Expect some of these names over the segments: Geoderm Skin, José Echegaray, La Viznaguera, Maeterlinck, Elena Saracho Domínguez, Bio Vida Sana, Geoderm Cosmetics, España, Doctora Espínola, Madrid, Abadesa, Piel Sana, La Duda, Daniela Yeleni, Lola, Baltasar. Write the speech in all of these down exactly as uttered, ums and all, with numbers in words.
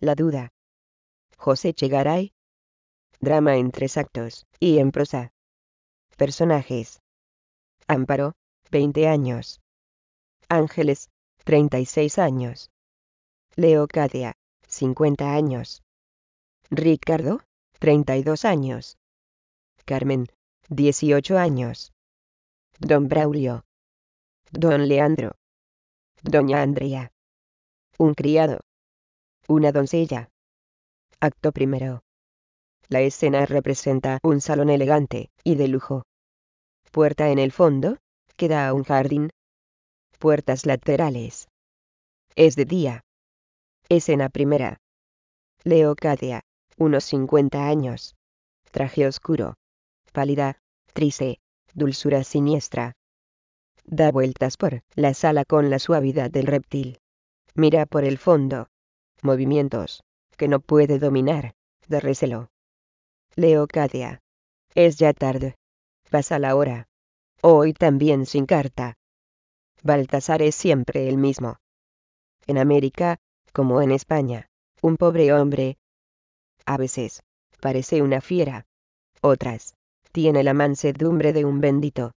La duda. José Echegaray. Drama en tres actos, y en prosa. Personajes. Amparo, veinte años. Ángeles, treinta y seis años. Leocadia, cincuenta años. Ricardo, treinta y dos años. Carmen, dieciocho años. Don Braulio. Don Leandro. Doña Andrea. Un criado. Una doncella. Acto primero. La escena representa un salón elegante y de lujo. Puerta en el fondo, que da a un jardín. Puertas laterales. Es de día. Escena primera. Leocadia, unos cincuenta años. Traje oscuro. Pálida, triste, dulzura siniestra. Da vueltas por la sala con la suavidad del reptil. Mira por el fondo. Movimientos que no puede dominar, de recelo. Leocadia. Es ya tarde. Pasa la hora. Hoy también sin carta. Baltasar es siempre el mismo. En América, como en España, un pobre hombre. A veces, parece una fiera. Otras, tiene la mansedumbre de un bendito.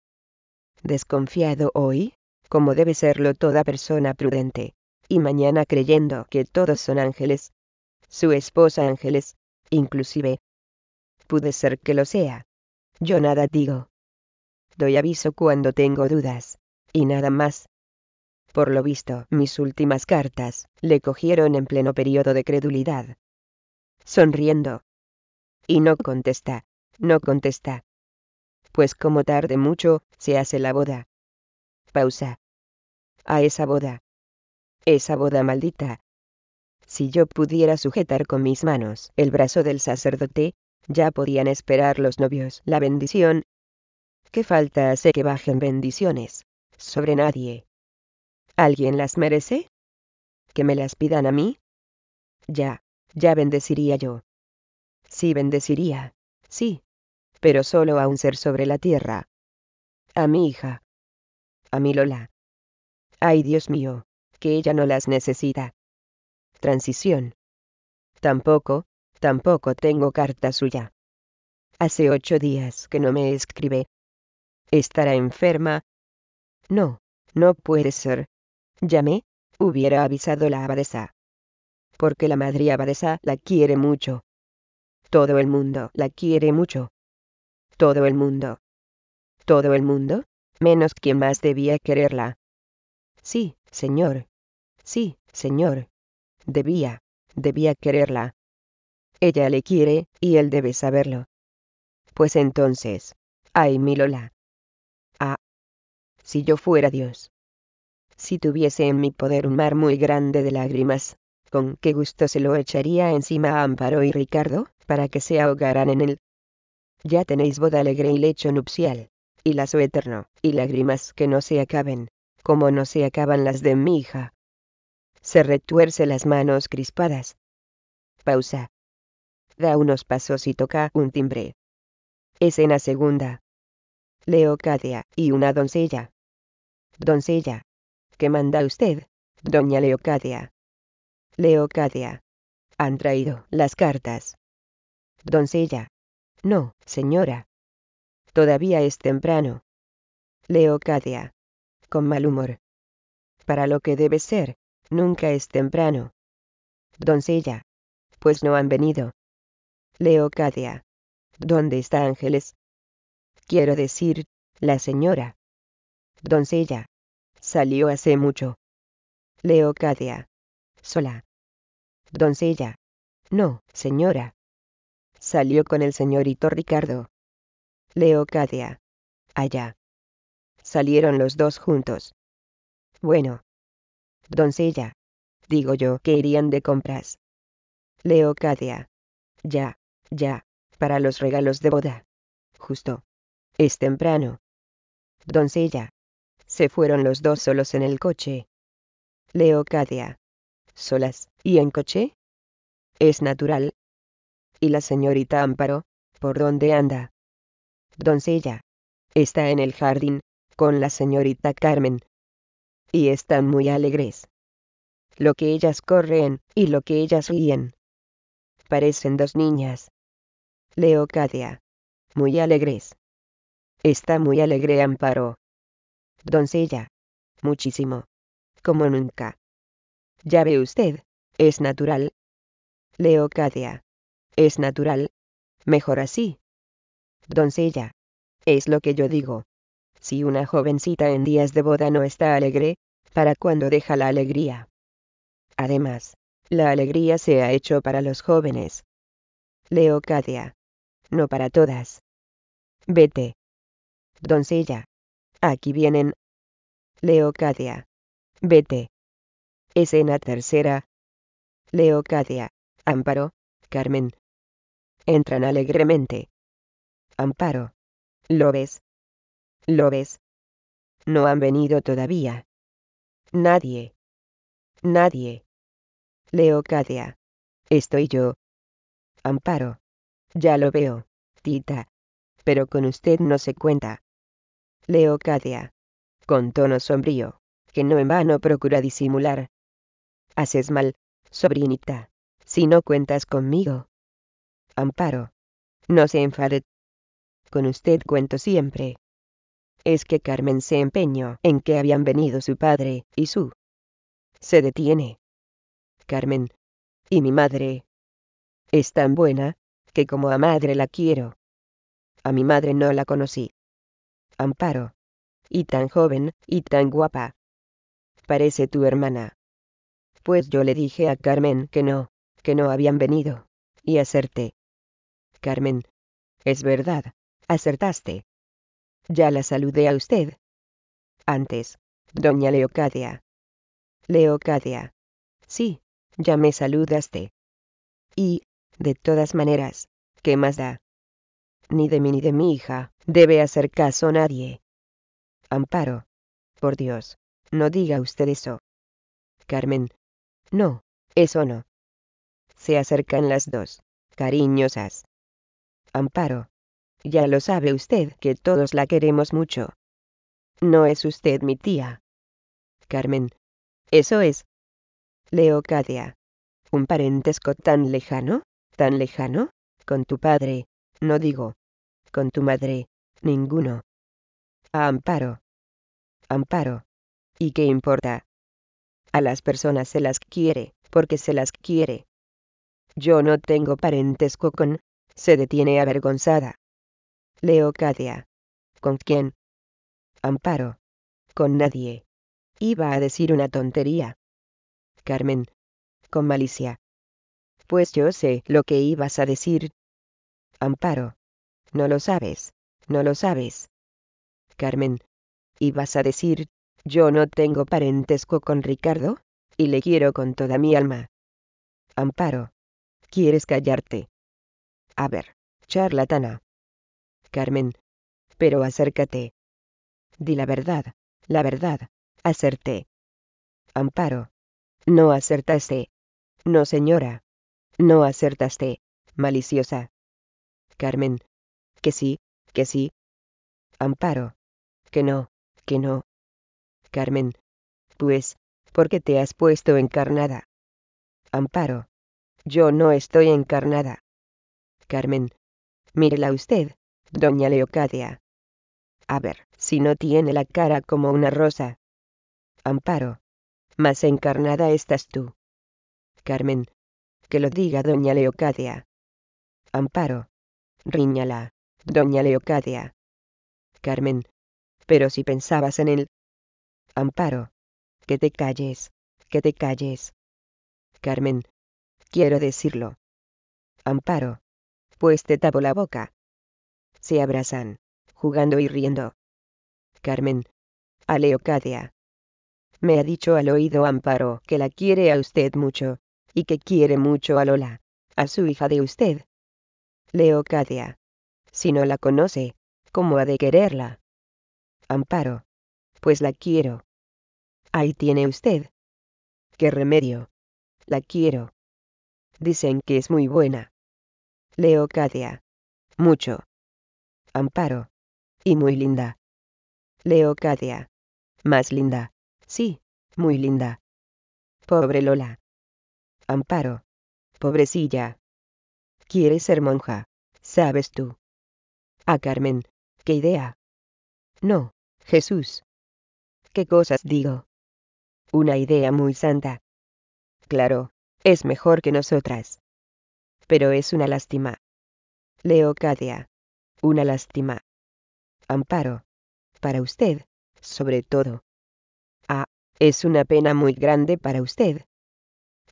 Desconfiado hoy, como debe serlo toda persona prudente, y mañana creyendo que todos son ángeles. Su esposa ángeles, inclusive. Puede ser que lo sea. Yo nada digo. Doy aviso cuando tengo dudas. Y nada más. Por lo visto, mis últimas cartas le cogieron en pleno periodo de credulidad. Sonriendo. Y no contesta, no contesta. Pues como tarde mucho, se hace la boda. Pausa. A esa boda. Esa boda maldita. Si yo pudiera sujetar con mis manos el brazo del sacerdote, ya podían esperar los novios la bendición. ¿Qué falta hace que bajen bendiciones sobre nadie? ¿Alguien las merece? ¿Que me las pidan a mí? Ya, ya bendeciría yo. Sí bendeciría, sí, pero solo a un ser sobre la tierra. A mi hija. A mi Lola. Ay, Dios mío, que ella no las necesita. Transición. Tampoco, tampoco tengo carta suya. Hace ocho días que no me escribe. ¿Estará enferma? No, no puede ser. Llamé, hubiera avisado la abadesa. Porque la madre abadesa la quiere mucho. Todo el mundo la quiere mucho. Todo el mundo. Todo el mundo, menos quien más debía quererla. Sí, señor. Sí, señor. Debía, debía quererla. Ella le quiere, y él debe saberlo. Pues entonces, ay mi Lola. Ah. Si yo fuera Dios. Si tuviese en mi poder un mar muy grande de lágrimas, con qué gusto se lo echaría encima a Amparo y Ricardo, para que se ahogaran en él. Ya tenéis boda alegre y lecho nupcial, y lazo eterno, y lágrimas que no se acaben, como no se acaban las de mi hija. Se retuerce las manos crispadas. Pausa. Da unos pasos y toca un timbre. Escena segunda. Leocadia y una doncella. Doncella. ¿Qué manda usted, doña Leocadia? Leocadia. Han traído las cartas. Doncella. No, señora. Todavía es temprano. Leocadia. Con mal humor. Para lo que debe ser, nunca es temprano. Doncella. Pues no han venido. Leocadia. ¿Dónde está Ángeles? Quiero decir, la señora. Doncella. Salió hace mucho. Leocadia. Sola. Doncella. No, señora. Salió con el señorito Ricardo. Leocadia. Allá. Salieron los dos juntos. Bueno. Doncella. Digo yo que irían de compras. Leocadia. Ya, ya, para los regalos de boda. Justo. Es temprano. Doncella. Se fueron los dos solos en el coche. Leocadia. ¿Solas, y en coche? Es natural. ¿Y la señorita Amparo, por dónde anda? Doncella. Está en el jardín, con la señorita Carmen. Y están muy alegres. lo que ellas corren, y lo que ellas ríen. Parecen dos niñas. Leocadia. Muy alegres. Está muy alegre Amparo. Doncella. Muchísimo. Como nunca. Ya ve usted, es natural. Leocadia. Es natural. Mejor así. Doncella. Es lo que yo digo. Si una jovencita en días de boda no está alegre, ¿para cuándo deja la alegría? Además, la alegría se ha hecho para los jóvenes. Leocadia. No para todas. Vete. Doncella. Aquí vienen. Leocadia. Vete. Escena tercera. Leocadia, Amparo, Carmen. Entran alegremente. Amparo. ¿Lo ves? ¿Lo ves? No han venido todavía. Nadie. Nadie. Leocadia. Estoy yo. Amparo. Ya lo veo, tita. Pero con usted no se cuenta. Leocadia. Con tono sombrío, que no en vano procura disimular. Haces mal, sobrinita, si no cuentas conmigo. Amparo. No se enfade. Con usted cuento siempre. Es que Carmen se empeñó en que habían venido su padre y su... Se detiene. Carmen. Y mi madre. Es tan buena, que como a madre la quiero. A mi madre no la conocí. Amparo. Y tan joven, y tan guapa. Parece tu hermana. Pues yo le dije a Carmen que no, que no habían venido. Y acerté. Carmen. Es verdad, acertaste. Ya la saludé a usted. Antes, doña Leocadia. Leocadia. Sí, ya me saludaste. Y, de todas maneras, ¿qué más da? Ni de mí ni de mi hija debe hacer caso nadie. Amparo. Por Dios, no diga usted eso. Carmen. No, eso no. Se acercan las dos, cariñosas. Amparo. Ya lo sabe usted que todos la queremos mucho. No es usted mi tía. Carmen. Eso es. Leocadia. Un parentesco tan lejano, tan lejano, con tu padre, no digo. Con tu madre, ninguno. A Amparo. Amparo. ¿Y qué importa? A las personas se las quiere, porque se las quiere. Yo no tengo parentesco con... Se detiene avergonzada. Leocadia. ¿Con quién? Amparo. Con nadie. Iba a decir una tontería. Carmen. Con malicia. Pues yo sé lo que ibas a decir. Amparo. No lo sabes, no lo sabes. Carmen. Ibas a decir, yo no tengo parentesco con Ricardo, y le quiero con toda mi alma. Amparo. ¿Quieres callarte? A ver, charlatana. Carmen. Pero acércate. Di la verdad, la verdad, acerté. Amparo. No acertaste. No, señora. No acertaste, maliciosa. Carmen. Que sí, que sí. Amparo. Que no, que no. Carmen. Pues, ¿por qué te has puesto encarnada? Amparo. Yo no estoy encarnada. Carmen. Mírela usted, doña Leocadia. A ver, si no tiene la cara como una rosa. Amparo. Más encarnada estás tú. Carmen. Que lo diga doña Leocadia. Amparo. Ríñala, doña Leocadia. Carmen. Pero si pensabas en él. Amparo. Que te calles, que te calles. Carmen. Quiero decirlo. Amparo. Pues te tapo la boca. Se abrazan, jugando y riendo. Carmen. A Leocadia. Me ha dicho al oído Amparo que la quiere a usted mucho, y que quiere mucho a Lola, a su hija de usted. Leocadia. Si no la conoce, ¿cómo ha de quererla? Amparo. Pues la quiero. Ahí tiene usted. ¿Qué remedio? La quiero. Dicen que es muy buena. Leocadia. Mucho. Amparo. Y muy linda. Leocadia. Más linda. Sí, muy linda. Pobre Lola. Amparo. Pobrecilla. Quieres ser monja, ¿sabes tú? Ah, Carmen, qué idea. No, Jesús. ¿Qué cosas digo? Una idea muy santa. Claro, es mejor que nosotras. Pero es una lástima. Leocadia. Una lástima. Amparo. Para usted, sobre todo. Ah, es una pena muy grande para usted.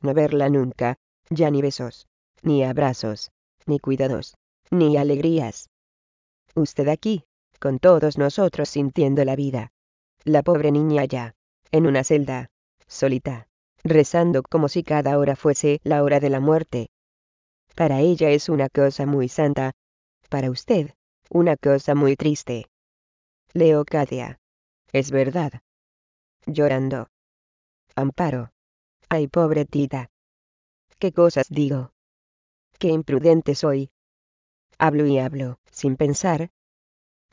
No verla nunca, ya ni besos, ni abrazos, ni cuidados, ni alegrías. Usted aquí, con todos nosotros sintiendo la vida. La pobre niña allá, en una celda, solita, rezando como si cada hora fuese la hora de la muerte. Para ella es una cosa muy santa, para usted, una cosa muy triste. Leocadia. Es verdad. Llorando. Amparo. Ay, pobre tita. ¿Qué cosas digo? Qué imprudente soy. Hablo y hablo, sin pensar.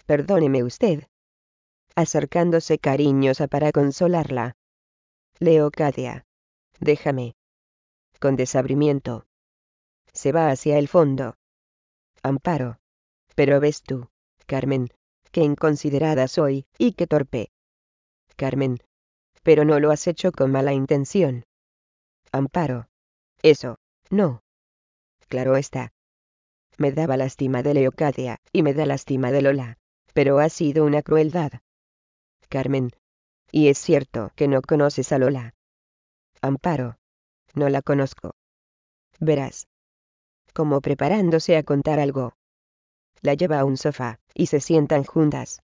Perdóneme usted. Acercándose cariñosa para consolarla. Leocadia. Déjame. Con desabrimiento. Se va hacia el fondo. Amparo. Pero ves tú, Carmen, qué inconsiderada soy, y qué torpe. Carmen. Pero no lo has hecho con mala intención. Amparo. Eso, no. Claro está. Me daba lástima de Leocadia, y me da lástima de Lola, pero ha sido una crueldad. Carmen. Y es cierto que no conoces a Lola. Amparo. No la conozco. Verás. Como preparándose a contar algo. La lleva a un sofá, y se sientan juntas.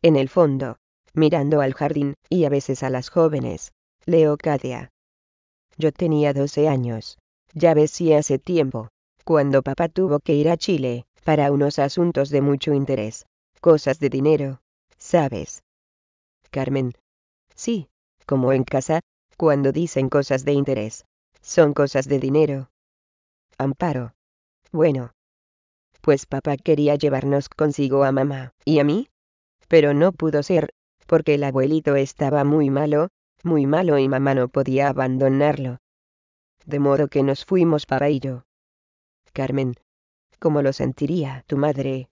En el fondo, mirando al jardín, y a veces a las jóvenes. Leocadia. Yo tenía doce años. Ya ves si hace tiempo, cuando papá tuvo que ir a Chile, para unos asuntos de mucho interés, cosas de dinero, ¿sabes? Carmen. Sí, como en casa, cuando dicen cosas de interés, son cosas de dinero. Amparo. Bueno. Pues papá quería llevarnos consigo a mamá, y a mí. Pero no pudo ser, porque el abuelito estaba muy malo, muy malo y mamá no podía abandonarlo. De modo que nos fuimos papá y yo. Carmen. ¿Cómo lo sentiría tu madre?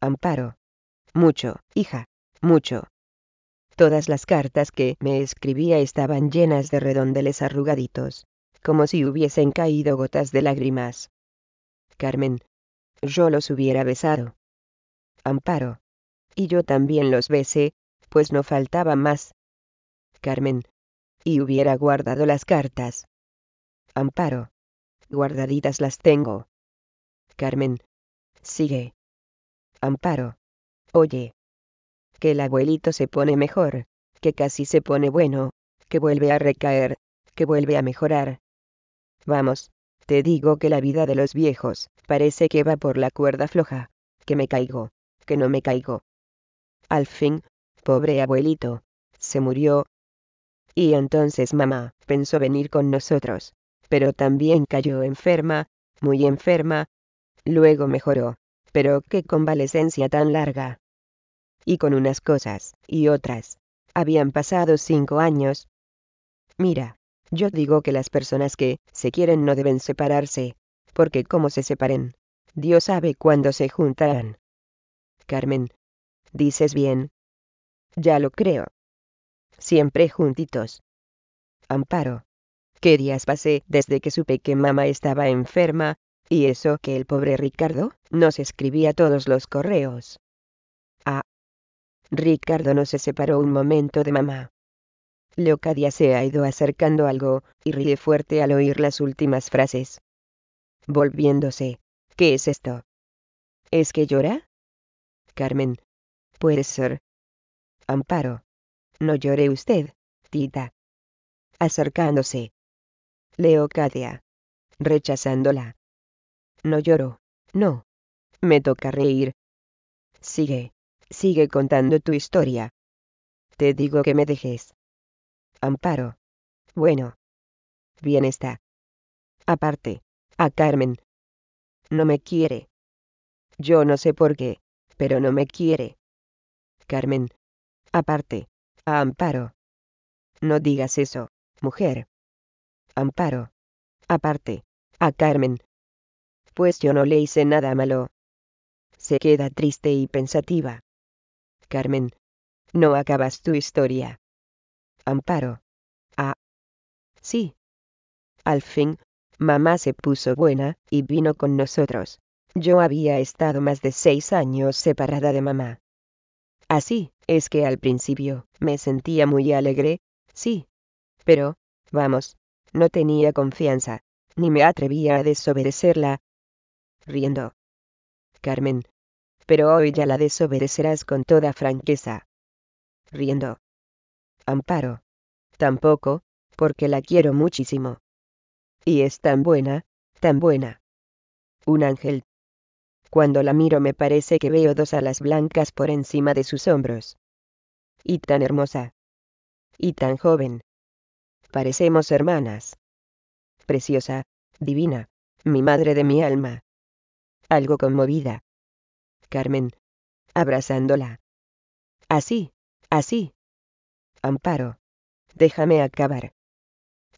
Amparo. Mucho, hija, mucho. Todas las cartas que me escribía estaban llenas de redondeles arrugaditos, como si hubiesen caído gotas de lágrimas. Carmen. Yo los hubiera besado. Amparo. Y yo también los besé, pues no faltaba más. Carmen. Y hubiera guardado las cartas. Amparo. Guardaditas las tengo. Carmen. Sigue. Amparo. Oye. Que el abuelito se pone mejor, que casi se pone bueno, que vuelve a recaer, que vuelve a mejorar. Vamos, te digo que la vida de los viejos parece que va por la cuerda floja, que me caigo, que no me caigo. Al fin, pobre abuelito, se murió. Y entonces mamá pensó venir con nosotros, pero también cayó enferma, muy enferma. Luego mejoró, pero qué convalecencia tan larga. Y con unas cosas, y otras. Habían pasado cinco años. Mira, yo digo que las personas que se quieren no deben separarse, porque como se separen, Dios sabe cuándo se juntarán. Carmen. ¿Dices bien? Ya lo creo. Siempre juntitos. Amparo. ¿Qué días pasé desde que supe que mamá estaba enferma, y eso que el pobre Ricardo nos escribía todos los correos? Ah. Ricardo no se separó un momento de mamá. Leocadia se ha ido acercando algo, y ríe fuerte al oír las últimas frases. Volviéndose. ¿Qué es esto? ¿Es que llora? Carmen. Puede ser. Amparo. No llore usted, tita. Acercándose. Leocadia. Rechazándola. No lloro. No. Me toca reír. Sigue. Sigue contando tu historia. Te digo que me dejes. Amparo. Bueno. Bien está. Aparte. A Carmen. No me quiere. Yo no sé por qué, pero no me quiere. Carmen. Aparte. A Amparo. No digas eso, mujer. Amparo. Aparte. A Carmen. Pues yo no le hice nada malo. Se queda triste y pensativa. Carmen. No acabas tu historia. Amparo. Ah. Sí. Al fin, mamá se puso buena, y vino con nosotros. Yo había estado más de seis años separada de mamá. Así es que al principio, me sentía muy alegre, sí. Pero, vamos, no tenía confianza, ni me atrevía a desobedecerla. Riendo. Carmen. Pero hoy ya la desobedecerás con toda franqueza. Riendo. Amparo. Tampoco, porque la quiero muchísimo. Y es tan buena, tan buena. Un ángel. Cuando la miro me parece que veo dos alas blancas por encima de sus hombros. Y tan hermosa. Y tan joven. Parecemos hermanas. Preciosa, divina, mi madre de mi alma. Algo conmovida. Carmen. Abrazándola. Así, así. Amparo. Déjame acabar.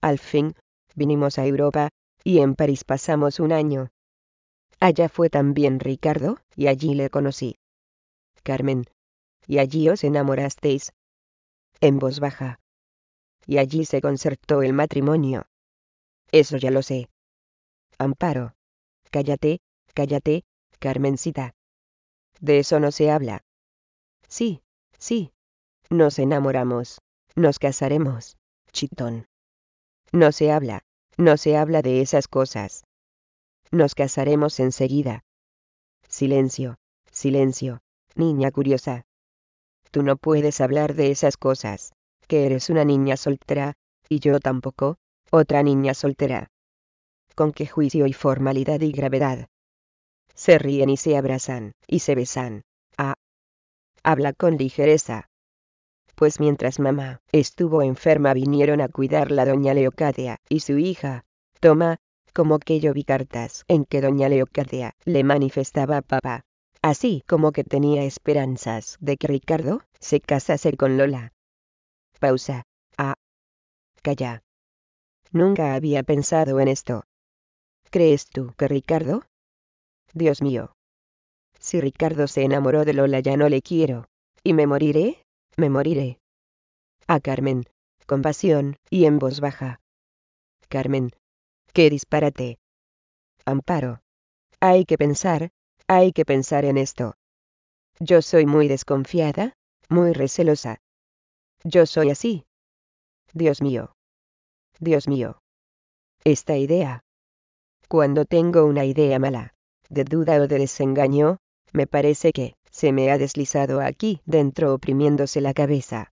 Al fin, vinimos a Europa, y en París pasamos un año. Allá fue también Ricardo, y allí le conocí. Carmen. Y allí os enamorasteis. En voz baja. Y allí se concertó el matrimonio. Eso ya lo sé. Amparo. Cállate, cállate, Carmencita. De eso no se habla. Sí, sí. Nos enamoramos. Nos casaremos. Chitón. No se habla. No se habla de esas cosas. Nos casaremos enseguida. Silencio. Silencio. Niña curiosa. Tú no puedes hablar de esas cosas. Que eres una niña soltera, y yo tampoco, otra niña soltera. Con qué juicio y formalidad y gravedad. Se ríen y se abrazan, y se besan. Ah. Habla con ligereza. Pues mientras mamá estuvo enferma vinieron a cuidarla doña Leocadia y su hija. Toma, como que yo vi cartas en que doña Leocadia le manifestaba a papá. Así como que tenía esperanzas de que Ricardo se casase con Lola. Pausa. Ah. Calla. Nunca había pensado en esto. ¿Crees tú que Ricardo? Dios mío. Si Ricardo se enamoró de Lola ya no le quiero. ¿Y me moriré? Me moriré. A Carmen, con pasión, y en voz baja. Carmen. ¡Qué disparate! Amparo. Hay que pensar, hay que pensar en esto. Yo soy muy desconfiada, muy recelosa. Yo soy así. Dios mío. Dios mío. Esta idea. Cuando tengo una idea mala, de duda o de desengaño, me parece que se me ha deslizado aquí dentro oprimiéndose la cabeza.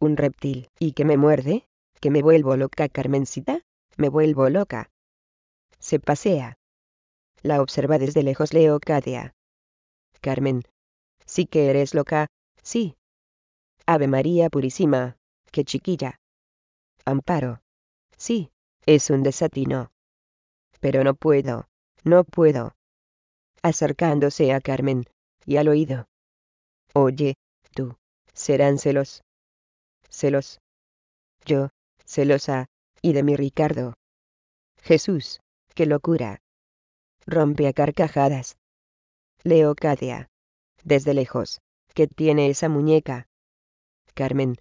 Un reptil, y que me muerde, que me vuelvo loca Carmencita, me vuelvo loca. Se pasea. La observa desde lejos Leocadia. Carmen. Sí que eres loca, sí. Ave María Purísima, qué chiquilla. Amparo. Sí, es un desatino. Pero no puedo, no puedo. Acercándose a Carmen. Y al oído. Oye, tú, serán celos. Celos. Yo, celosa, y de mi Ricardo. Jesús, qué locura. Rompe a carcajadas. Leocadia. Desde lejos, ¿qué tiene esa muñeca? Carmen.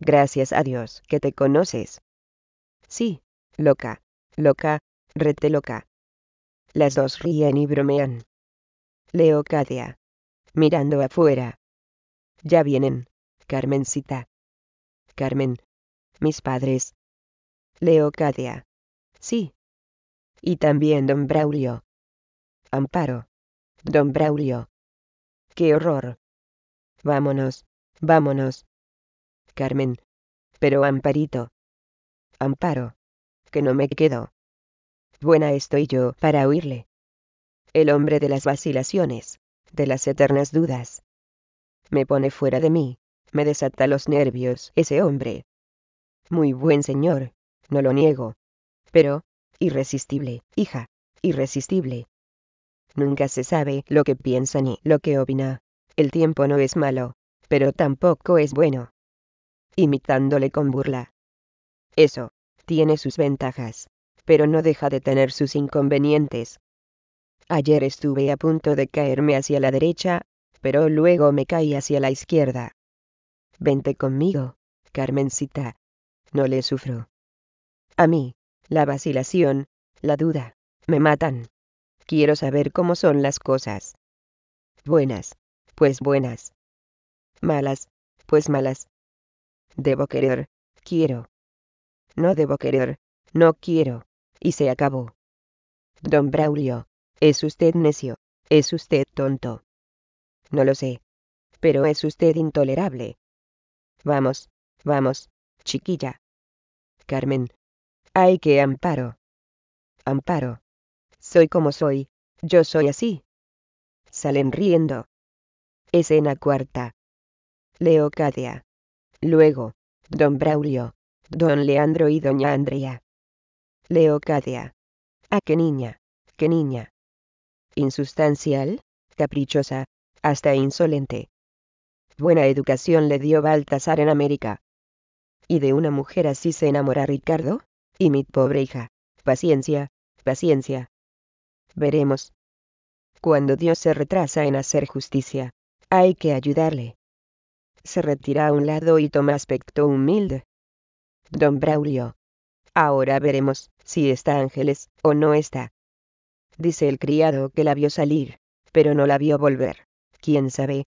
Gracias a Dios que te conoces. Sí, loca, loca, rete loca. Las dos ríen y bromean. Leocadia. Mirando afuera. Ya vienen, Carmencita. Carmen. Mis padres. Leocadia. Sí. Y también don Braulio. Amparo. Don Braulio. ¡Qué horror! Vámonos, vámonos. Carmen. Pero Amparito. Amparo. Que no me quedo. Buena estoy yo para oírle. El hombre de las vacilaciones. De las eternas dudas. Me pone fuera de mí, me desata los nervios ese hombre. Muy buen señor, no lo niego. Pero, irresistible, hija, irresistible. Nunca se sabe lo que piensa ni lo que opina. El tiempo no es malo, pero tampoco es bueno. Imitándole con burla. Eso tiene sus ventajas, pero no deja de tener sus inconvenientes. Ayer estuve a punto de caerme hacia la derecha, pero luego me caí hacia la izquierda. Vente conmigo, Carmencita. No le sufro. A mí, la vacilación, la duda, me matan. Quiero saber cómo son las cosas. Buenas, pues buenas. Malas, pues malas. Debo querer, quiero. No debo querer, no quiero, y se acabó. Don Braulio, es usted necio, es usted tonto. No lo sé, pero es usted intolerable. Vamos, vamos, chiquilla. Carmen. Ay, que amparo. Amparo. Soy como soy, yo soy así. Salen riendo. Escena cuarta. Leocadia. Luego, don Braulio, don Leandro y doña Andrea. Leocadia. Ah, qué niña, qué niña. Insustancial, caprichosa, hasta insolente. Buena educación le dio Baltasar en América. Y de una mujer así se enamora Ricardo, y mi pobre hija. Paciencia, paciencia. Veremos. Cuando Dios se retrasa en hacer justicia, hay que ayudarle. Se retira a un lado y toma aspecto humilde. Don Braulio. Ahora veremos si está Ángeles o no está. Dice el criado que la vio salir, pero no la vio volver. ¿Quién sabe?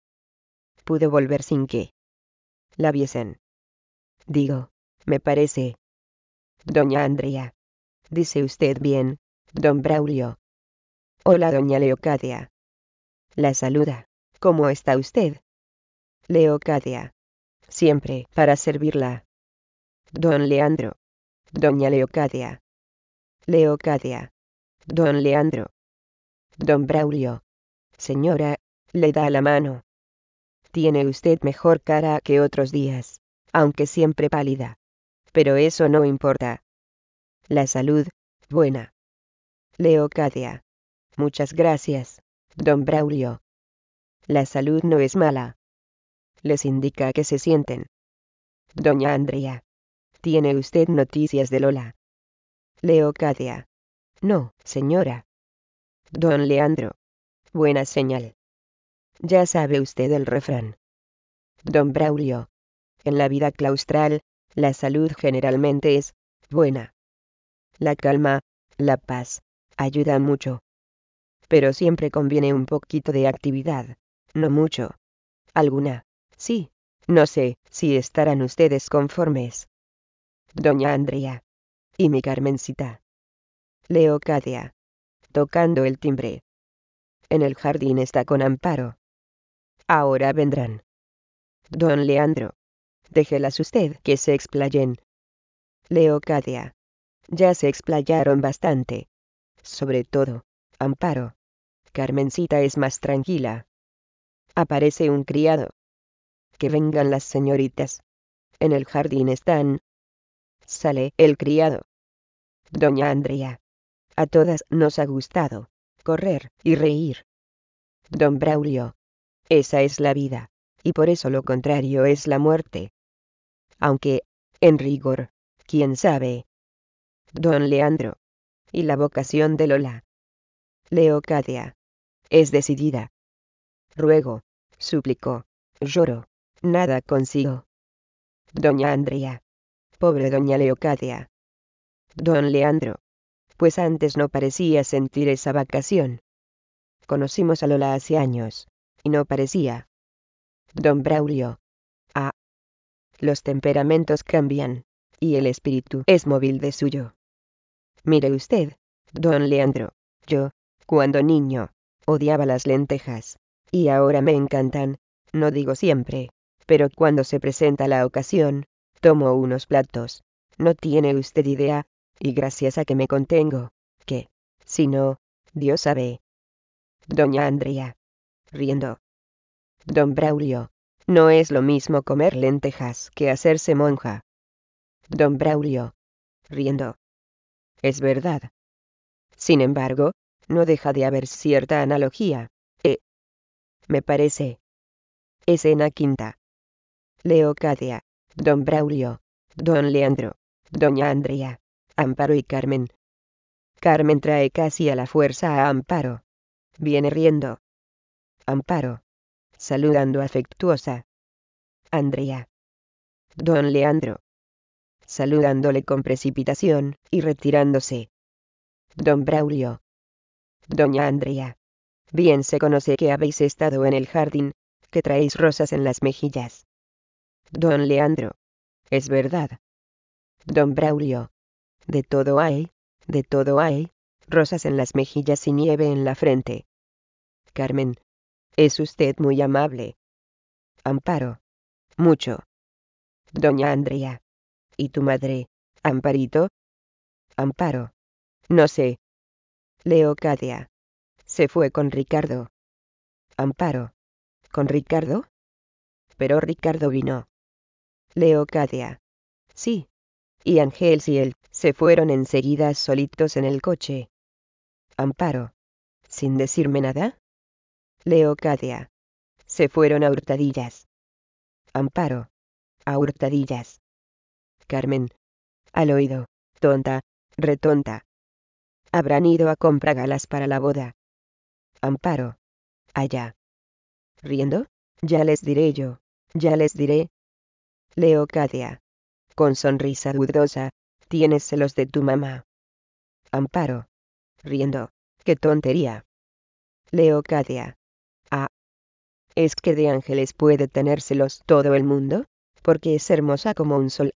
Pudo volver sin que la viesen. Digo, me parece. Doña Andrea. Dice usted bien, don Braulio. Hola, doña Leocadia. La saluda. ¿Cómo está usted? Leocadia. Siempre para servirla. Don Leandro. Doña Leocadia. Leocadia. Don Leandro. Don Braulio. Señora, le da la mano. Tiene usted mejor cara que otros días, aunque siempre pálida. Pero eso no importa. La salud, buena. Leocadia. Muchas gracias, don Braulio. La salud no es mala. Les indica que se sienten. Doña Andrea. ¿Tiene usted noticias de Lola? Leocadia. No, señora. Don Leandro. Buena señal. Ya sabe usted el refrán. Don Braulio. En la vida claustral, la salud generalmente es buena. La calma, la paz, ayuda mucho. Pero siempre conviene un poquito de actividad, no mucho. Alguna, sí, no sé si estarán ustedes conformes. Doña Andrea. Y mi Carmencita. Leocadia. Tocando el timbre. En el jardín está con Amparo. Ahora vendrán. Don Leandro. Déjelas usted que se explayen. Leocadia. Ya se explayaron bastante. Sobre todo, Amparo. Carmencita es más tranquila. Aparece un criado. Que vengan las señoritas. En el jardín están. Sale el criado. Doña Andrea. A todas nos ha gustado correr y reír. Don Braulio. Esa es la vida, y por eso lo contrario es la muerte. Aunque, en rigor, quién sabe. Don Leandro. Y la vocación de Lola. Leocadia. Es decidida. Ruego, súplico, lloro, nada consigo. Doña Andrea. Pobre doña Leocadia. Don Leandro. Pues antes no parecía sentir esa vacación. Conocimos a Lola hace años, y no parecía. Don Braulio. Ah. Los temperamentos cambian, y el espíritu es móvil de suyo. Mire usted, don Leandro, yo, cuando niño, odiaba las lentejas, y ahora me encantan, no digo siempre, pero cuando se presenta la ocasión, tomo unos platos, no tiene usted idea, y gracias a que me contengo, que, si no, Dios sabe. Doña Andrea. Riendo. Don Braulio. No es lo mismo comer lentejas que hacerse monja. Don Braulio. Riendo. Es verdad. Sin embargo, no deja de haber cierta analogía, eh. Me parece. Escena quinta. Leocadia. Don Braulio. Don Leandro. Doña Andrea, Amparo y Carmen. Carmen trae casi a la fuerza a Amparo. Viene riendo. Amparo. Saludando afectuosa. Andrea. Don Leandro. Saludándole con precipitación, y retirándose. Don Braulio. Doña Andrea. Bien se conoce que habéis estado en el jardín, que traéis rosas en las mejillas. Don Leandro. Es verdad. Don Braulio. De todo hay, de todo hay, rosas en las mejillas y nieve en la frente. Carmen. Es usted muy amable. Amparo. Mucho. Doña Andrea. ¿Y tu madre, Amparito? Amparo. No sé. Leocadia. Se fue con Ricardo. Amparo. ¿Con Ricardo? Pero Ricardo vino. Leocadia. Sí. Y Ángel y él, se fueron enseguida solitos en el coche. Amparo. ¿Sin decirme nada? Leocadia. Se fueron a hurtadillas. Amparo. A hurtadillas. Carmen. Al oído, tonta, retonta. Habrán ido a comprar galas para la boda. Amparo. Allá. ¿Riendo? Ya les diré yo, ya les diré. Leocadia. Con sonrisa dudosa, tienes celos de tu mamá. Amparo. Riendo. ¡Qué tontería! Leocadia. Ah. ¿Es que de ángeles puede tener celos todo el mundo? Porque es hermosa como un sol.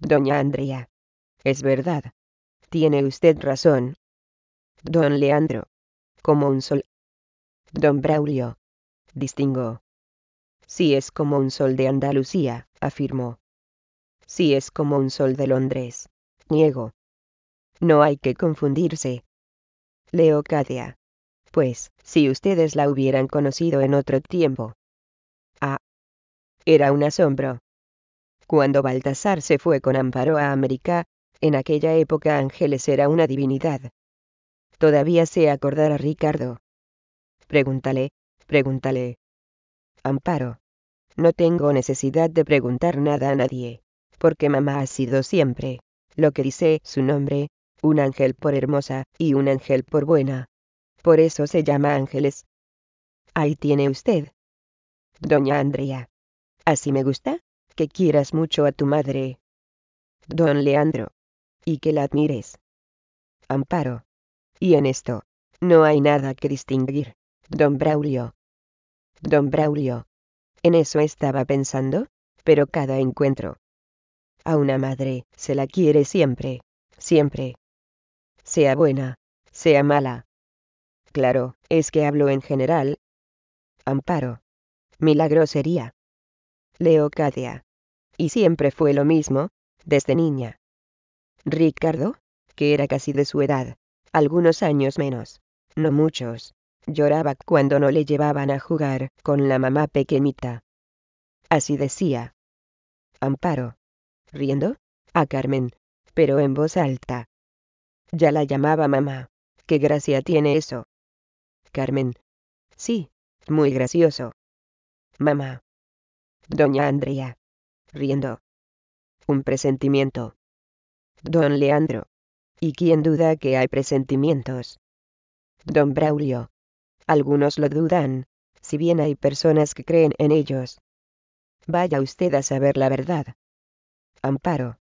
Doña Andrea. Es verdad. Tiene usted razón. Don Leandro. Como un sol. Don Braulio. Distingo. Sí es como un sol de Andalucía, afirmó. Sí es como un sol de Londres, niego. No hay que confundirse. Leocadia. Pues, si ustedes la hubieran conocido en otro tiempo. Ah. Era un asombro. Cuando Baltasar se fue con Amparo a América, en aquella época Ángeles era una divinidad. Todavía se acordará Ricardo. Pregúntale, pregúntale. Amparo. No tengo necesidad de preguntar nada a nadie, porque mamá ha sido siempre, lo que dice su nombre, un ángel por hermosa, y un ángel por buena. Por eso se llama Ángeles. Ahí tiene usted. Doña Andrea. Así me gusta, que quieras mucho a tu madre. Don Leandro. Y que la admires. Amparo. Y en esto, no hay nada que distinguir, don Braulio. Don Braulio. En eso estaba pensando, pero cada encuentro. A una madre, se la quiere siempre, siempre. Sea buena, sea mala. Claro, es que hablo en general. Amparo. Milagro sería. Leocadia. Y siempre fue lo mismo, desde niña. Ricardo, que era casi de su edad, algunos años menos, no muchos, lloraba cuando no le llevaban a jugar con la mamá pequeñita. Así decía. Amparo. Riendo, a Carmen, pero en voz alta. Ya la llamaba mamá, qué gracia tiene eso. Carmen. Sí, muy gracioso. Mamá. Doña Andrea. Riendo. Un presentimiento. Don Leandro. ¿Y quién duda que hay presentimientos? Don Braulio. Algunos lo dudan, si bien hay personas que creen en ellos. Vaya usted a saber la verdad. Amparo.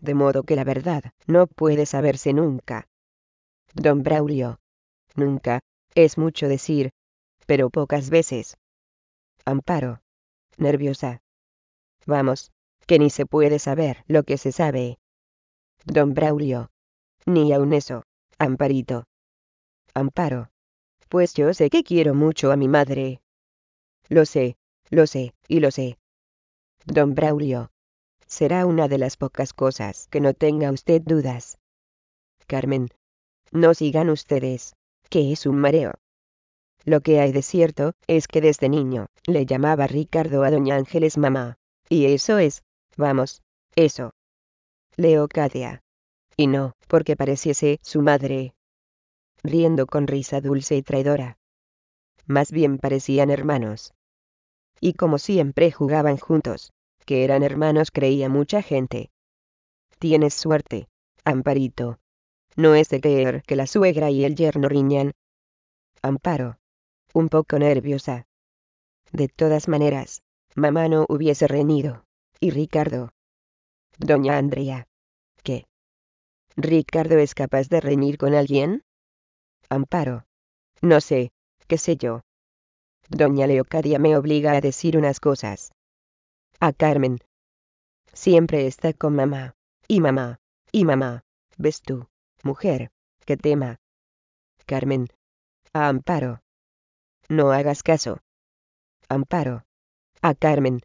De modo que la verdad no puede saberse nunca. Don Braulio. Nunca, es mucho decir, pero pocas veces. Amparo. Nerviosa. Vamos, que ni se puede saber lo que se sabe. Don Braulio. Ni aun eso, Amparito. Amparo. Pues yo sé que quiero mucho a mi madre. Lo sé, lo sé, y lo sé. Don Braulio. Será una de las pocas cosas que no tenga usted dudas. Carmen. No sigan ustedes, que es un mareo. Lo que hay de cierto es que desde niño le llamaba Ricardo a doña Ángeles mamá. Y eso es, vamos, eso. Leocadia. Y no, porque pareciese su madre. Riendo con risa dulce y traidora. Más bien parecían hermanos. Y como siempre jugaban juntos. Que eran hermanos creía mucha gente. Tienes suerte, Amparito. No es de creer que la suegra y el yerno riñan. Amparo. Un poco nerviosa. De todas maneras, mamá no hubiese reñido. Y Ricardo. Doña Andrea. ¿Qué? ¿Ricardo es capaz de reñir con alguien? Amparo. No sé, qué sé yo. Doña Leocadia me obliga a decir unas cosas. A Carmen. Siempre está con mamá. Y mamá. Y mamá. ¿Ves tú, mujer? ¿Qué tema? Carmen. A Amparo. No hagas caso. Amparo. A Carmen.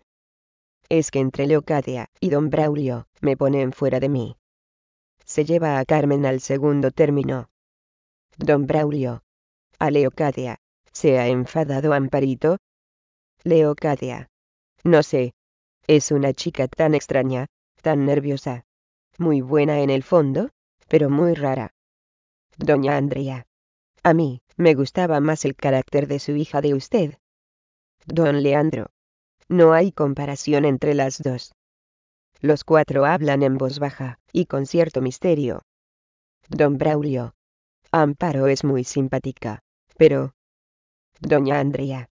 Es que entre Leocadia y don Braulio, me ponen fuera de mí. Se lleva a Carmen al segundo término. Don Braulio. A Leocadia. ¿Se ha enfadado Amparito? Leocadia. No sé. Es una chica tan extraña, tan nerviosa. Muy buena en el fondo, pero muy rara. Doña Andrea. A mí, me gustaba más el carácter de su hija de usted. Don Leandro. No hay comparación entre las dos. Los cuatro hablan en voz baja, y con cierto misterio. Don Braulio. Amparo es muy simpática, pero... Doña Andrea.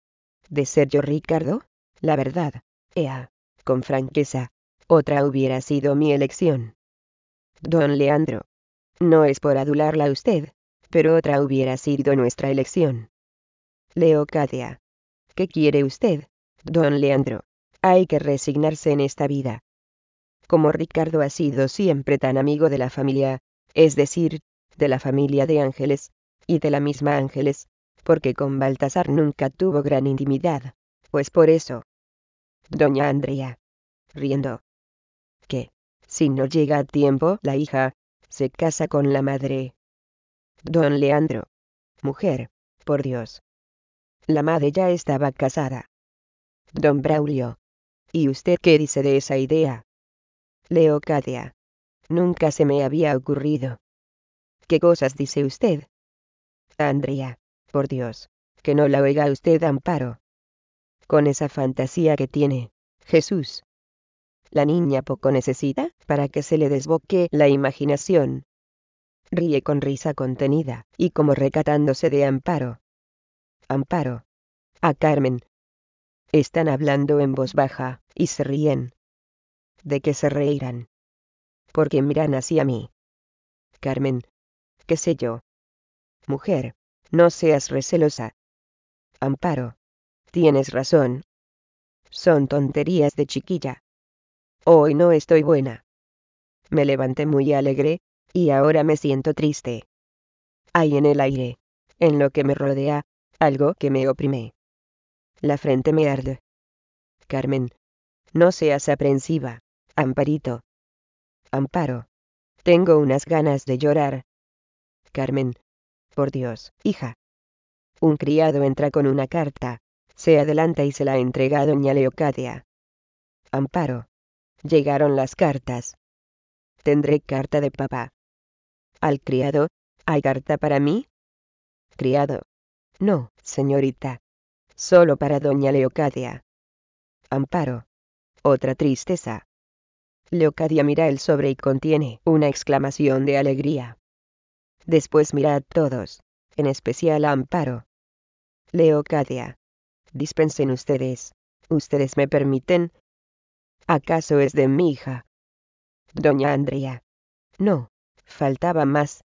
De ser yo Ricardo, la verdad, ea, con franqueza, otra hubiera sido mi elección. Don Leandro. No es por adularla a usted, pero otra hubiera sido nuestra elección. Leocadia. ¿Qué quiere usted, don Leandro? Hay que resignarse en esta vida. Como Ricardo ha sido siempre tan amigo de la familia, es decir, de la familia de Ángeles, y de la misma Ángeles, porque con Baltasar nunca tuvo gran intimidad, pues por eso. Doña Andrea. Riendo. Que, si no llega a tiempo, la hija, se casa con la madre. Don Leandro. Mujer, por Dios. La madre ya estaba casada. Don Braulio. ¿Y usted qué dice de esa idea? Leocadia. Nunca se me había ocurrido. ¿Qué cosas dice usted? Andrea. Por Dios, que no la oiga usted, Amparo. Con esa fantasía que tiene, Jesús. La niña poco necesita para que se le desboque la imaginación. Ríe con risa contenida, y como recatándose de Amparo. Amparo. A Carmen. Están hablando en voz baja, y se ríen. ¿De qué se reirán? ¿Por qué miran así a mí? Carmen. ¿Qué sé yo? Mujer. No seas recelosa. Amparo. Tienes razón. Son tonterías de chiquilla. Hoy no estoy buena. Me levanté muy alegre, y ahora me siento triste. Hay en el aire, en lo que me rodea, algo que me oprime. La frente me arde. Carmen. No seas aprensiva, Amparito. Amparo. Tengo unas ganas de llorar. Carmen. Por Dios, hija. Un criado entra con una carta, se adelanta y se la entrega a doña Leocadia. Amparo. Llegaron las cartas. Tendré carta de papá. Al criado, ¿hay carta para mí? Criado. No, señorita. Solo para doña Leocadia. Amparo. Otra tristeza. Leocadia mira el sobre y contiene una exclamación de alegría. Después mira a todos, en especial a Amparo. Leocadia. Dispensen ustedes. ¿Ustedes me permiten? ¿Acaso es de mi hija? Doña Andrea. No, faltaba más.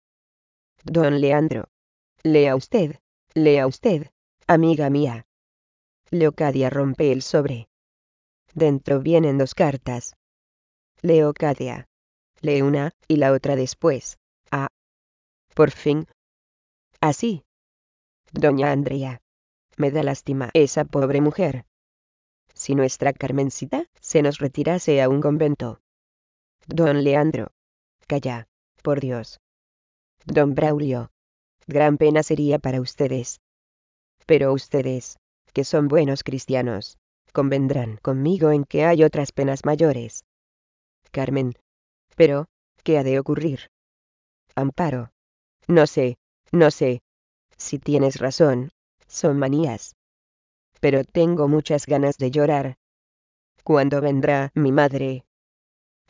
Don Leandro. Lea usted, lea usted, amiga mía. Leocadia rompe el sobre. Dentro vienen dos cartas. Leocadia. Lee una, y la otra después. Ah. Por fin. Así. Doña Andrea. Me da lástima esa pobre mujer. Si nuestra Carmencita se nos retirase a un convento. Don Leandro. Calla, por Dios. Don Braulio. Gran pena sería para ustedes. Pero ustedes, que son buenos cristianos, convendrán conmigo en que hay otras penas mayores. Carmen. Pero, ¿qué ha de ocurrir? Amparo. No sé, no sé. Si tienes razón, son manías. Pero tengo muchas ganas de llorar. ¿Cuándo vendrá mi madre?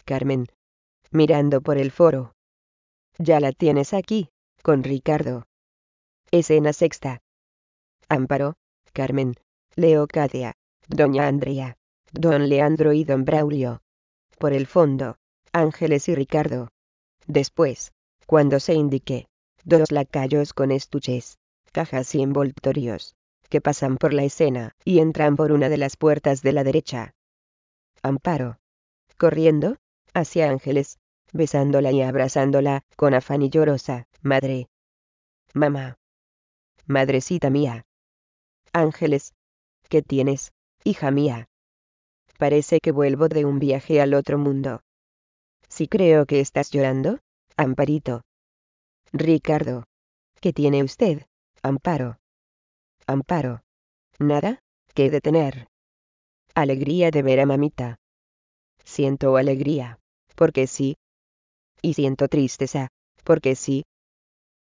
Carmen. mirando por el foro. Ya la tienes aquí, con Ricardo. Escena sexta. Amparo, Carmen, Leocadia, doña Andrea, don Leandro y don Braulio. Por el fondo, Ángeles y Ricardo. Después, cuando se indique, dos lacayos con estuches, cajas y envoltorios, que pasan por la escena y entran por una de las puertas de la derecha. Amparo. Corriendo, hacia Ángeles, besándola y abrazándola, con afán y llorosa, madre. Mamá. Madrecita mía. Ángeles. ¿Qué tienes, hija mía? Parece que vuelvo de un viaje al otro mundo. Sí, creo que estás llorando, Amparito. Ricardo. ¿Qué tiene usted, Amparo? Amparo. Nada, que detener. Alegría de ver a mamita. Siento alegría, porque sí. Y siento tristeza, porque sí.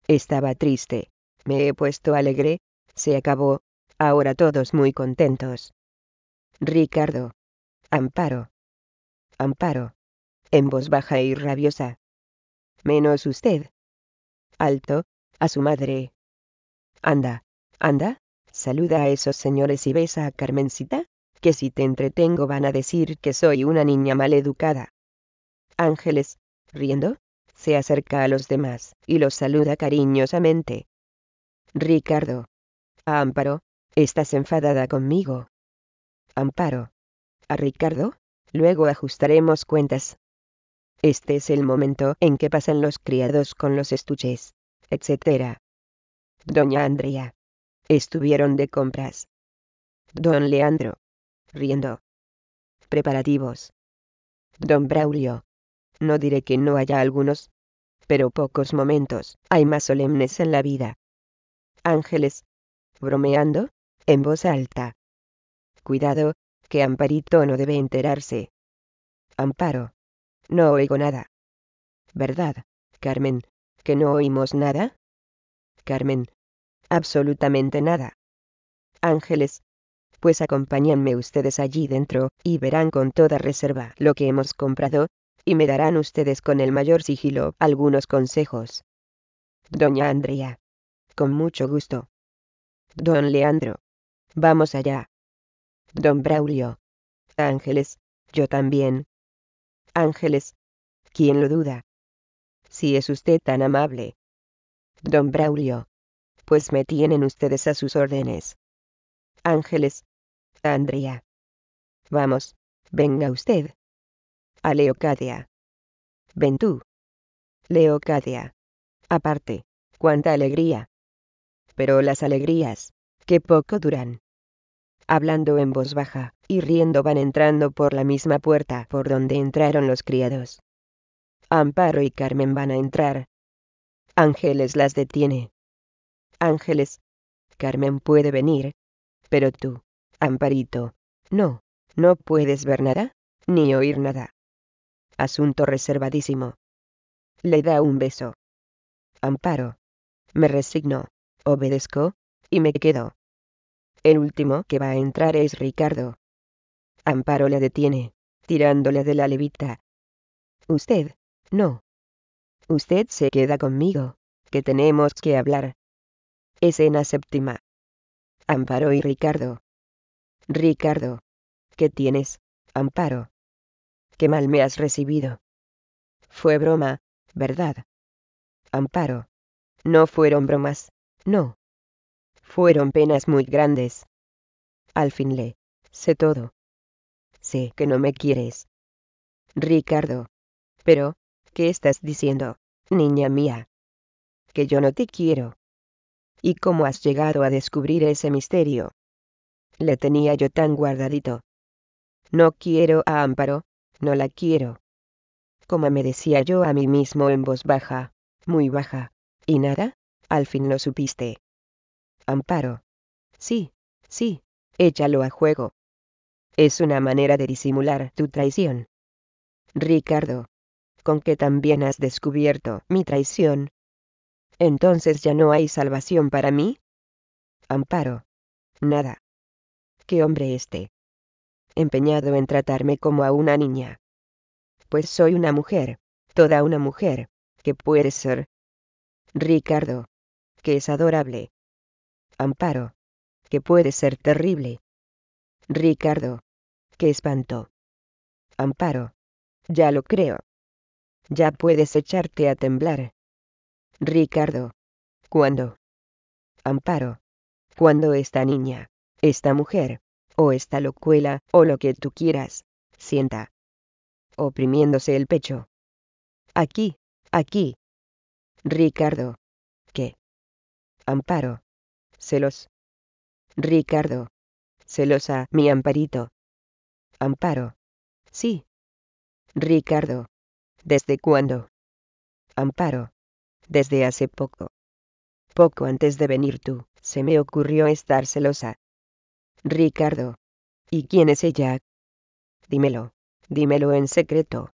Estaba triste, me he puesto alegre, se acabó, ahora todos muy contentos. Ricardo. Amparo. Amparo. En voz baja y rabiosa. Menos usted. Alto, a su madre. Anda, anda, saluda a esos señores y besa a Carmencita, que si te entretengo van a decir que soy una niña maleducada. Ángeles, riendo, se acerca a los demás y los saluda cariñosamente. Ricardo. A Amparo, estás enfadada conmigo. Amparo. A Ricardo, luego ajustaremos cuentas. Este es el momento en que pasan los criados con los estuches, etcétera. Doña Andrea. Estuvieron de compras. Don Leandro. Riendo. Preparativos. Don Braulio. No diré que no haya algunos, pero pocos momentos hay más solemnes en la vida. Ángeles. Bromeando, en voz alta. Cuidado, que Amparito no debe enterarse. Amparo. No oigo nada. ¿Verdad, Carmen, que no oímos nada? Carmen. Absolutamente nada. Ángeles. Pues acompáñenme ustedes allí dentro, y verán con toda reserva lo que hemos comprado, y me darán ustedes con el mayor sigilo algunos consejos. Doña Andrea. Con mucho gusto. Don Leandro. Vamos allá. Don Braulio. Ángeles, yo también. Ángeles. ¿Quién lo duda? Si es usted tan amable. Don Braulio. Pues me tienen ustedes a sus órdenes. Ángeles. Andrea. Vamos, venga usted. A Leocadia. Ven tú. Leocadia. Aparte, cuánta alegría. Pero las alegrías, qué poco duran. Hablando en voz baja, y riendo van entrando por la misma puerta por donde entraron los criados. Amparo y Carmen van a entrar. Ángeles las detiene. Ángeles. Carmen puede venir. Pero tú, Amparito, no, no puedes ver nada, ni oír nada. Asunto reservadísimo. Le da un beso. Amparo. Me resigno. Obedezco, y me quedo. El último que va a entrar es Ricardo. Amparo la detiene, tirándole de la levita. Usted, no. Usted se queda conmigo, que tenemos que hablar. Escena séptima. Amparo y Ricardo. Ricardo. ¿Qué tienes, Amparo? Qué mal me has recibido. Fue broma, ¿verdad? Amparo. No fueron bromas. No. Fueron penas muy grandes. Al fin le sé todo. Sé que no me quieres. Ricardo. Pero, ¿qué estás diciendo, niña mía? Que yo no te quiero. ¿Y cómo has llegado a descubrir ese misterio? Le tenía yo tan guardadito. No quiero a Amparo, no la quiero. Como me decía yo a mí mismo en voz baja, muy baja, y nada. Al fin lo supiste. Amparo. Sí, sí, échalo a juego. Es una manera de disimular tu traición. Ricardo. ¿Con que también has descubierto mi traición? ¿Entonces ya no hay salvación para mí? Amparo. Nada. ¿Qué hombre este? Empeñado en tratarme como a una niña. Pues soy una mujer, toda una mujer, que puede ser Ricardo, que es adorable. Amparo, que puede ser terrible. Ricardo, que espanto. Amparo, ya lo creo. Ya puedes echarte a temblar. Ricardo, ¿cuándo? Amparo, cuando esta niña, esta mujer, o esta locuela, o lo que tú quieras, sienta, oprimiéndose el pecho. Aquí, aquí. Ricardo, ¿qué? Amparo, celos. Ricardo, celosa, mi Amparito. Amparo, sí. Ricardo, ¿desde cuándo? Amparo, desde hace poco. Poco antes de venir tú, se me ocurrió estar celosa. Ricardo, ¿y quién es ella? Dímelo, dímelo en secreto.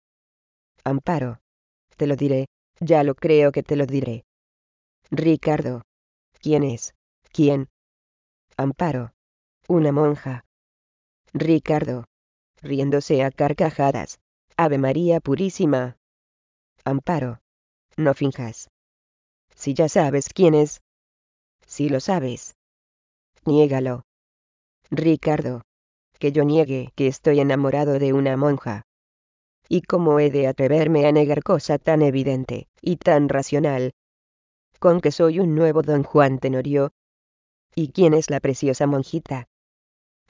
Amparo, te lo diré, ya lo creo que te lo diré. Ricardo, ¿quién es? ¿Quién? Amparo, una monja. Ricardo, riéndose a carcajadas, Ave María Purísima. Amparo, no finjas. Si ya sabes quién es. Si lo sabes. Niégalo. Ricardo, que yo niegue que estoy enamorado de una monja. ¿Y cómo he de atreverme a negar cosa tan evidente, y tan racional? Con que soy un nuevo Don Juan Tenorio. ¿Y quién es la preciosa monjita?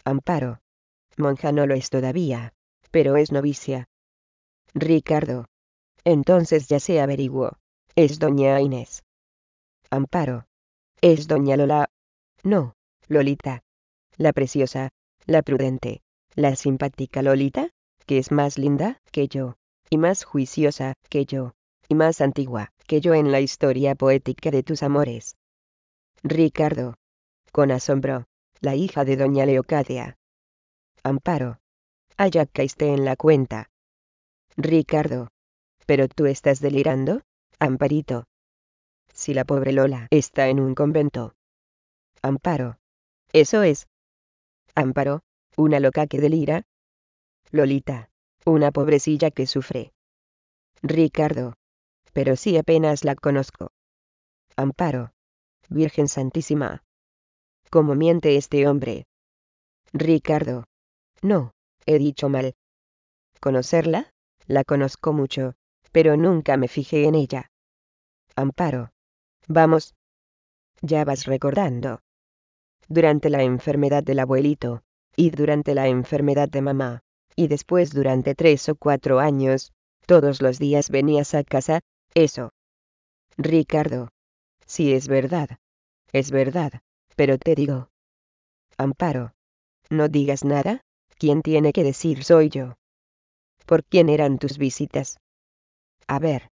Amparo, monja no lo es todavía, pero es novicia. Ricardo, entonces ya se averiguó, es doña Inés. Amparo, es doña Lola. No, Lolita. La preciosa, la prudente, la simpática Lolita, que es más linda que yo, y más juiciosa que yo, y más antigua que yo en la historia poética de tus amores. Ricardo, con asombro, la hija de doña Leocadia. Amparo, allá caíste en la cuenta. Ricardo, ¿pero tú estás delirando, Amparito? Si la pobre Lola está en un convento. Amparo, eso es. Amparo, una loca que delira. Lolita, una pobrecilla que sufre. Ricardo, pero sí apenas la conozco. Amparo, Virgen Santísima. ¿Cómo miente este hombre? Ricardo, no, he dicho mal. ¿Conocerla? La conozco mucho, pero nunca me fijé en ella. Amparo, vamos. Ya vas recordando. Durante la enfermedad del abuelito, y durante la enfermedad de mamá, y después durante tres o cuatro años, todos los días venías a casa, eso. Ricardo, sí es verdad, es verdad, pero te digo. Amparo, no digas nada, quien tiene que decir soy yo. ¿Por quién eran tus visitas? A ver.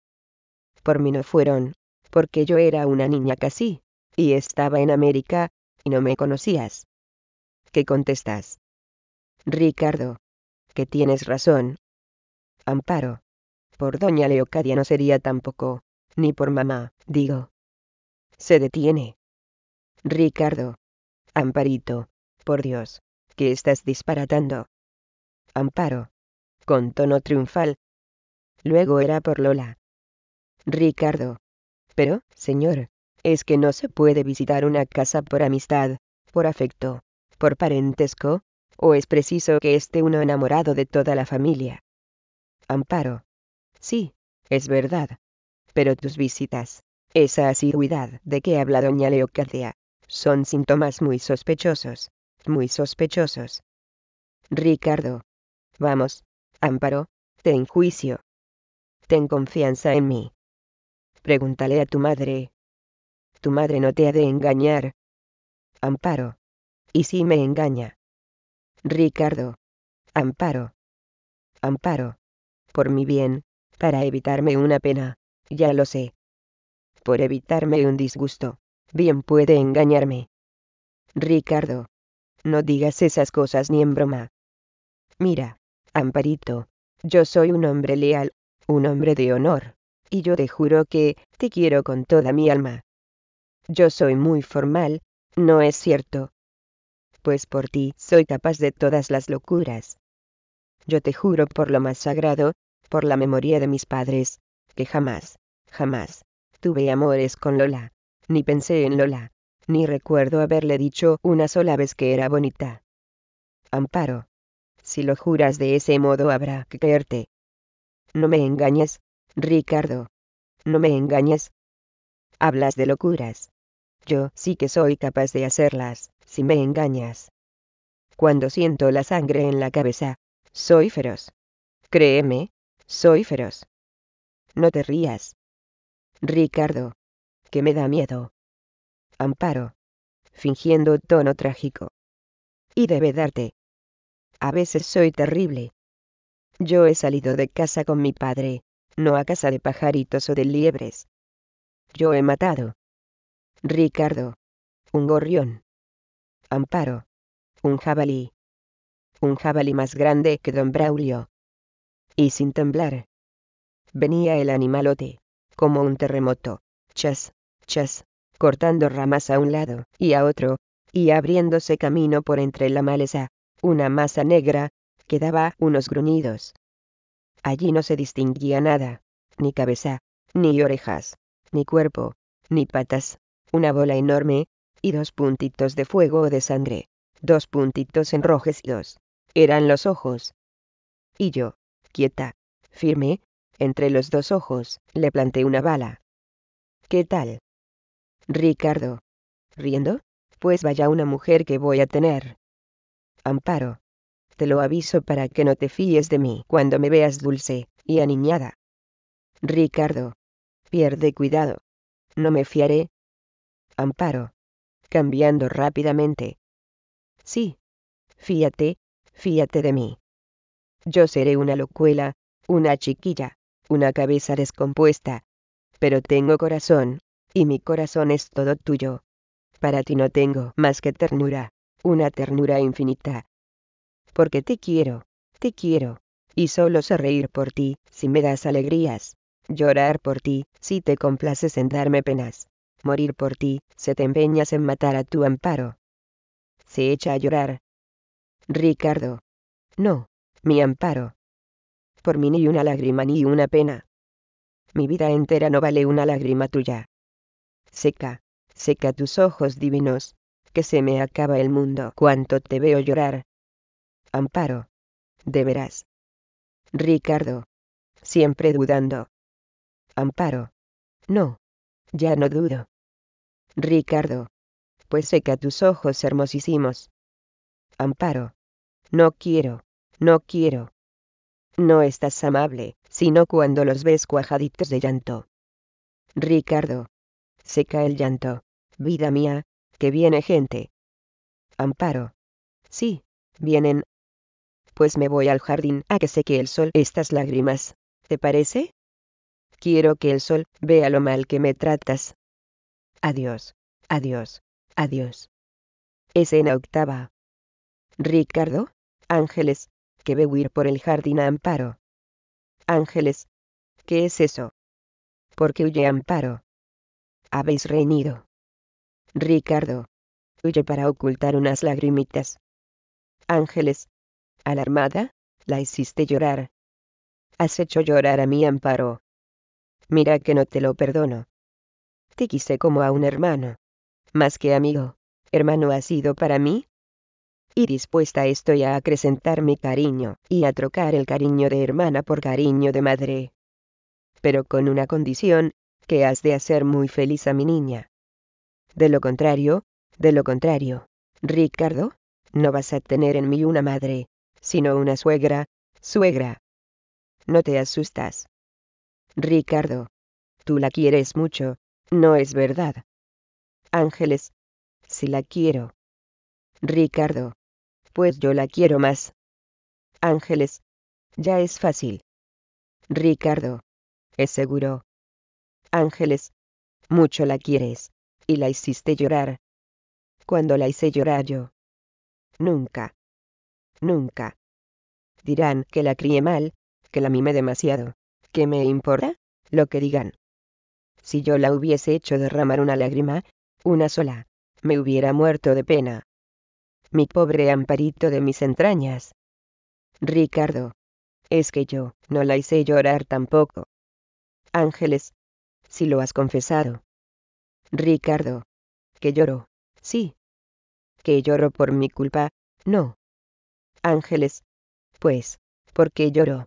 Por mí no fueron, porque yo era una niña casi, y estaba en América, y no me conocías. ¿Qué contestas? Ricardo, que tienes razón. Amparo, por doña Leocadia no sería tampoco, ni por mamá, digo. Se detiene. Ricardo, Amparito, por Dios, que estás disparatando. Amparo, con tono triunfal. Luego era por Lola. Ricardo, pero, señor, es que no se puede visitar una casa por amistad, por afecto, por parentesco, o es preciso que esté uno enamorado de toda la familia. Amparo, sí, es verdad. Pero tus visitas, esa asiduidad de que habla doña Leocadia, son síntomas muy sospechosos, muy sospechosos. Ricardo, vamos, Amparo, ten juicio. Ten confianza en mí. Pregúntale a tu madre. Tu madre no te ha de engañar. Amparo, ¿y si me engaña? Ricardo, Amparo. Amparo, por mi bien, para evitarme una pena, ya lo sé. Por evitarme un disgusto, bien puede engañarme. Ricardo, no digas esas cosas ni en broma. Mira, Amparito, yo soy un hombre leal, un hombre de honor, y yo te juro que te quiero con toda mi alma. Yo soy muy formal, ¿no es cierto? Pues por ti soy capaz de todas las locuras. Yo te juro por lo más sagrado, por la memoria de mis padres, que jamás, jamás, tuve amores con Lola, ni pensé en Lola, ni recuerdo haberle dicho una sola vez que era bonita. Amparo. Si lo juras de ese modo habrá que creerte. No me engañes, Ricardo. No me engañes. Hablas de locuras. Yo sí que soy capaz de hacerlas, si me engañas. Cuando siento la sangre en la cabeza, soy feroz. Créeme, soy feroz. No te rías. Ricardo. Que me da miedo. Amparo. Fingiendo tono trágico. Y debe darte. A veces soy terrible. Yo he salido de casa con mi padre, no a casa de pajaritos o de liebres. Yo he matado. Ricardo. Un gorrión. Amparo. Un jabalí. Un jabalí más grande que don Braulio. Y sin temblar. Venía el animalote, como un terremoto, chas, chas, cortando ramas a un lado y a otro, y abriéndose camino por entre la maleza, una masa negra, que daba unos gruñidos. Allí no se distinguía nada, ni cabeza, ni orejas, ni cuerpo, ni patas, una bola enorme, y dos puntitos de fuego o de sangre, dos puntitos enrojecidos, eran los ojos. Y yo, quieta, firme, entre los dos ojos, le planté una bala. ¿Qué tal? Ricardo. ¿Riendo? Pues vaya una mujer que voy a tener. Amparo. Te lo aviso para que no te fíes de mí cuando me veas dulce y aniñada. Ricardo. Pierde cuidado. No me fiaré. Amparo. Cambiando rápidamente. Sí. Fíate, fíate de mí. Yo seré una locuela, una chiquilla, una cabeza descompuesta. Pero tengo corazón, y mi corazón es todo tuyo. Para ti no tengo más que ternura, una ternura infinita. Porque te quiero, te quiero, y solo sé reír por ti, si me das alegrías, llorar por ti, si te complaces en darme penas, morir por ti, si te empeñas en matar a tu Amparo. Se echa a llorar. Ricardo. No, mi Amparo. Por mí ni una lágrima ni una pena. Mi vida entera no vale una lágrima tuya. Seca, seca tus ojos divinos, que se me acaba el mundo cuanto te veo llorar. Amparo. De veras. Ricardo. Siempre dudando. Amparo. No. Ya no dudo. Ricardo. Pues seca tus ojos hermosísimos. Amparo. No quiero, no quiero. No estás amable, sino cuando los ves cuajaditos de llanto. Ricardo. Seca el llanto, vida mía, que viene gente. Amparo. Sí, vienen. Pues me voy al jardín a que seque el sol estas lágrimas, ¿te parece? Quiero que el sol vea lo mal que me tratas. Adiós, adiós, adiós. Escena octava. Ricardo, Ángeles, que ve huir por el jardín a Amparo. Ángeles. ¿Qué es eso? ¿Por qué huye Amparo? Habéis reñido. Ricardo. Huye para ocultar unas lagrimitas. Ángeles. Alarmada, la hiciste llorar. Has hecho llorar a mi Amparo. Mira que no te lo perdono. Te quise como a un hermano. Más que amigo, hermano has sido para mí. Y dispuesta estoy a acrecentar mi cariño, y a trocar el cariño de hermana por cariño de madre. Pero con una condición, que has de hacer muy feliz a mi niña. De lo contrario, de lo contrario, Ricardo, no vas a tener en mí una madre, sino una suegra, suegra. No te asustas. Ricardo, tú la quieres mucho, no es verdad. Ángeles, sí la quiero. Ricardo. Pues yo la quiero más. Ángeles. Ya es fácil. Ricardo. Es seguro. Ángeles. Mucho la quieres, y la hiciste llorar. ¿Cuándo la hice llorar yo? Nunca. Nunca. Dirán que la crié mal, que la mimé demasiado. ¿Qué me importa lo que digan? Si yo la hubiese hecho derramar una lágrima, una sola, me hubiera muerto de pena. Mi pobre Amparito de mis entrañas. Ricardo. Es que yo no la hice llorar tampoco. ángeles, si lo has confesado. Ricardo. Que lloro, sí. Que lloro por mi culpa, no. Ángeles. Pues, ¿por qué lloro?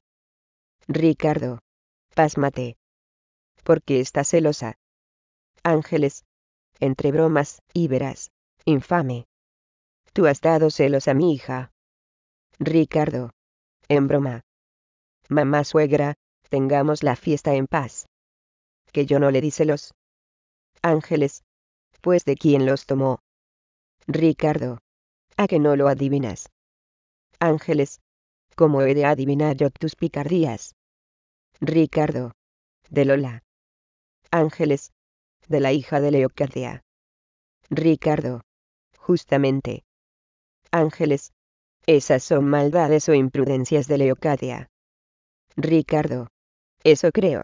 Ricardo. Pásmate. Porque está celosa. Ángeles. Entre bromas, y verás, infame. Tú has dado celos a mi hija. Ricardo. En broma. Mamá suegra, tengamos la fiesta en paz. Que yo no le di celos. Ángeles. Pues ¿de quién los tomó? Ricardo. ¿A que no lo adivinas? Ángeles. ¿Cómo he de adivinar yo tus picardías? Ricardo. De Lola. Ángeles. De la hija de Leocadia. Ricardo. Justamente. Ángeles. Esas son maldades o imprudencias de Leocadia. Ricardo. Eso creo.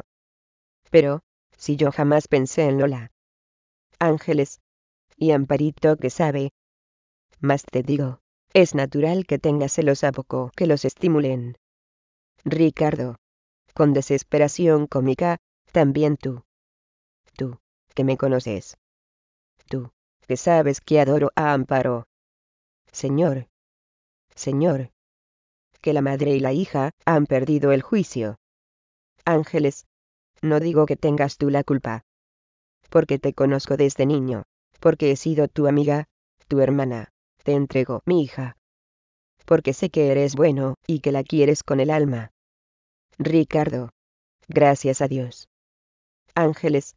Pero, si yo jamás pensé en Lola. Ángeles. Y Amparito que sabe. Más te digo, es natural que tenga celos a poco que los estimulen. Ricardo. Con desesperación cómica, también tú. Tú, que me conoces. Tú, que sabes que adoro a Amparo. Señor. Señor. Que la madre y la hija han perdido el juicio. Ángeles. No digo que tengas tú la culpa. Porque te conozco desde niño. Porque he sido tu amiga, tu hermana. Te entrego mi hija. Porque sé que eres bueno y que la quieres con el alma. Ricardo. Gracias a Dios. Ángeles.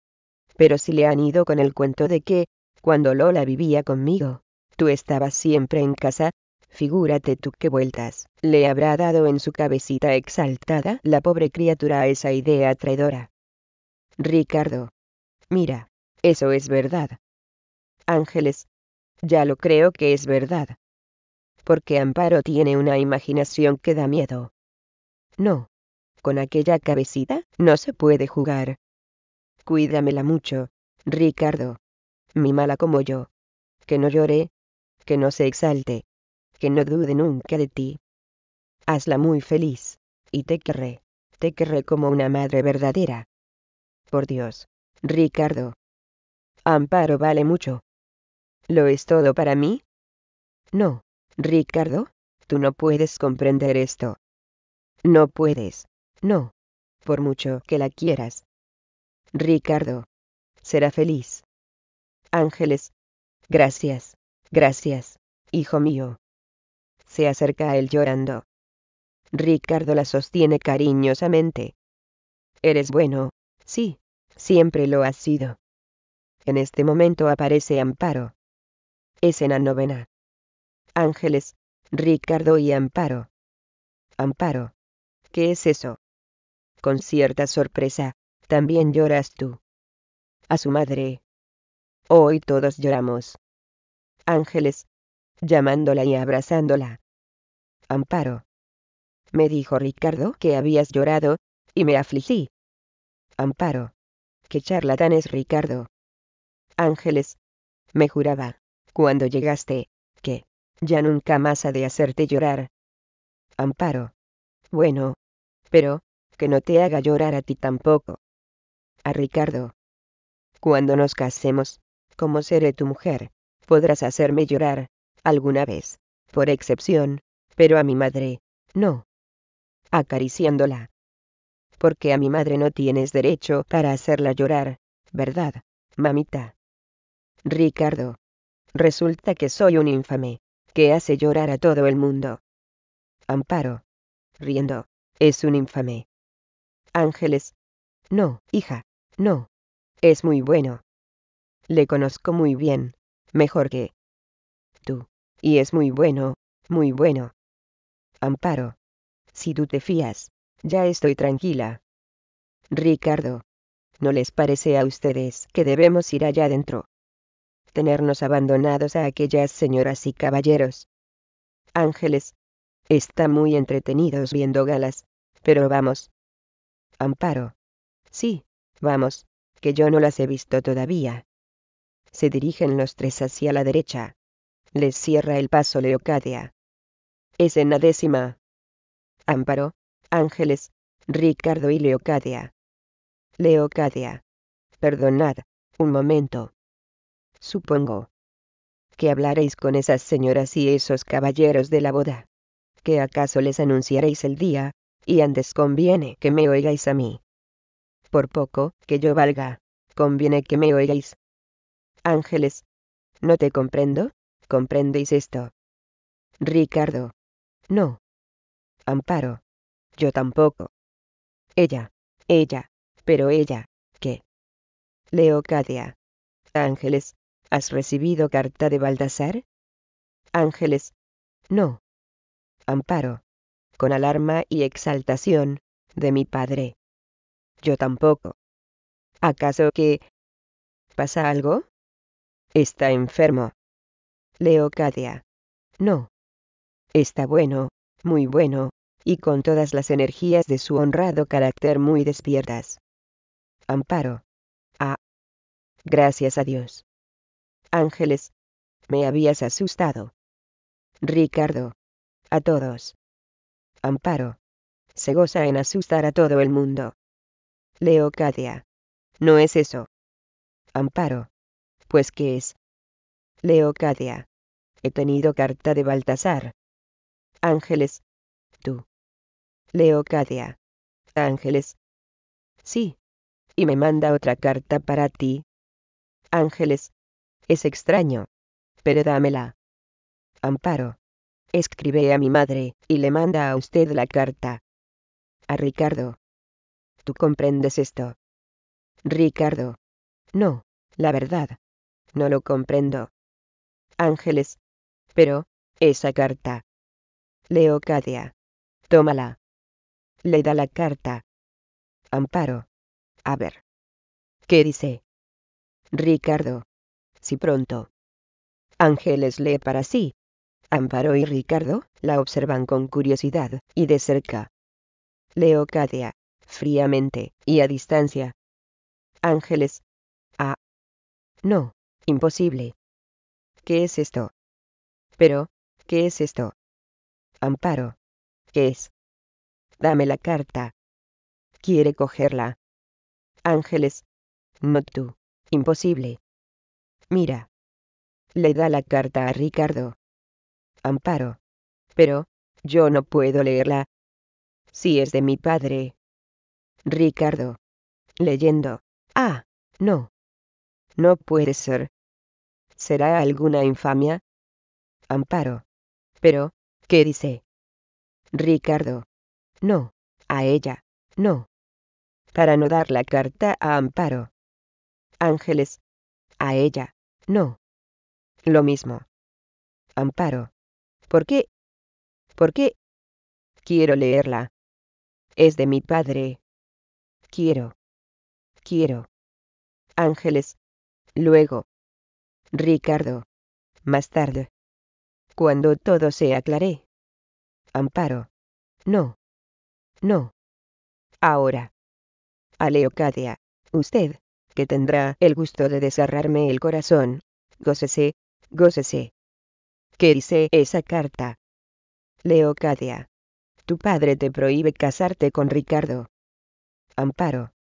Pero si le han ido con el cuento de que, cuando Lola vivía conmigo, tú estabas siempre en casa, figúrate tú qué vueltas le habrá dado en su cabecita exaltada la pobre criatura a esa idea traidora. Ricardo. Mira, eso es verdad. Ángeles. Ya lo creo que es verdad. Porque Amparo tiene una imaginación que da miedo. No. Con aquella cabecita no se puede jugar. Cuídamela mucho, Ricardo. Mímala como yo. Que no llore. Que no se exalte. Que no dude nunca de ti. Hazla muy feliz, y te querré, te querré como una madre verdadera. Por Dios, Ricardo. Amparo vale mucho. ¿Lo es todo para mí? No, Ricardo, tú no puedes comprender esto. No puedes, no, por mucho que la quieras. Ricardo. Será feliz. Ángeles. Gracias, gracias, hijo mío. Se acerca a él llorando. Ricardo la sostiene cariñosamente. Eres bueno, sí, siempre lo has sido. En este momento aparece Amparo. Escena novena. Ángeles, Ricardo y Amparo. Amparo. ¿Qué es eso? Con cierta sorpresa, también lloras tú. A su madre. Hoy todos lloramos. Ángeles. Llamándola y abrazándola. Amparo. Me dijo Ricardo que habías llorado, y me afligí. Amparo. Qué charlatán es Ricardo. Ángeles. Me juraba, cuando llegaste, que ya nunca más ha de hacerte llorar. Amparo. Bueno. Pero, que no te haga llorar a ti tampoco. A Ricardo. Cuando nos casemos, como seré tu mujer, podrás hacerme llorar. Alguna vez, por excepción, pero a mi madre, no. Acariciándola. Porque a mi madre no tienes derecho para hacerla llorar, ¿verdad, mamita? Ricardo. Resulta que soy un infame, que hace llorar a todo el mundo. Amparo. Riendo, es un infame. Ángeles. No, hija, no. Es muy bueno. Le conozco muy bien, mejor que tú. Y es muy bueno, muy bueno. Amparo. Si tú te fías, ya estoy tranquila. Ricardo. ¿No les parece a ustedes que debemos ir allá adentro? Tenernos abandonados a aquellas señoras y caballeros. Ángeles. Está muy entretenidos viendo galas, pero vamos. Amparo. Sí, vamos, que yo no las he visto todavía. Se dirigen los tres hacia la derecha. Les cierra el paso Leocadia. Escena décima. Amparo, Ángeles, Ricardo y Leocadia. Leocadia. Perdonad, un momento. Supongo que hablaréis con esas señoras y esos caballeros de la boda. ¿Que acaso les anunciaréis el día? Y antes conviene que me oigáis a mí. Por poco que yo valga, conviene que me oigáis. Ángeles, no te comprendo, ¿comprendéis esto? Ricardo, no. Amparo, yo tampoco. Ella, ella, pero ella, ¿qué? Leocadia, Ángeles, ¿has recibido carta de Baltasar? Ángeles, no. Amparo, con alarma y exaltación, de mi padre. Yo tampoco. ¿Acaso que pasa algo? Está enfermo. Leocadia, no. Está bueno, muy bueno, y con todas las energías de su honrado carácter muy despiertas. Amparo, ah, gracias a Dios. Ángeles, me habías asustado. Ricardo, a todos. Amparo, se goza en asustar a todo el mundo. Leocadia, no es eso. Amparo, pues ¿qué es? Leocadia, he tenido carta de Baltasar. Ángeles, tú. Leocadia, Ángeles, sí, y me manda otra carta para ti. Ángeles, es extraño, pero dámela. Amparo, escribe a mi madre, y le manda a usted la carta. A Ricardo. ¿Tú comprendes esto? Ricardo. No, la verdad. No lo comprendo. Ángeles. Pero, esa carta. Leocadia. Tómala. Le da la carta. Amparo. A ver. ¿Qué dice? Ricardo. Sí, pronto. Ángeles lee para sí. Amparo y Ricardo la observan con curiosidad y de cerca. Leocadia, fríamente y a distancia. Ángeles, ah, no, imposible. ¿Qué es esto? Pero, ¿qué es esto? Amparo, ¿qué es? Dame la carta. Quiere cogerla. Ángeles, no tú, imposible. Mira. Le da la carta a Ricardo. Amparo. Pero, yo no puedo leerla. Si es de mi padre. Ricardo. Leyendo. Ah, no. No puede ser. ¿Será alguna infamia? Amparo. Pero, ¿qué dice? Ricardo. No, a ella, no. Para no dar la carta a Amparo. Ángeles. A ella, no. Lo mismo. Amparo. ¿Por qué? ¿Por qué? Quiero leerla. Es de mi padre. Quiero. Quiero. Ángeles. Luego. Ricardo. Más tarde. Cuando todo se aclare. Amparo. No. No. Ahora. A Leocadia. Usted, que tendrá el gusto de desgarrarme el corazón. Gócese, gócese. ¿Qué dice esa carta? Leocadia. Tu padre te prohíbe casarte con Ricardo. Amparo.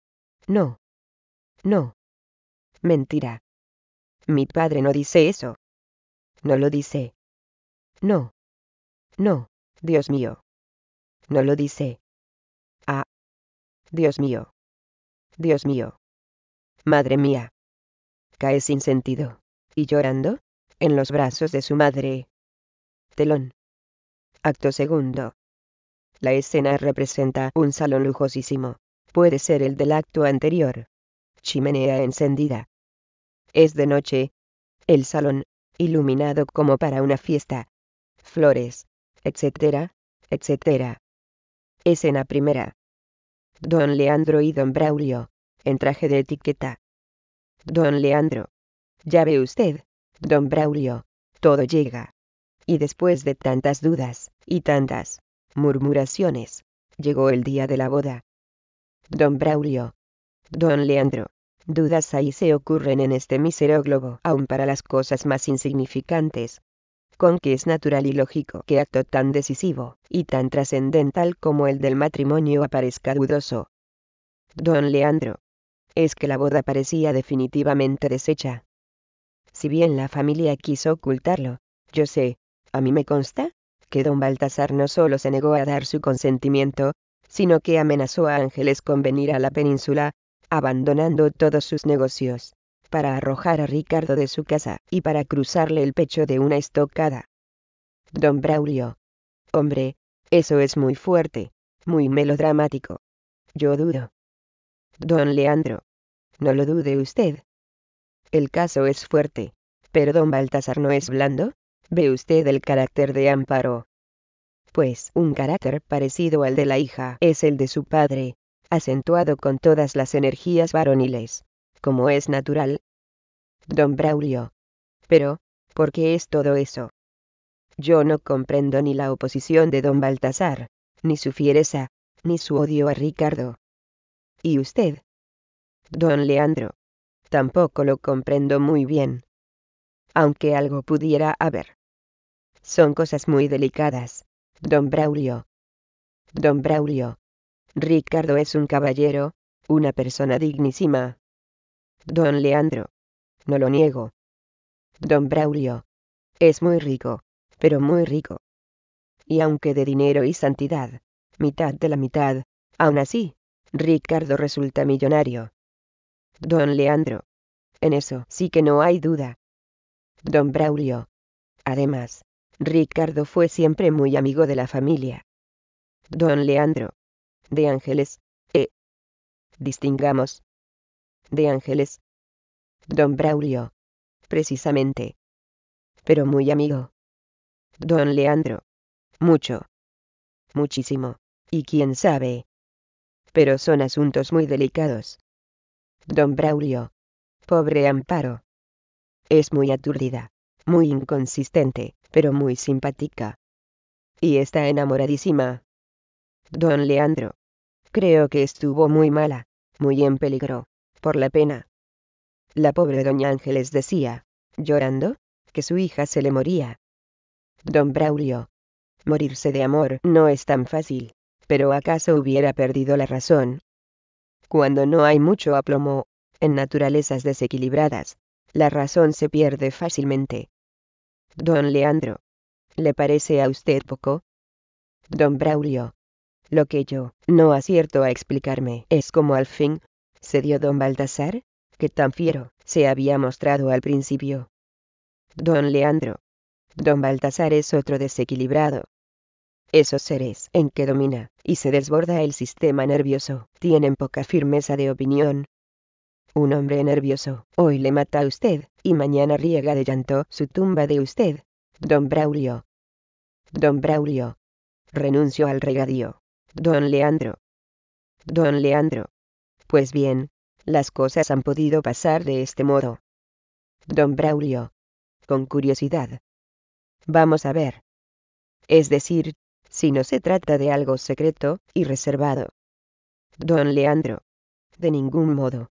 No. No. Mentira. Mi padre no dice eso. No lo dice. No. No, Dios mío. No lo dice. Ah. Dios mío. Dios mío. Madre mía. Cae sin sentido. ¿Y llorando? En los brazos de su madre. Telón. Acto segundo. La escena representa un salón lujosísimo. Puede ser el del acto anterior. Chimenea encendida. Es de noche. El salón, iluminado como para una fiesta. Flores, etcétera, etcétera. Escena primera. Don Leandro y don Braulio, en traje de etiqueta. Don Leandro. Ya ve usted. Don Braulio, todo llega. Y después de tantas dudas, y tantas murmuraciones, llegó el día de la boda. Don Braulio. Don Leandro. Dudas ahí se ocurren en este mísero globo, aun para las cosas más insignificantes. Con que es natural y lógico que acto tan decisivo, y tan trascendental como el del matrimonio aparezca dudoso. Don Leandro. es que la boda parecía definitivamente deshecha. Si bien la familia quiso ocultarlo, yo sé, a mí me consta, que don Baltasar no solo se negó a dar su consentimiento, sino que amenazó a Ángeles con venir a la península, abandonando todos sus negocios, para arrojar a Ricardo de su casa y para cruzarle el pecho de una estocada. Don Braulio. Hombre, eso es muy fuerte, muy melodramático. Yo dudo. Don Leandro. No lo dude usted. El caso es fuerte, pero don Baltasar no es blando. ¿Ve usted el carácter de Amparo? Pues un carácter parecido al de la hija es el de su padre, acentuado con todas las energías varoniles, como es natural. Don Braulio. Pero, ¿por qué es todo eso? Yo no comprendo ni la oposición de don Baltasar, ni su fiereza, ni su odio a Ricardo. ¿Y usted? Don Leandro. Tampoco lo comprendo muy bien. Aunque algo pudiera haber. Son cosas muy delicadas, don Braulio. Don Braulio. Ricardo es un caballero, una persona dignísima. Don Leandro. No lo niego. Don Braulio. Es muy rico, pero muy rico. Y aunque de dinero y santidad, mitad de la mitad, aún así, Ricardo resulta millonario. Don Leandro. En eso sí que no hay duda. Don Braulio. Además, Ricardo fue siempre muy amigo de la familia. Don Leandro. De Ángeles, eh. Distingamos. De Ángeles. Don Braulio. Precisamente. Pero muy amigo. Don Leandro. Mucho. Muchísimo. Y quién sabe. Pero son asuntos muy delicados. Don Braulio. Pobre Amparo. Es muy aturdida, muy inconsistente, pero muy simpática. Y está enamoradísima. Don Leandro. Creo que estuvo muy mala, muy en peligro, por la pena. La pobre doña Ángeles decía, llorando, que su hija se le moría. Don Braulio. Morirse de amor no es tan fácil, pero ¿acaso hubiera perdido la razón? Cuando no hay mucho aplomo, en naturalezas desequilibradas, la razón se pierde fácilmente. Don Leandro. ¿Le parece a usted poco? Don Braulio. Lo que yo no acierto a explicarme es cómo al fin se dio don Baltasar, que tan fiero se había mostrado al principio. Don Leandro. Don Baltasar es otro desequilibrado. Esos seres en que domina y se desborda el sistema nervioso tienen poca firmeza de opinión. Un hombre nervioso hoy le mata a usted, y mañana riega de llanto su tumba de usted, don Braulio. Don Braulio. Renuncio al regadío, don Leandro. Don Leandro. Pues bien, las cosas han podido pasar de este modo. Don Braulio. Con curiosidad. Vamos a ver. Es decir, si no se trata de algo secreto y reservado. Don Leandro. De ningún modo.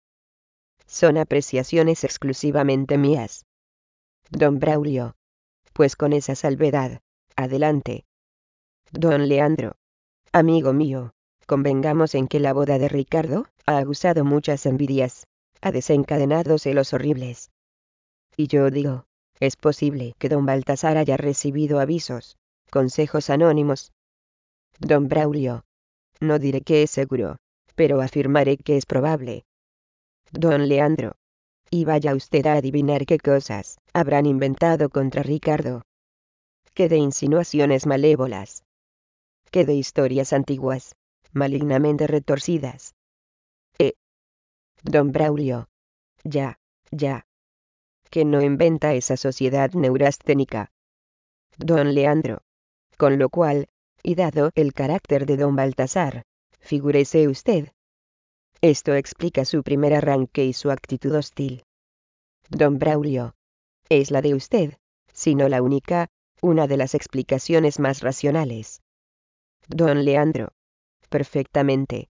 Son apreciaciones exclusivamente mías. Don Braulio. Pues con esa salvedad, adelante. Don Leandro. Amigo mío, convengamos en que la boda de Ricardo ha aguzado muchas envidias, ha desencadenado celos horribles. Y yo digo, es posible que don Baltasar haya recibido avisos, consejos anónimos. Don Braulio. No diré que es seguro, pero afirmaré que es probable. Don Leandro. Y vaya usted a adivinar qué cosas habrán inventado contra Ricardo. Qué de insinuaciones malévolas. Qué de historias antiguas, malignamente retorcidas. Eh. Don Braulio. Ya, ya. Que no inventa esa sociedad neurasténica. Don Leandro. Con lo cual, y dado el carácter de don Baltasar, figúrese usted. Esto explica su primer arranque y su actitud hostil. Don Braulio. Es la de usted, si no la única, una de las explicaciones más racionales. Don Leandro. Perfectamente.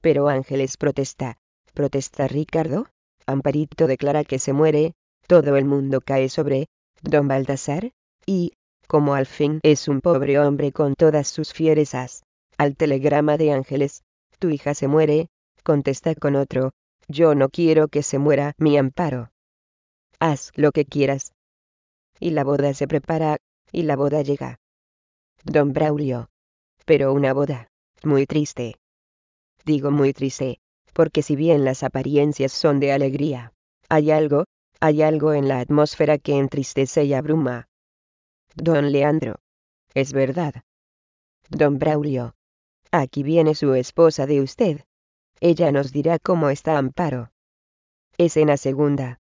Pero Ángeles protesta. ¿Protesta Ricardo? Amparito declara que se muere, todo el mundo cae sobre don Baltasar, y, como al fin es un pobre hombre con todas sus fierezas, al telegrama de Ángeles, tu hija se muere, contesta con otro, Yo no quiero que se muera mi Amparo. Haz lo que quieras. Y la boda se prepara, y la boda llega. Don Braulio. Pero una boda muy triste. Digo muy triste, porque si bien las apariencias son de alegría, hay algo, hay algo en la atmósfera que entristece y abruma. Don Leandro. Es verdad. Don Braulio. Aquí viene su esposa de usted. Ella nos dirá cómo está Amparo. Escena segunda.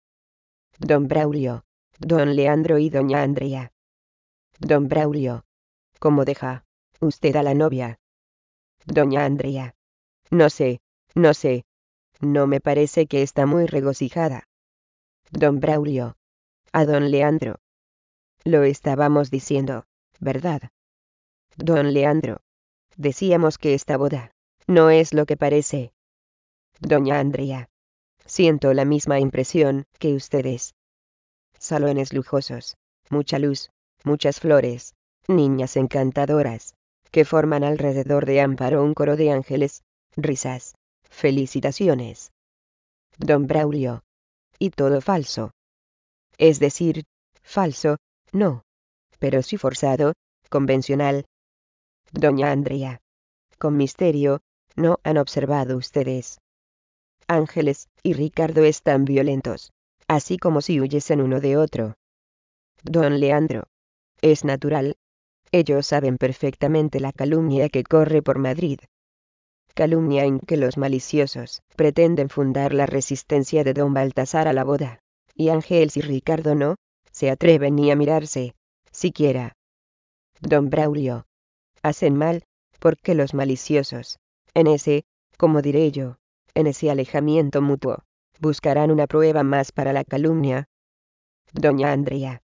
Don Braulio, don Leandro y doña Andrea. Don Braulio. ¿Cómo deja usted a la novia? Doña Andrea. No sé, no sé. No me parece que está muy regocijada. Don Braulio. A don Leandro. Lo estábamos diciendo, ¿verdad? Don Leandro. Decíamos que esta boda no es lo que parece. Doña Andrea. Siento la misma impresión que ustedes. Salones lujosos, mucha luz, muchas flores, niñas encantadoras, que forman alrededor de Amparo un coro de ángeles, risas, felicitaciones. Don Braulio. Y todo falso. Es decir, falso, no, pero sí forzado, convencional. Doña Andrea. Con misterio, no han observado ustedes. Ángeles y Ricardo están violentos, así como si huyesen uno de otro. Don Leandro. Es natural. Ellos saben perfectamente la calumnia que corre por Madrid. Calumnia en que los maliciosos pretenden fundar la resistencia de don Baltasar a la boda, y Ángeles y Ricardo no se atreven ni a mirarse, siquiera. Don Braulio. Hacen mal, porque los maliciosos, en ese, como diré yo, en ese alejamiento mutuo, buscarán una prueba más para la calumnia. Doña Andrea.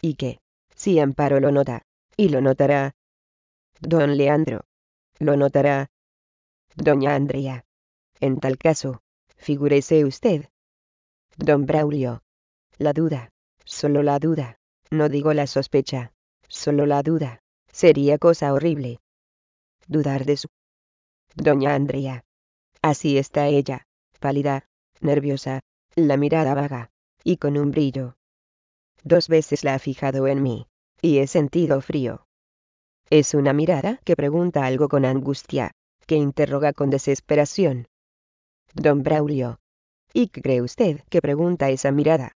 Y que, si Amparo lo nota, y lo notará. Don Leandro. Lo notará. Doña Andrea. En tal caso, figúrese usted. Don Braulio. La duda, solo la duda, no digo la sospecha, solo la duda. Sería cosa horrible. Dudar de su... Doña Andrea. Así está ella, pálida, nerviosa, la mirada vaga, y con un brillo. Dos veces la ha fijado en mí, y he sentido frío. Es una mirada que pregunta algo con angustia, que interroga con desesperación. Don Braulio. ¿Y qué cree usted que pregunta esa mirada?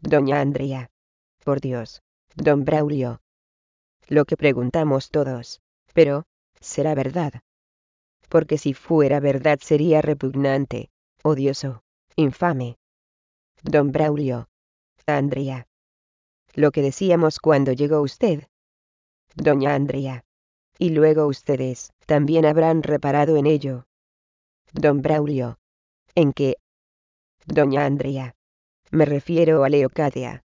Doña Andrea. Por Dios, don Braulio. Lo que preguntamos todos, pero, ¿será verdad? Porque si fuera verdad sería repugnante, odioso, infame. Don Braulio. Andrea. Lo que decíamos cuando llegó usted. Doña Andrea. Y luego ustedes también habrán reparado en ello. Don Braulio. ¿En qué? Doña Andrea. Me refiero a Leocadia.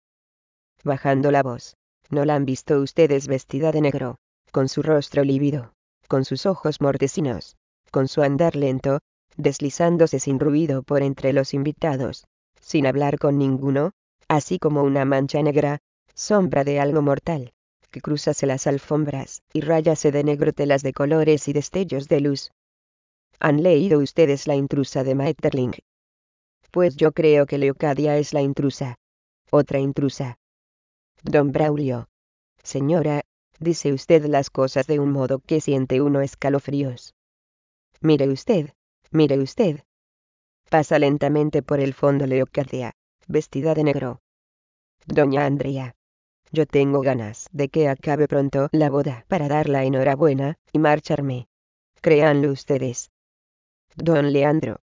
Bajando la voz. ¿No la han visto ustedes vestida de negro, con su rostro lívido, con sus ojos mortecinos, con su andar lento, deslizándose sin ruido por entre los invitados, sin hablar con ninguno, así como una mancha negra, sombra de algo mortal, que cruzase las alfombras y rayase de negro telas de colores y destellos de luz? ¿Han leído ustedes La intrusa de Maeterlinck? Pues yo creo que Leocadia es la intrusa. Otra intrusa. Don Braulio. Señora, dice usted las cosas de un modo que siente uno escalofríos. Mire usted, mire usted. Pasa lentamente por el fondo Leocadia, vestida de negro. Doña Andrea. Yo tengo ganas de que acabe pronto la boda para dar la enhorabuena y marcharme. Créanlo ustedes. Don Leandro.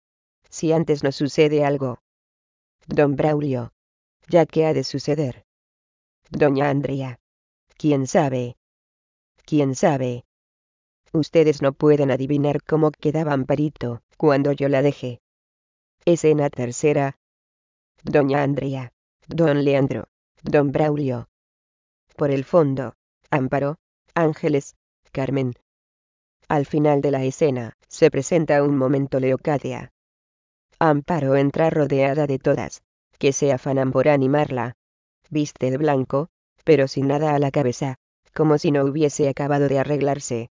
Si antes no sucede algo. Don Braulio. Ya que ha de suceder. Doña Andrea. ¿Quién sabe? ¿Quién sabe? Ustedes no pueden adivinar cómo quedaba Amparito cuando yo la dejé. Escena tercera. Doña Andrea. Don Leandro. Don Braulio. Por el fondo. Amparo. Ángeles. Carmen. Al final de la escena, se presenta un momento Leocadia. Amparo entra rodeada de todas, que se afanan por animarla. Viste de blanco, pero sin nada a la cabeza, como si no hubiese acabado de arreglarse.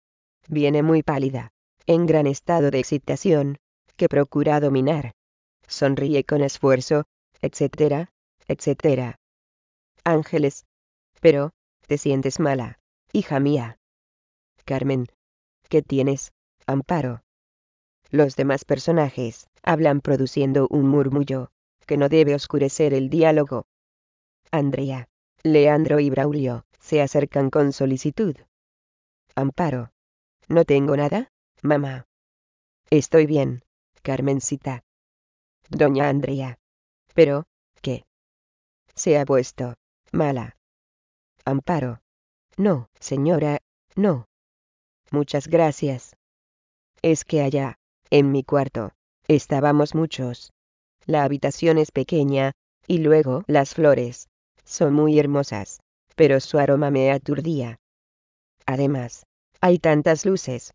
Viene muy pálida, en gran estado de excitación, que procura dominar. sonríe con esfuerzo, etcétera, etcétera. Ángeles. Pero, te sientes mala, hija mía. Carmen. ¿Qué tienes, Amparo? Los demás personajes hablan produciendo un murmullo, que no debe oscurecer el diálogo. Andrea, Leandro y Braulio se acercan con solicitud. Amparo. ¿No tengo nada, mamá? Estoy bien, Carmencita. Doña Andrea. Pero, ¿qué? Se ha puesto mala. Amparo. No, señora, no. Muchas gracias. Es que allá, en mi cuarto, estábamos muchos. La habitación es pequeña, y luego las flores son muy hermosas, pero su aroma me aturdía. Además, hay tantas luces.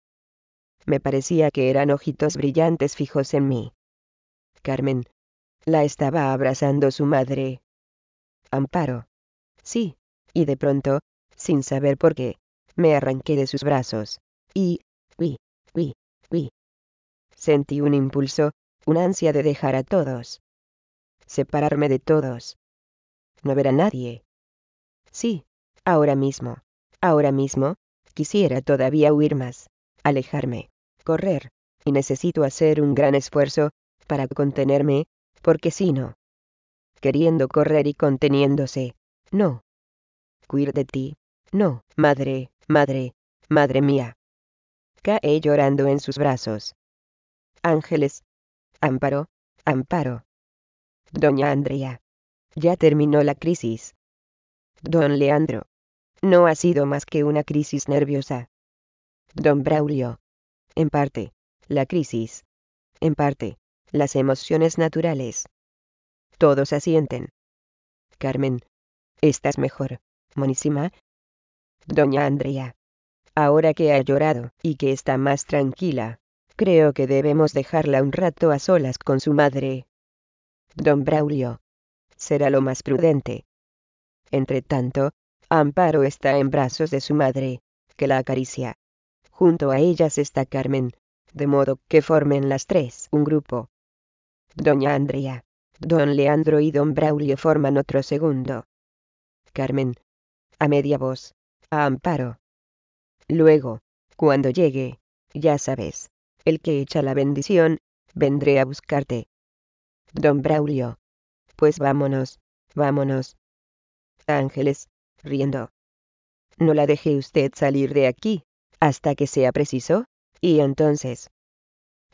Me parecía que eran ojitos brillantes fijos en mí. Carmen. La estaba abrazando su madre. Amparo. Sí, y de pronto, sin saber por qué, me arranqué de sus brazos, y, uy, uy, uy. Sentí un impulso, una ansia de dejar a todos. Separarme de todos. No ver a nadie. Sí, ahora mismo, ahora mismo, quisiera todavía huir más, alejarme, correr, y necesito hacer un gran esfuerzo, para contenerme, porque si no. Queriendo correr y conteniéndose, no. Huir de ti, no, madre, madre, madre mía. Caí llorando en sus brazos. Ángeles. Amparo, Amparo. Doña Andrea. Ya terminó la crisis. Don Leandro. No ha sido más que una crisis nerviosa. Don Braulio. En parte, la crisis. En parte, las emociones naturales. Todos asienten. Carmen. ¿Estás mejor, monísima? Doña Andrea. Ahora que ha llorado y que está más tranquila, creo que debemos dejarla un rato a solas con su madre. Don Braulio. Será lo más prudente. Entretanto, Amparo está en brazos de su madre, que la acaricia. Junto a ellas está Carmen, de modo que formen las tres un grupo. Doña Andrea, Don Leandro y Don Braulio forman otro segundo. Carmen. A media voz, a Amparo. Luego, cuando llegue, ya sabes, el que echa la bendición, vendré a buscarte. Don Braulio. Pues vámonos, vámonos. Ángeles, riendo. No la deje usted salir de aquí, hasta que sea preciso, y entonces.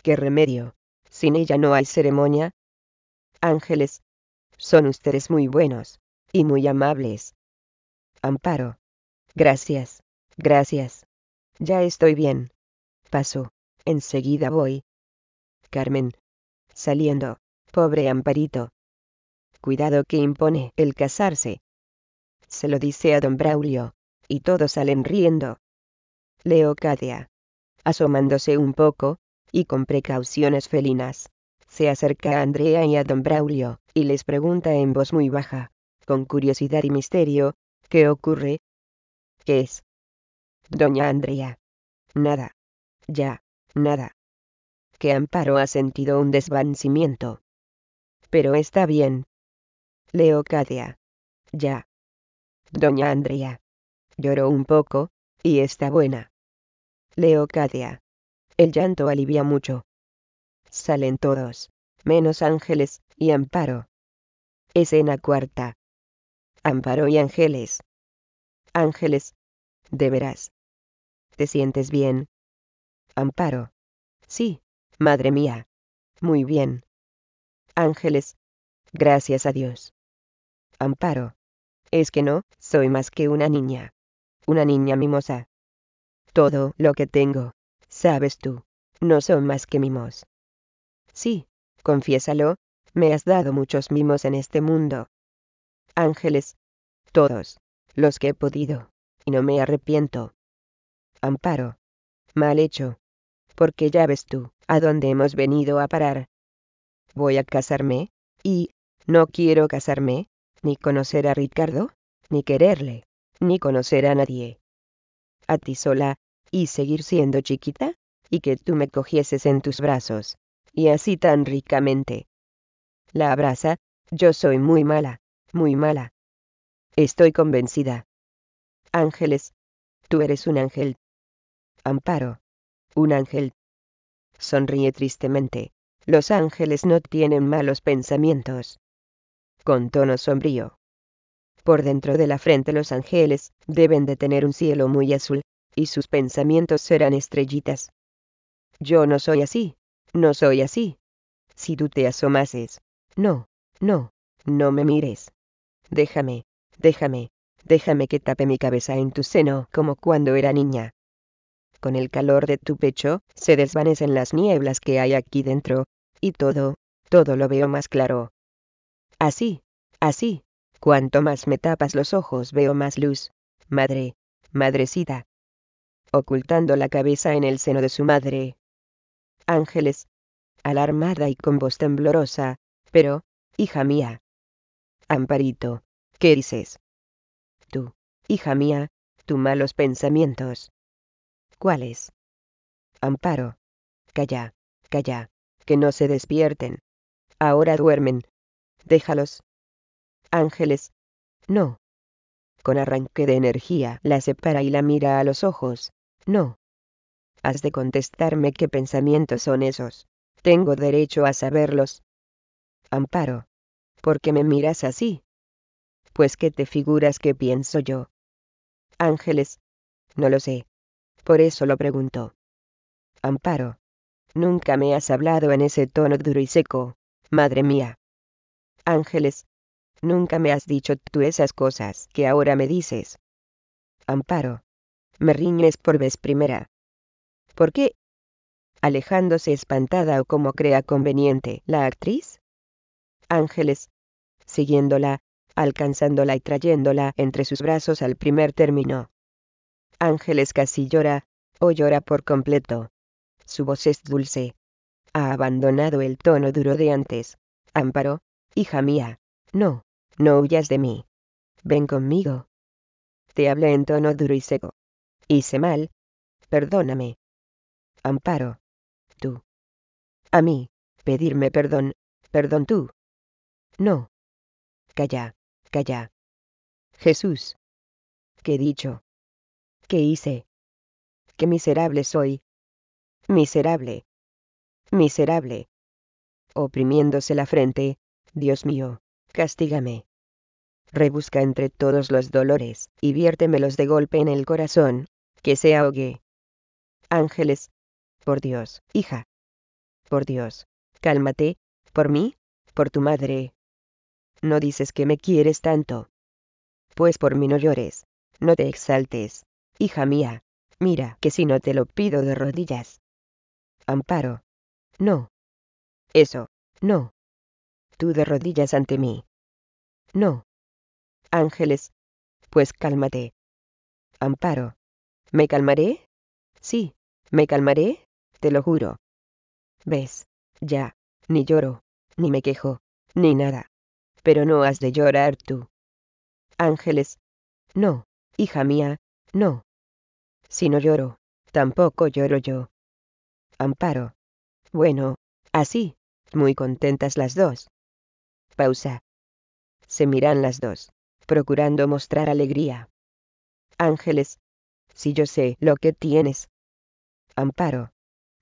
¿Qué remedio? Sin ella no hay ceremonia. Ángeles. Son ustedes muy buenos, y muy amables. Amparo. Gracias, gracias. Ya estoy bien. Paso, enseguida voy. Carmen. Saliendo, pobre Amparito. Cuidado que impone el casarse. Se lo dice a Don Braulio, y todos salen riendo. Leocadia. Asomándose un poco, y con precauciones felinas, se acerca a Andrea y a Don Braulio, y les pregunta en voz muy baja, con curiosidad y misterio, ¿qué ocurre? ¿Qué es? Doña Andrea. Nada. Ya, nada. Que Amparo ha sentido un desvanecimiento. Pero está bien. Leocadia. Ya. Doña Andrea. Lloró un poco, y está buena. Leocadia. El llanto alivia mucho. Salen todos, menos Ángeles y Amparo. Escena cuarta. Amparo y Ángeles. Ángeles. De veras. ¿Te sientes bien? Amparo. Sí, madre mía. Muy bien. Ángeles. Gracias a Dios. Amparo. Es que no, soy más que una niña. Una niña mimosa. Todo lo que tengo, sabes tú, no son más que mimos. Sí, confiésalo, me has dado muchos mimos en este mundo. Ángeles. Todos, los que he podido, y no me arrepiento. Amparo. Mal hecho. Porque ya ves tú, a dónde hemos venido a parar. Voy a casarme, y, no quiero casarme, ni conocer a Ricardo, ni quererle, ni conocer a nadie. A ti sola, y seguir siendo chiquita, y que tú me cogieses en tus brazos, y así tan ricamente. la abraza, yo soy muy mala, muy mala. Estoy convencida. Ángeles, tú eres un ángel. Amparo, un ángel. Sonríe tristemente. Los ángeles no tienen malos pensamientos. Con tono sombrío. Por dentro de la frente los ángeles deben de tener un cielo muy azul, y sus pensamientos serán estrellitas. Yo no soy así, no soy así. Si tú te asomases. No, no, no me mires. Déjame, déjame, déjame que tape mi cabeza en tu seno como cuando era niña. Con el calor de tu pecho, se desvanecen las nieblas que hay aquí dentro, y todo, todo lo veo más claro. Así, así, cuanto más me tapas los ojos veo más luz, madre, madrecita. Ocultando la cabeza en el seno de su madre. Ángeles, alarmada y con voz temblorosa, pero, hija mía. Amparito, ¿qué dices? Tú, hija mía, tus malos pensamientos. ¿Cuáles? Amparo. Calla, calla, que no se despierten. Ahora duermen. Déjalos. Ángeles. No. Con arranque de energía la separa y la mira a los ojos. No. Has de contestarme qué pensamientos son esos. Tengo derecho a saberlos. Amparo. ¿Por qué me miras así? Pues ¿qué te figuras que pienso yo? Ángeles. No lo sé. Por eso lo pregunto. Amparo. Nunca me has hablado en ese tono duro y seco, madre mía. Ángeles. Nunca me has dicho tú esas cosas que ahora me dices. Amparo. Me riñes por vez primera. ¿Por qué? Alejándose espantada o como crea conveniente la actriz. Ángeles. Siguiéndola, alcanzándola y trayéndola entre sus brazos al primer término. Ángeles casi llora, o llora por completo. Su voz es dulce. Ha abandonado el tono duro de antes. Amparo, hija mía, no, no huyas de mí. Ven conmigo. Te hablé en tono duro y seco. Hice mal. Perdóname. Amparo. Tú. A mí, pedirme perdón, perdón tú. No. Calla, calla. Jesús. ¿Qué he dicho? ¿Qué hice? ¡Qué miserable soy! ¡Miserable! ¡Miserable! Oprimiéndose la frente, Dios mío, castígame. Rebusca entre todos los dolores y viértemelos de golpe en el corazón, que se ahogue. Ángeles, por Dios, hija. Por Dios, cálmate, por mí, por tu madre. No dices que me quieres tanto. Pues por mí no llores, no te exaltes. Hija mía, mira que si no te lo pido de rodillas. Amparo. No. Eso, no. Tú de rodillas ante mí. No. Ángeles. Pues cálmate. Amparo. ¿Me calmaré? Sí, me calmaré, te lo juro. ¿Ves? Ya, ni lloro, ni me quejo, ni nada. Pero no has de llorar tú. Ángeles. No, hija mía, no. Si no lloro, tampoco lloro yo. Amparo. Bueno, así, muy contentas las dos. Pausa. Se miran las dos, procurando mostrar alegría. Ángeles. Si yo sé lo que tienes. Amparo.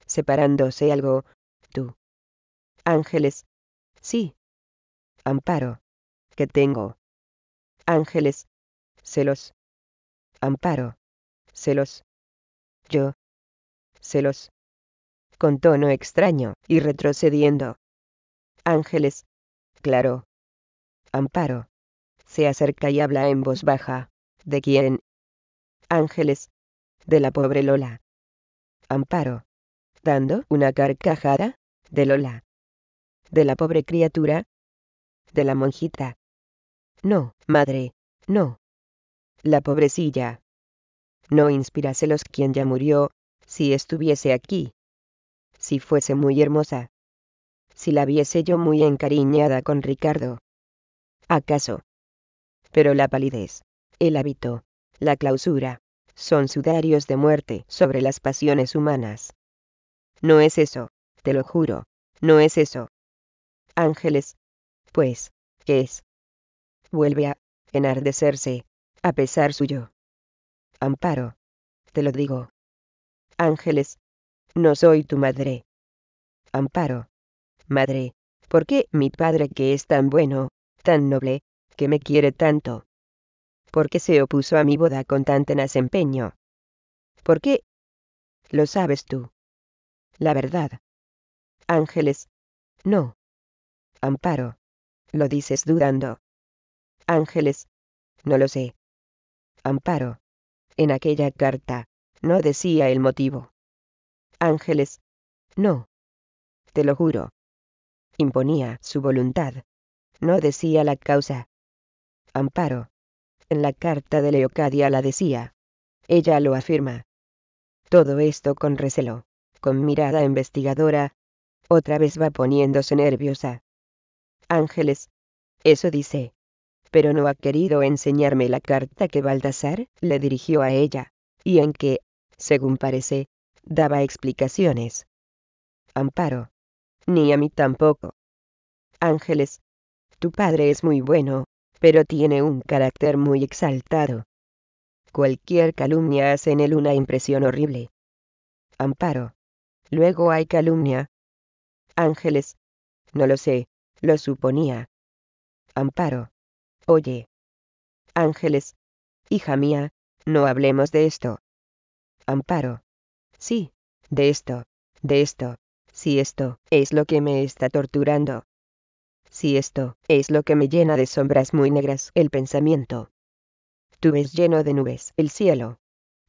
Separándose algo, tú. Ángeles. Sí. Amparo. ¿Qué tengo? Ángeles. Celos. Amparo. Celos. Yo. Celos. Con tono extraño y retrocediendo. Ángeles. Claro. Amparo. Se acerca y habla en voz baja. ¿De quién? Ángeles. De la pobre Lola. Amparo. Dando una carcajada. De Lola. De la pobre criatura. De la monjita. No, madre, no. La pobrecilla. No inspira celos quien ya murió, si estuviese aquí. Si fuese muy hermosa. Si la viese yo muy encariñada con Ricardo. ¿Acaso? Pero la palidez, el hábito, la clausura, son sudarios de muerte sobre las pasiones humanas. No es eso, te lo juro, no es eso. Ángeles, pues, ¿qué es? Vuelve a enardecerse, a pesar suyo. Amparo, te lo digo. Ángeles, no soy tu madre. Amparo, madre, ¿por qué mi padre, que es tan bueno, tan noble, que me quiere tanto? ¿Por qué se opuso a mi boda con tan tenaz empeño? ¿Por qué? Lo sabes tú. La verdad. Ángeles, no. Amparo, lo dices dudando. Ángeles, no lo sé. Amparo, en aquella carta, no decía el motivo. Ángeles, no. Te lo juro. Imponía su voluntad. No decía la causa. Amparo, en la carta de Leocadia la decía. Ella lo afirma. Todo esto con recelo, con mirada investigadora. Otra vez va poniéndose nerviosa. Ángeles, eso dice. Pero no ha querido enseñarme la carta que Baltasar le dirigió a ella, y en que, según parece, daba explicaciones. Amparo, ni a mí tampoco. Ángeles, tu padre es muy bueno, pero tiene un carácter muy exaltado. Cualquier calumnia hace en él una impresión horrible. Amparo, luego hay calumnia. Ángeles, no lo sé, lo suponía. Amparo, oye. Ángeles, hija mía, no hablemos de esto. Amparo, sí, de esto, de esto. Si esto es lo que me está torturando. Si esto es lo que me llena de sombras muy negras el pensamiento. Tú ves lleno de nubes el cielo.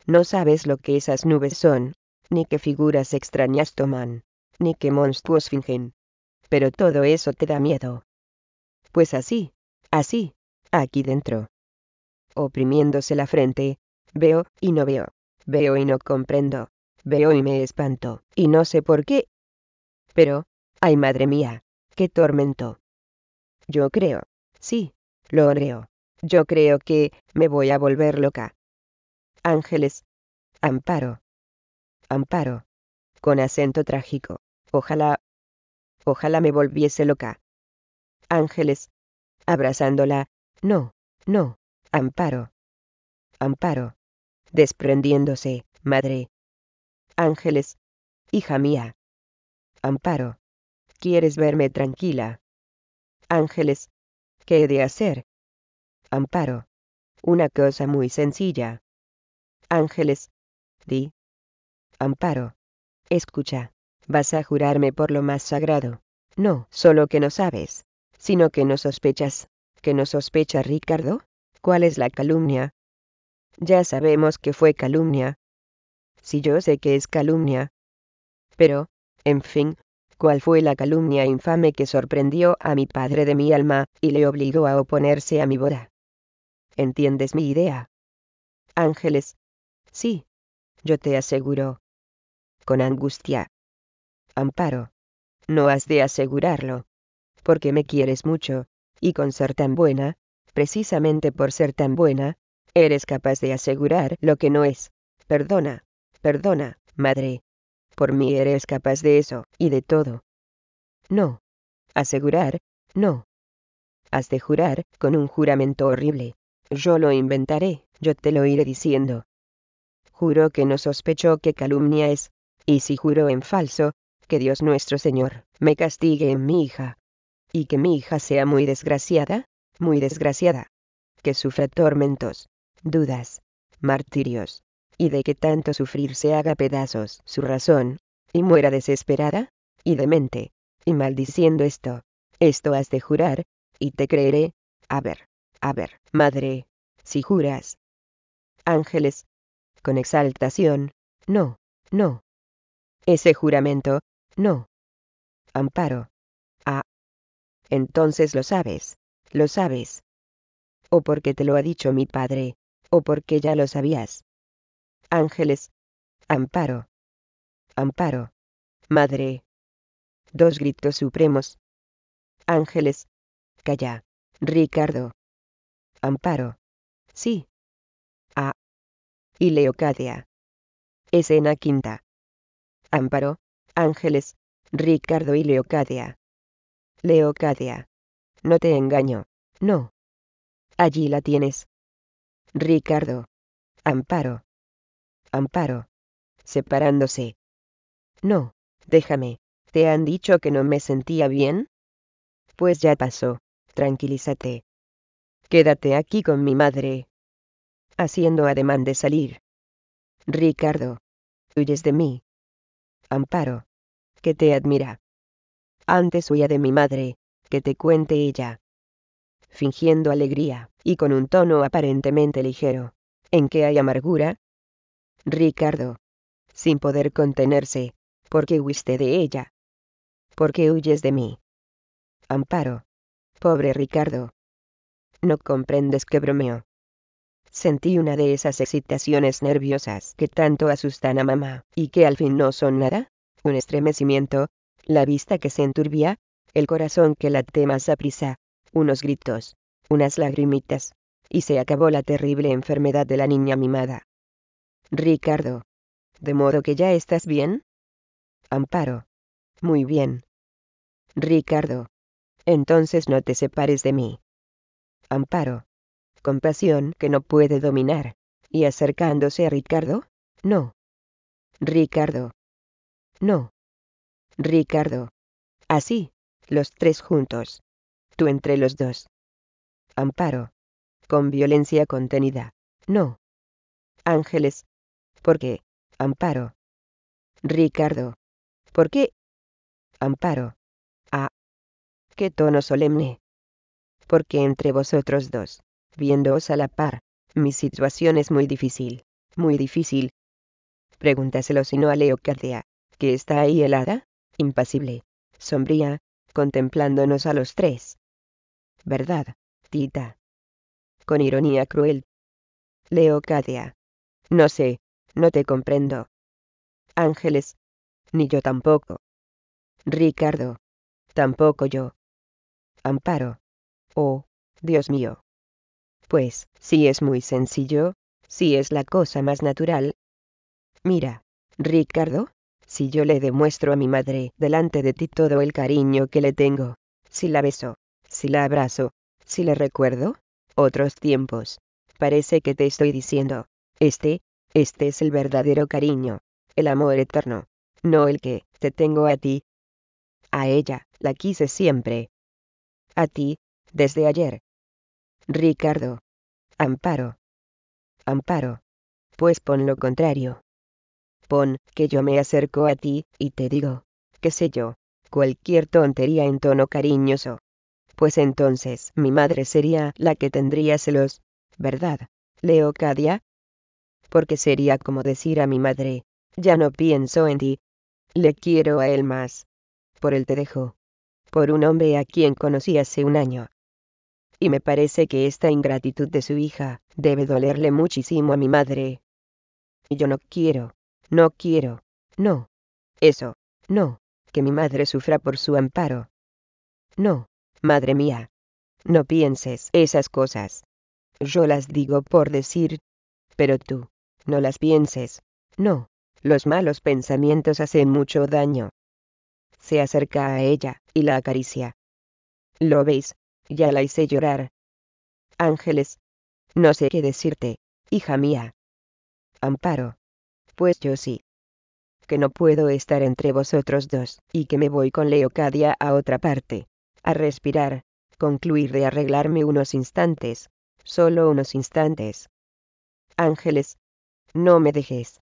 No sabes lo que esas nubes son, ni qué figuras extrañas toman, ni qué monstruos fingen. Pero todo eso te da miedo. Pues así, así, aquí dentro. Oprimiéndose la frente, veo y no veo, veo y no comprendo, veo y me espanto, y no sé por qué. Pero, ay madre mía, qué tormento. Yo creo, sí, lo creo, yo creo que me voy a volver loca. Ángeles, Amparo, Amparo, con acento trágico, ojalá, ojalá me volviese loca. Ángeles, abrazándola, no, no, Amparo, Amparo, desprendiéndose, madre. Ángeles, hija mía. Amparo, ¿quieres verme tranquila? Ángeles, ¿qué he de hacer? Amparo, una cosa muy sencilla. Ángeles, di. Amparo, escucha, vas a jurarme por lo más sagrado, no solo que no sabes, sino que no sospechas, que no sospecha Ricardo, ¿cuál es la calumnia? Ya sabemos que fue calumnia. Si yo sé que es calumnia. Pero, en fin, ¿cuál fue la calumnia infame que sorprendió a mi padre de mi alma y le obligó a oponerse a mi boda? ¿Entiendes mi idea? Ángeles, sí, yo te aseguro. Con angustia. Amparo, no has de asegurarlo, porque me quieres mucho, y con ser tan buena, precisamente por ser tan buena, eres capaz de asegurar lo que no es. Perdona, perdona, madre. Por mí eres capaz de eso, y de todo. No. Asegurar, no. Has de jurar, con un juramento horrible. Yo lo inventaré, yo te lo iré diciendo. Juro que no sospecho que calumnia es, y si juro en falso, que Dios nuestro Señor me castigue en mi hija. Y que mi hija sea muy desgraciada, muy desgraciada. Que sufra tormentos, dudas, martirios. Y de que tanto sufrir se haga pedazos su razón, y muera desesperada, y demente, y maldiciendo esto, esto has de jurar, y te creeré, a ver, a ver, madre, si juras. Ángeles, con exaltación, no, no. Ese juramento, no. Amparo, ah, entonces lo sabes, lo sabes. O porque te lo ha dicho mi padre, o porque ya lo sabías. Ángeles, Amparo, Amparo, madre. Dos gritos supremos. Ángeles, calla, Ricardo. Amparo, sí. Ah. Y Leocadia. Escena quinta. Amparo, Ángeles, Ricardo y Leocadia. Leocadia, No te engaño, no. Allí la tienes. Ricardo. Amparo. Amparo. Separándose. No, déjame. ¿Te han dicho que no me sentía bien? Pues ya pasó. Tranquilízate. Quédate aquí con mi madre. Haciendo ademán de salir. Ricardo. Huyes de mí. Amparo. Que te admira. Antes huía de mi madre, que te cuente ella. Fingiendo alegría, y con un tono aparentemente ligero. ¿En qué hay amargura? Ricardo. Sin poder contenerse. ¿Por qué huiste de ella? ¿Por qué huyes de mí? Amparo. Pobre Ricardo. No comprendes que bromeo. Sentí una de esas excitaciones nerviosas que tanto asustan a mamá, y que al fin no son nada. Un estremecimiento, la vista que se enturbia, el corazón que late más aprisa, unos gritos, unas lagrimitas, y se acabó la terrible enfermedad de la niña mimada. Ricardo. ¿De modo que ya estás bien? Amparo. Muy bien. Ricardo. Entonces no te separes de mí. Amparo. Compasión que no puede dominar. Y acercándose a Ricardo. No. Ricardo. No. Ricardo. Así. Los tres juntos. Tú entre los dos. Amparo. Con violencia contenida. No. Ángeles. ¿Por qué? Amparo. Ricardo. ¿Por qué? Amparo. Ah. Qué tono solemne. Porque entre vosotros dos, viéndoos a la par, mi situación es muy difícil, muy difícil. Pregúntaselo sino a Leocadia, que está ahí helada, impasible, sombría, contemplándonos a los tres. ¿Verdad, Tita? Con ironía cruel. Leocadia. No sé, no te comprendo. Ángeles. Ni yo tampoco. Ricardo. Tampoco yo. Amparo. Oh, Dios mío. Pues, si es muy sencillo, si es la cosa más natural. Mira, Ricardo, si yo le demuestro a mi madre delante de ti todo el cariño que le tengo, si la beso, si la abrazo, si le recuerdo, otros tiempos, parece que te estoy diciendo, este, este es el verdadero cariño, el amor eterno, no el que te tengo a ti. A ella, la quise siempre. A ti, desde ayer. Ricardo. Amparo. Amparo. Pues pon lo contrario. Pon que yo me acerco a ti y te digo, qué sé yo, cualquier tontería en tono cariñoso. Pues entonces mi madre sería la que tendría celos, ¿verdad, Leocadia? Porque sería como decir a mi madre, ya no pienso en ti. Le quiero a él más. Por él te dejo. Por un hombre a quien conocí hace un año. Y me parece que esta ingratitud de su hija debe dolerle muchísimo a mi madre. Y yo no quiero, no quiero, no. Eso, no, que mi madre sufra por su amparo. No, madre mía, no pienses esas cosas. Yo las digo por decir, pero tú, no las pienses, no. Los malos pensamientos hacen mucho daño. Se acerca a ella y la acaricia. ¿Lo veis? Ya la hice llorar. Ángeles. No sé qué decirte, hija mía. Amparo. Pues yo sí. Que no puedo estar entre vosotros dos, y que me voy con Leocadia a otra parte. A respirar, concluir de arreglarme unos instantes. Solo unos instantes. Ángeles. No me dejes.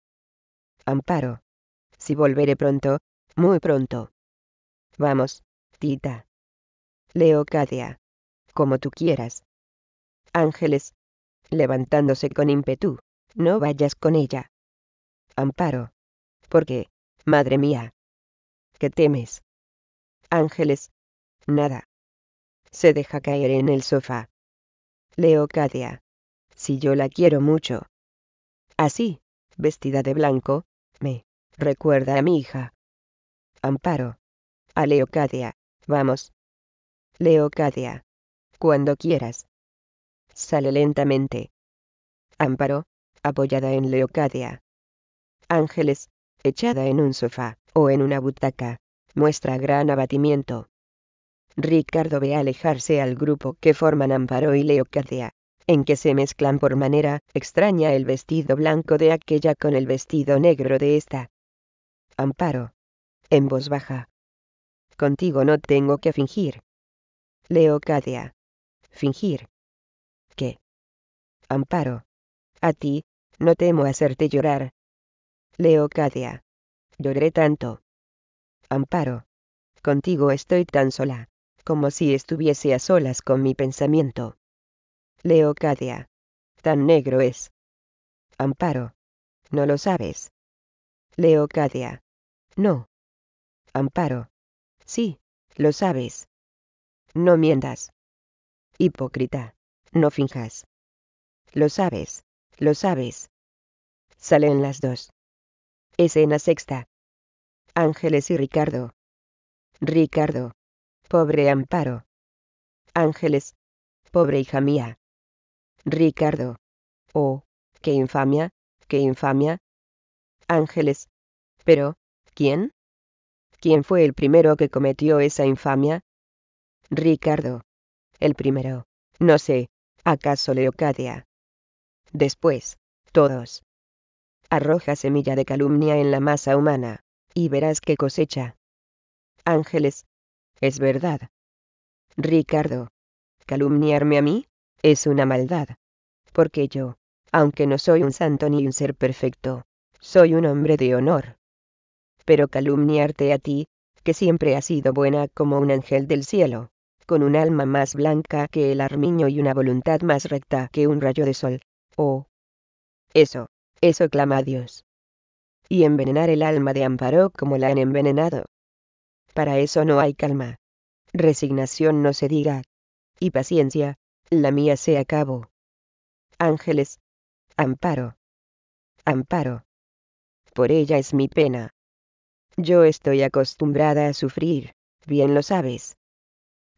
Amparo. Si volveré pronto, muy pronto. Vamos, Tita. Leocadia. Como tú quieras. Ángeles. Levantándose con ímpetu. No vayas con ella. Amparo. ¿Por qué, madre mía? ¿Qué temes? Ángeles. Nada. Se deja caer en el sofá. Leocadia. Si yo la quiero mucho. Así, vestida de blanco, me recuerda a mi hija. Amparo. A Leocadia. Vamos. Leocadia. Cuando quieras. Sale lentamente. Amparo, apoyada en Leocadia. Ángeles, echada en un sofá, o en una butaca, muestra gran abatimiento. Ricardo ve alejarse al grupo que forman Amparo y Leocadia, en que se mezclan por manera extraña el vestido blanco de aquella con el vestido negro de esta. Amparo. En voz baja. Contigo no tengo que fingir. Leocadia. Fingir. ¿Qué? Amparo. A ti, no temo hacerte llorar. Leocadia. Lloré tanto. Amparo. Contigo estoy tan sola, como si estuviese a solas con mi pensamiento. Leocadia. Tan negro es. Amparo. No lo sabes. Leocadia. No. Amparo. Sí, lo sabes. No mientas. Hipócrita. No finjas. Lo sabes, lo sabes. Salen las dos. Escena sexta. Ángeles y Ricardo. Ricardo. Pobre Amparo. Ángeles. Pobre hija mía. Ricardo. Oh, qué infamia, qué infamia. Ángeles. Pero, ¿quién? ¿Quién fue el primero que cometió esa infamia? Ricardo. El primero. No sé, ¿acaso Leocadia? Después, todos. Arroja semilla de calumnia en la masa humana, y verás qué cosecha. Ángeles. Es verdad. Ricardo. ¿Calumniarme a mí? Es una maldad. Porque yo, aunque no soy un santo ni un ser perfecto, soy un hombre de honor. Pero calumniarte a ti, que siempre has sido buena como un ángel del cielo, con un alma más blanca que el armiño y una voluntad más recta que un rayo de sol, oh. Eso, eso clama Dios. Y envenenar el alma de Amparo como la han envenenado. Para eso no hay calma. Resignación no se diga. Y paciencia, la mía se acabó. Ángeles. Amparo. Amparo. Por ella es mi pena. Yo estoy acostumbrada a sufrir, bien lo sabes.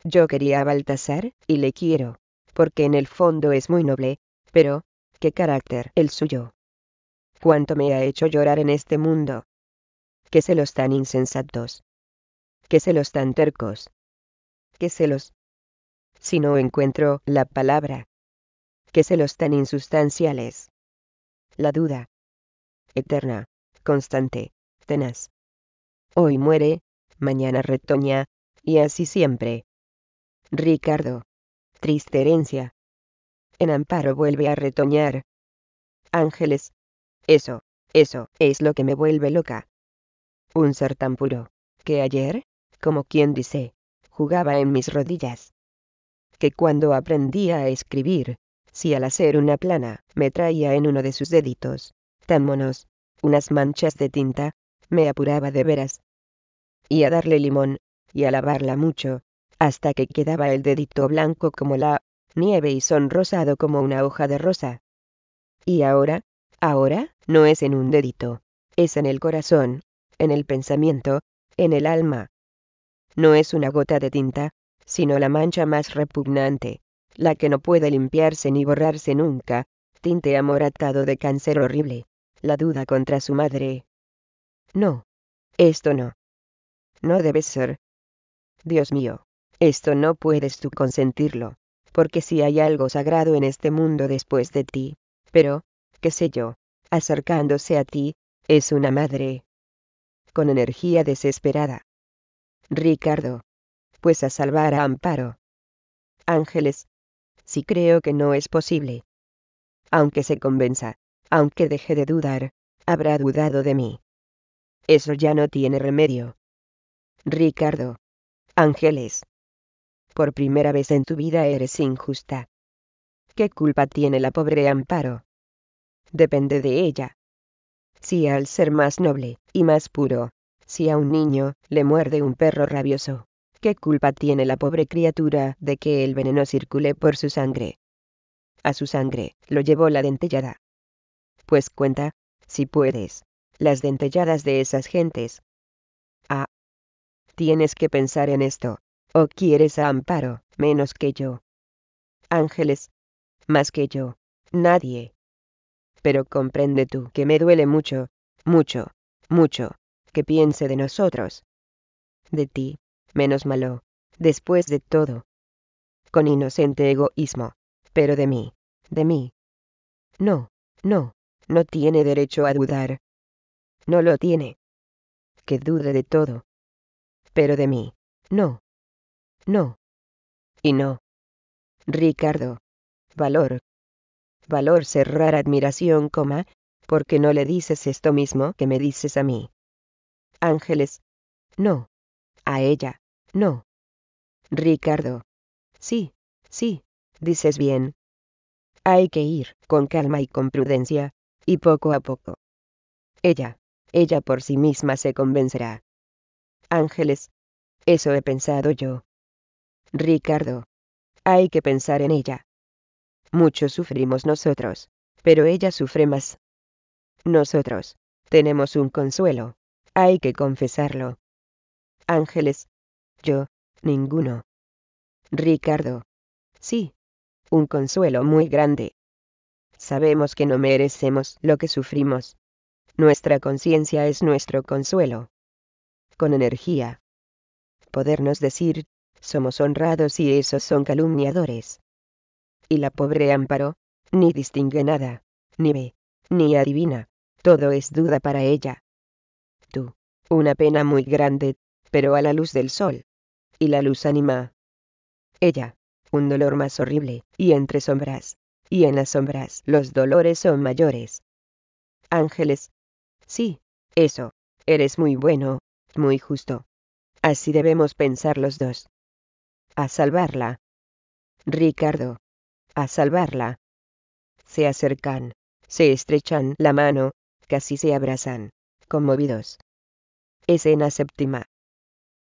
Yo quería a Baltasar, y le quiero, porque en el fondo es muy noble, pero, qué carácter el suyo. Cuánto me ha hecho llorar en este mundo. Qué celos tan insensatos. Qué celos tan tercos. Qué celos. Si no encuentro la palabra. Qué celos tan insustanciales. La duda. Eterna, constante, tenaz. Hoy muere, mañana retoña, y así siempre. Ricardo. Triste herencia. En Amparo vuelve a retoñar. Ángeles. Eso, eso, es lo que me vuelve loca. Un ser tan puro, que ayer, como quien dice, jugaba en mis rodillas. Que cuando aprendía a escribir, si al hacer una plana, me traía en uno de sus deditos, tan monos, unas manchas de tinta, me apuraba de veras. Y a darle limón, y a lavarla mucho, hasta que quedaba el dedito blanco como la nieve y sonrosado como una hoja de rosa. Y ahora, ahora, no es en un dedito, es en el corazón, en el pensamiento, en el alma. No es una gota de tinta, sino la mancha más repugnante, la que no puede limpiarse ni borrarse nunca, tinte amoratado de cáncer horrible, la duda contra su madre. No. Esto no. No debe ser. Dios mío, esto no puedes tú consentirlo, porque si hay algo sagrado en este mundo después de ti, pero, qué sé yo, acercándose a ti, es una madre. Con energía desesperada. Ricardo. Pues a salvar a Amparo. Ángeles. Sí creo que no es posible. Aunque se convenza, aunque deje de dudar, habrá dudado de mí. Eso ya no tiene remedio. Ricardo. Ángeles. Por primera vez en tu vida eres injusta. ¿Qué culpa tiene la pobre Amparo? Depende de ella. Si al ser más noble y más puro, si a un niño le muerde un perro rabioso, ¿qué culpa tiene la pobre criatura de que el veneno circule por su sangre? A su sangre lo llevó la dentellada. Pues cuenta, si puedes, las dentelladas de esas gentes. Ah. Tienes que pensar en esto, o quieres a Amparo, menos que yo. Ángeles. Más que yo. Nadie. Pero comprende tú que me duele mucho, mucho, mucho, que piense de nosotros. De ti, menos malo, después de todo. Con inocente egoísmo. Pero de mí, de mí. No, no, no tiene derecho a dudar. No lo tiene. Que dude de todo. Pero de mí, no. No. Y no. Ricardo. Valor. Valor cerrar admiración, coma, porque no le dices esto mismo que me dices a mí. Ángeles. No. A ella, no. Ricardo. Sí, sí, dices bien. Hay que ir con calma y con prudencia, y poco a poco. Ella, ella por sí misma se convencerá. Ángeles. Eso he pensado yo. Ricardo. Hay que pensar en ella. Mucho sufrimos nosotros, pero ella sufre más. Nosotros tenemos un consuelo, hay que confesarlo. Ángeles. Yo, ninguno. Ricardo. Sí, un consuelo muy grande. Sabemos que no merecemos lo que sufrimos. Nuestra conciencia es nuestro consuelo. Con energía. Podernos decir, somos honrados y esos son calumniadores. Y la pobre Amparo, ni distingue nada, ni ve, ni adivina, todo es duda para ella. Tú, una pena muy grande, pero a la luz del sol. Y la luz anima. Ella, un dolor más horrible, y entre sombras, y en las sombras los dolores son mayores. Ángeles. Sí, eso, eres muy bueno, muy justo. Así debemos pensar los dos. A salvarla. Ricardo. A salvarla. Se acercan, se estrechan la mano, casi se abrazan, conmovidos. Escena séptima.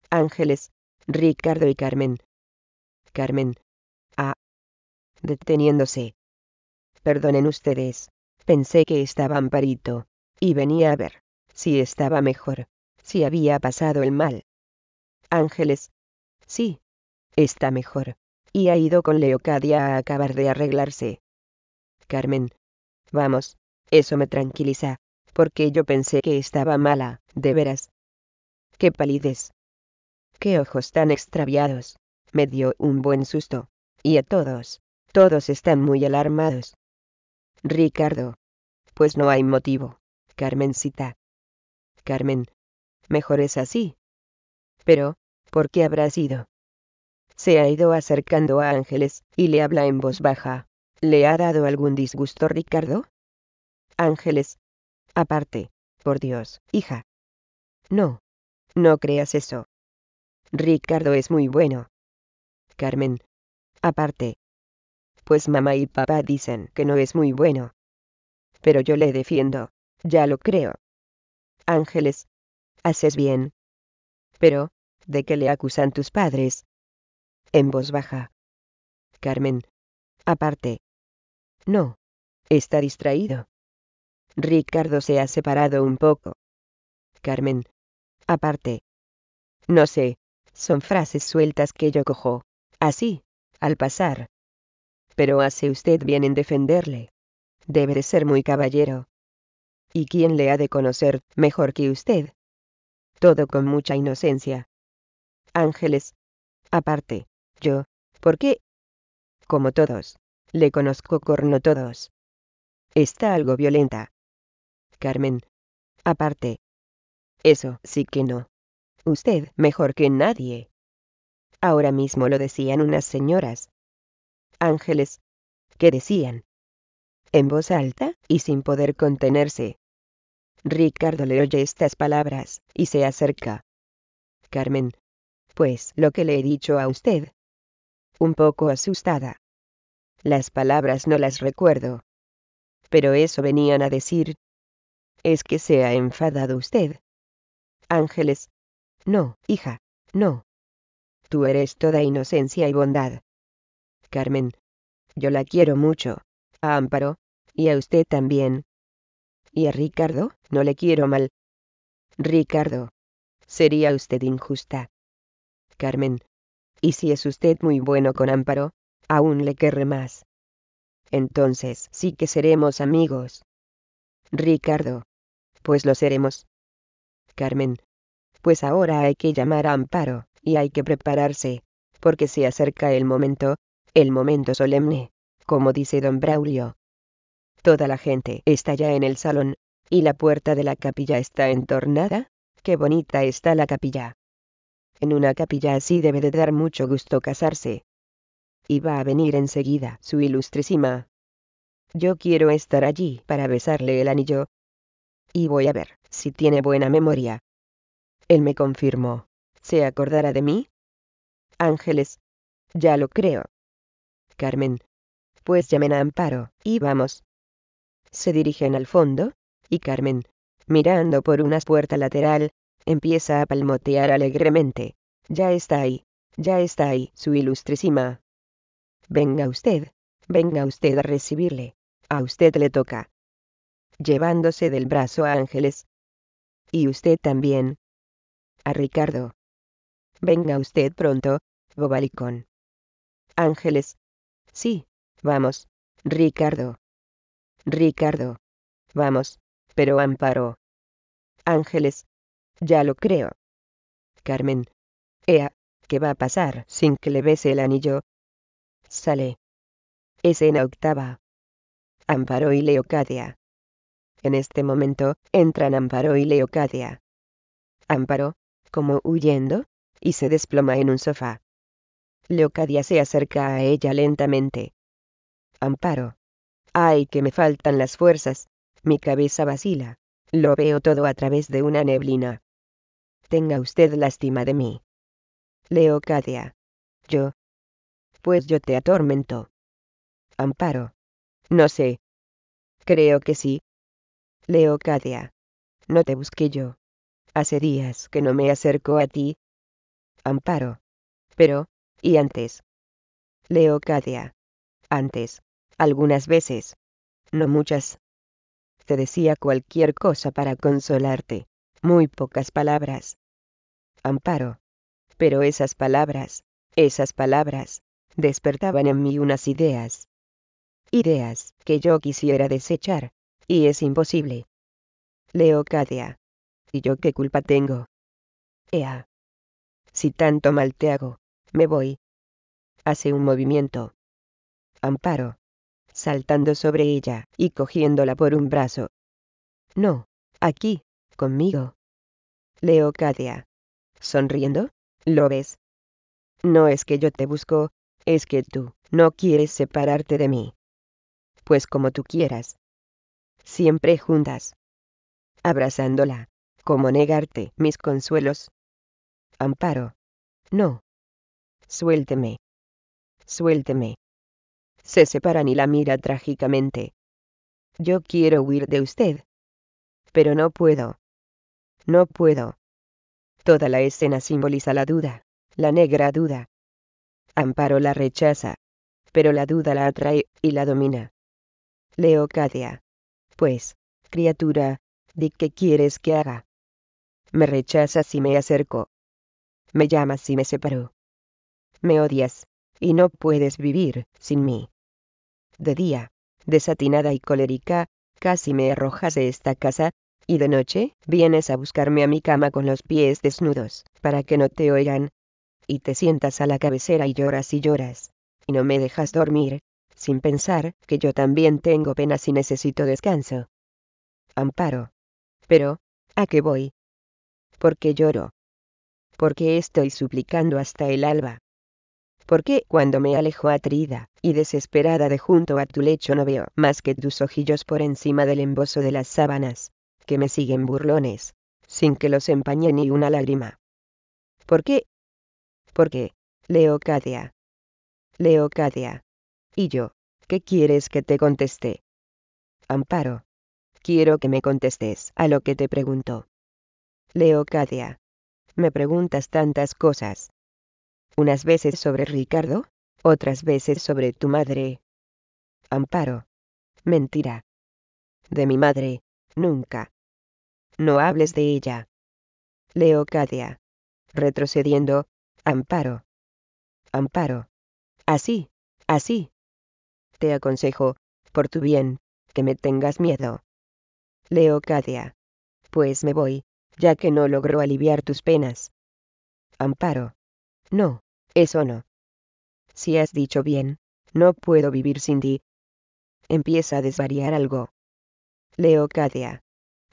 Ángeles, Ricardo y Carmen. Carmen. Ah. Deteniéndose. Perdonen ustedes, pensé que estaba Amparito, y venía a ver, si estaba mejor, si había pasado el mal. Ángeles. Sí. Está mejor, y ha ido con Leocadia a acabar de arreglarse. Carmen. Vamos, eso me tranquiliza, porque yo pensé que estaba mala, de veras. Qué palidez. Qué ojos tan extraviados. Me dio un buen susto. Y a todos, todos están muy alarmados. Ricardo. Pues no hay motivo, Carmencita. Carmen. Mejor es así. Pero, ¿por qué habrá sido? Se ha ido acercando a Ángeles, y le habla en voz baja. ¿Le ha dado algún disgusto, Ricardo? Ángeles. Aparte, por Dios, hija. No. No creas eso. Ricardo es muy bueno. Carmen. Aparte. Pues mamá y papá dicen que no es muy bueno. Pero yo le defiendo. Ya lo creo. Ángeles. Haces bien. Pero, ¿de qué le acusan tus padres? En voz baja. Carmen. Aparte. No. Está distraído. Ricardo se ha separado un poco. Carmen. Aparte. No sé. Son frases sueltas que yo cojo. Así. Al pasar. Pero hace usted bien en defenderle. Debe de ser muy caballero. ¿Y quién le ha de conocer mejor que usted? Todo con mucha inocencia. Ángeles. Aparte. Yo. ¿Por qué? Como todos. Le conozco corno todos. Está algo violenta. Carmen. Aparte. Eso sí que no. Usted mejor que nadie. Ahora mismo lo decían unas señoras. Ángeles. ¿Qué decían? En voz alta y sin poder contenerse. Ricardo le oye estas palabras y se acerca. Carmen. Pues lo que le he dicho a usted. Un poco asustada. Las palabras no las recuerdo. Pero eso venían a decir. ¿Es que se ha enfadado usted? Ángeles. No, hija, no. Tú eres toda inocencia y bondad. Carmen. Yo la quiero mucho. A Amparo. Y a usted también. Y a Ricardo, no le quiero mal. Ricardo. Sería usted injusta. Carmen. Y si es usted muy bueno con Amparo, aún le querré más. Entonces sí que seremos amigos. Ricardo. Pues lo seremos. Carmen. Pues ahora hay que llamar a Amparo, y hay que prepararse, porque se acerca el momento, el momento solemne, como dice don Braulio. Toda la gente está ya en el salón, y la puerta de la capilla está entornada. ¡Qué bonita está la capilla! En una capilla así debe de dar mucho gusto casarse. Y va a venir enseguida su ilustrísima. Yo quiero estar allí para besarle el anillo. Y voy a ver si tiene buena memoria. Él me confirmó. ¿Se acordará de mí? Ángeles. Ya lo creo. Carmen. Pues llamen a Amparo, y vamos. Se dirigen al fondo, y Carmen, mirando por una puerta lateral, empieza a palmotear alegremente. Ya está ahí, ya está ahí, su ilustrísima. Venga usted, venga usted a recibirle. A usted le toca. Llevándose del brazo a Ángeles. Y usted también. A Ricardo. Venga usted pronto, bobalicón. Ángeles. Sí, vamos, Ricardo. Ricardo. Vamos, pero Amparo. Ángeles. Ya lo creo. Carmen. Ea, ¿qué va a pasar sin que le bese el anillo? Sale. Escena octava. Amparo y Leocadia. En este momento, entran Amparo y Leocadia. Amparo, como huyendo, y se desploma en un sofá. Leocadia se acerca a ella lentamente. Amparo. Ay, que me faltan las fuerzas, mi cabeza vacila, lo veo todo a través de una neblina. Tenga usted lástima de mí. Leocadia. Yo. Pues yo te atormento. Amparo. No sé. Creo que sí. Leocadia. No te busqué yo. Hace días que no me acerco a ti. Amparo. Pero, ¿y antes? Leocadia. Antes, algunas veces. No muchas. Te decía cualquier cosa para consolarte. Muy pocas palabras. Amparo. Pero esas palabras, esas palabras, despertaban en mí unas ideas. Ideas que yo quisiera desechar, y es imposible. Leocadia. ¿Y yo qué culpa tengo? Ea. Si tanto mal te hago, me voy. Hace un movimiento. Amparo. Saltando sobre ella y cogiéndola por un brazo. No, aquí, conmigo. Leocadia. Sonriendo, ¿lo ves? No es que yo te busco, es que tú no quieres separarte de mí. Pues como tú quieras. Siempre juntas. Abrazándola, como negarte mis consuelos. Amparo. No. Suélteme. Suélteme. Se separan y la mira trágicamente. Yo quiero huir de usted. Pero no puedo. No puedo. Toda la escena simboliza la duda, la negra duda. Amparo la rechaza. Pero la duda la atrae y la domina. Leocadia. Pues, criatura, di qué quieres que haga. Me rechazas si me acerco. Me llamas si me separo. Me odias, y no puedes vivir sin mí. De día, desatinada y colérica, casi me arrojas de esta casa, y de noche vienes a buscarme a mi cama con los pies desnudos, para que no te oigan. Y te sientas a la cabecera y lloras y lloras, y no me dejas dormir, sin pensar que yo también tengo penas y necesito descanso. Amparo. Pero, ¿a qué voy? ¿Por qué lloro? ¿Por qué estoy suplicando hasta el alba? ¿Por qué cuando me alejo atrida y desesperada de junto a tu lecho no veo más que tus ojillos por encima del embozo de las sábanas, que me siguen burlones, sin que los empañe ni una lágrima? ¿Por qué? ¿Por qué, Leocadia? Leocadia. ¿Y yo? ¿Qué quieres que te conteste? Amparo. Quiero que me contestes a lo que te pregunto. Leocadia. Me preguntas tantas cosas. Unas veces sobre Ricardo, otras veces sobre tu madre. Amparo. Mentira. De mi madre, nunca. No hables de ella. Leocadia. Retrocediendo, Amparo. Amparo. Así, así. Te aconsejo, por tu bien, que me tengas miedo. Leocadia. Pues me voy, ya que no logro aliviar tus penas. Amparo. No, eso no, Si has dicho bien, no puedo vivir sin ti. Empieza a desvariar algo. Leocadia.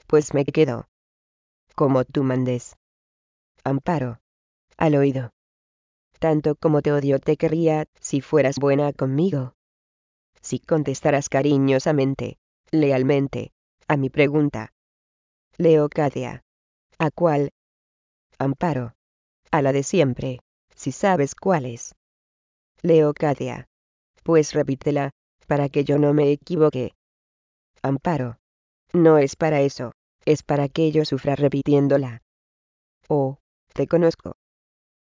Pues me quedo. Como tú mandes. Amparo. Al oído. Tanto como te odio te querría, si fueras buena conmigo. Si contestaras cariñosamente, lealmente, a mi pregunta. Leocadia. ¿A cuál? Amparo. A la de siempre, si sabes cuál es. Leocadia. Pues repítela, para que yo no me equivoque. Amparo. No es para eso, es para que yo sufra repitiéndola. Oh, te conozco.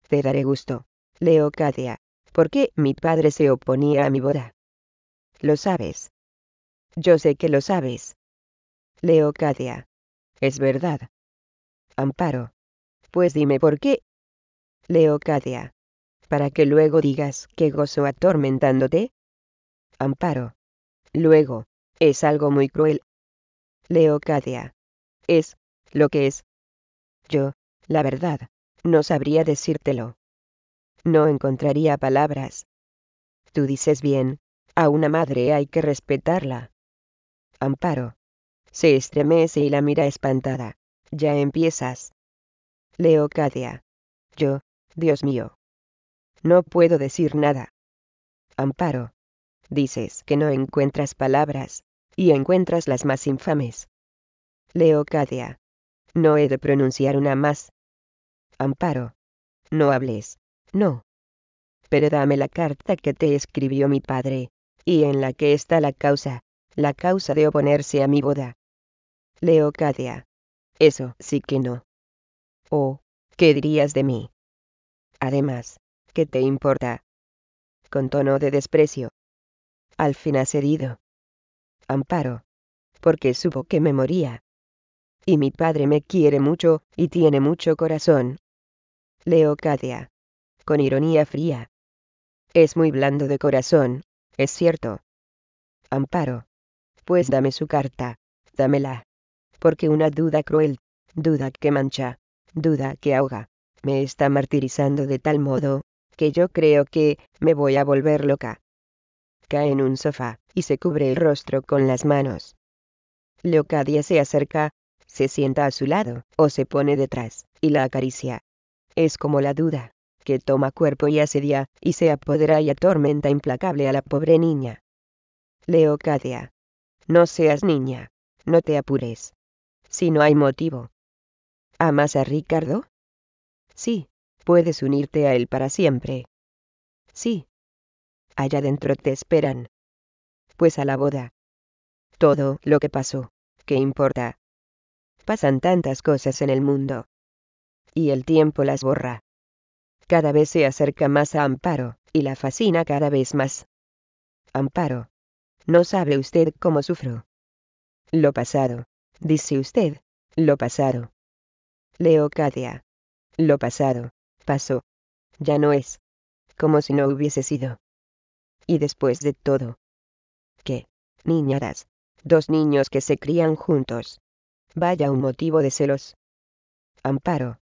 Te daré gusto, Leocadia, porque mi padre se oponía a mi boda. Lo sabes. Yo sé que lo sabes. Leocadia. Es verdad. Amparo. Pues dime por qué. Leocadia. Para que luego digas que gozo atormentándote. Amparo. Luego, es algo muy cruel. Leocadia. Es, lo que es. Yo, la verdad, no sabría decírtelo. No encontraría palabras. Tú dices bien, a una madre hay que respetarla. Amparo. Se estremece y la mira espantada. Ya empiezas. Leocadia. Yo, Dios mío. No puedo decir nada. Amparo. Dices que no encuentras palabras, y encuentras las más infames. Leocadia. No he de pronunciar una más. Amparo. No hables, no. Pero dame la carta que te escribió mi padre, y en la que está la causa, la causa de oponerse a mi boda. Leocadia. Eso sí que no. Oh, ¿qué dirías de mí? Además, ¿qué te importa? Con tono de desprecio. Al fin ha cedido. Amparo. Porque supo que me moría. Y mi padre me quiere mucho, y tiene mucho corazón. Leocadia. Con ironía fría. Es muy blando de corazón, es cierto. Amparo. Pues dame su carta, dámela. Porque una duda cruel, duda que mancha, duda que ahoga, me está martirizando de tal modo, que yo creo que me voy a volver loca. Cae en un sofá, y se cubre el rostro con las manos. Leocadia se acerca, se sienta a su lado, o se pone detrás, y la acaricia. Es como la duda, que toma cuerpo y asedia, y se apodera y atormenta implacable a la pobre niña. Leocadia. No seas niña, no te apures. Si no hay motivo. ¿Amas a Ricardo? Sí, puedes unirte a él para siempre. Sí. Allá dentro te esperan. Pues a la boda. Todo lo que pasó, ¿qué importa? Pasan tantas cosas en el mundo. Y el tiempo las borra. Cada vez se acerca más a Amparo, y la fascina cada vez más. Amparo. No sabe usted cómo sufro. Lo pasado, dice usted, lo pasado. Leocadia. Lo pasado, pasó. Ya no es. Como si no hubiese sido. Y después de todo. ¿Qué? Niñadas. Dos niños que se crían juntos. Vaya un motivo de celos. Amparo.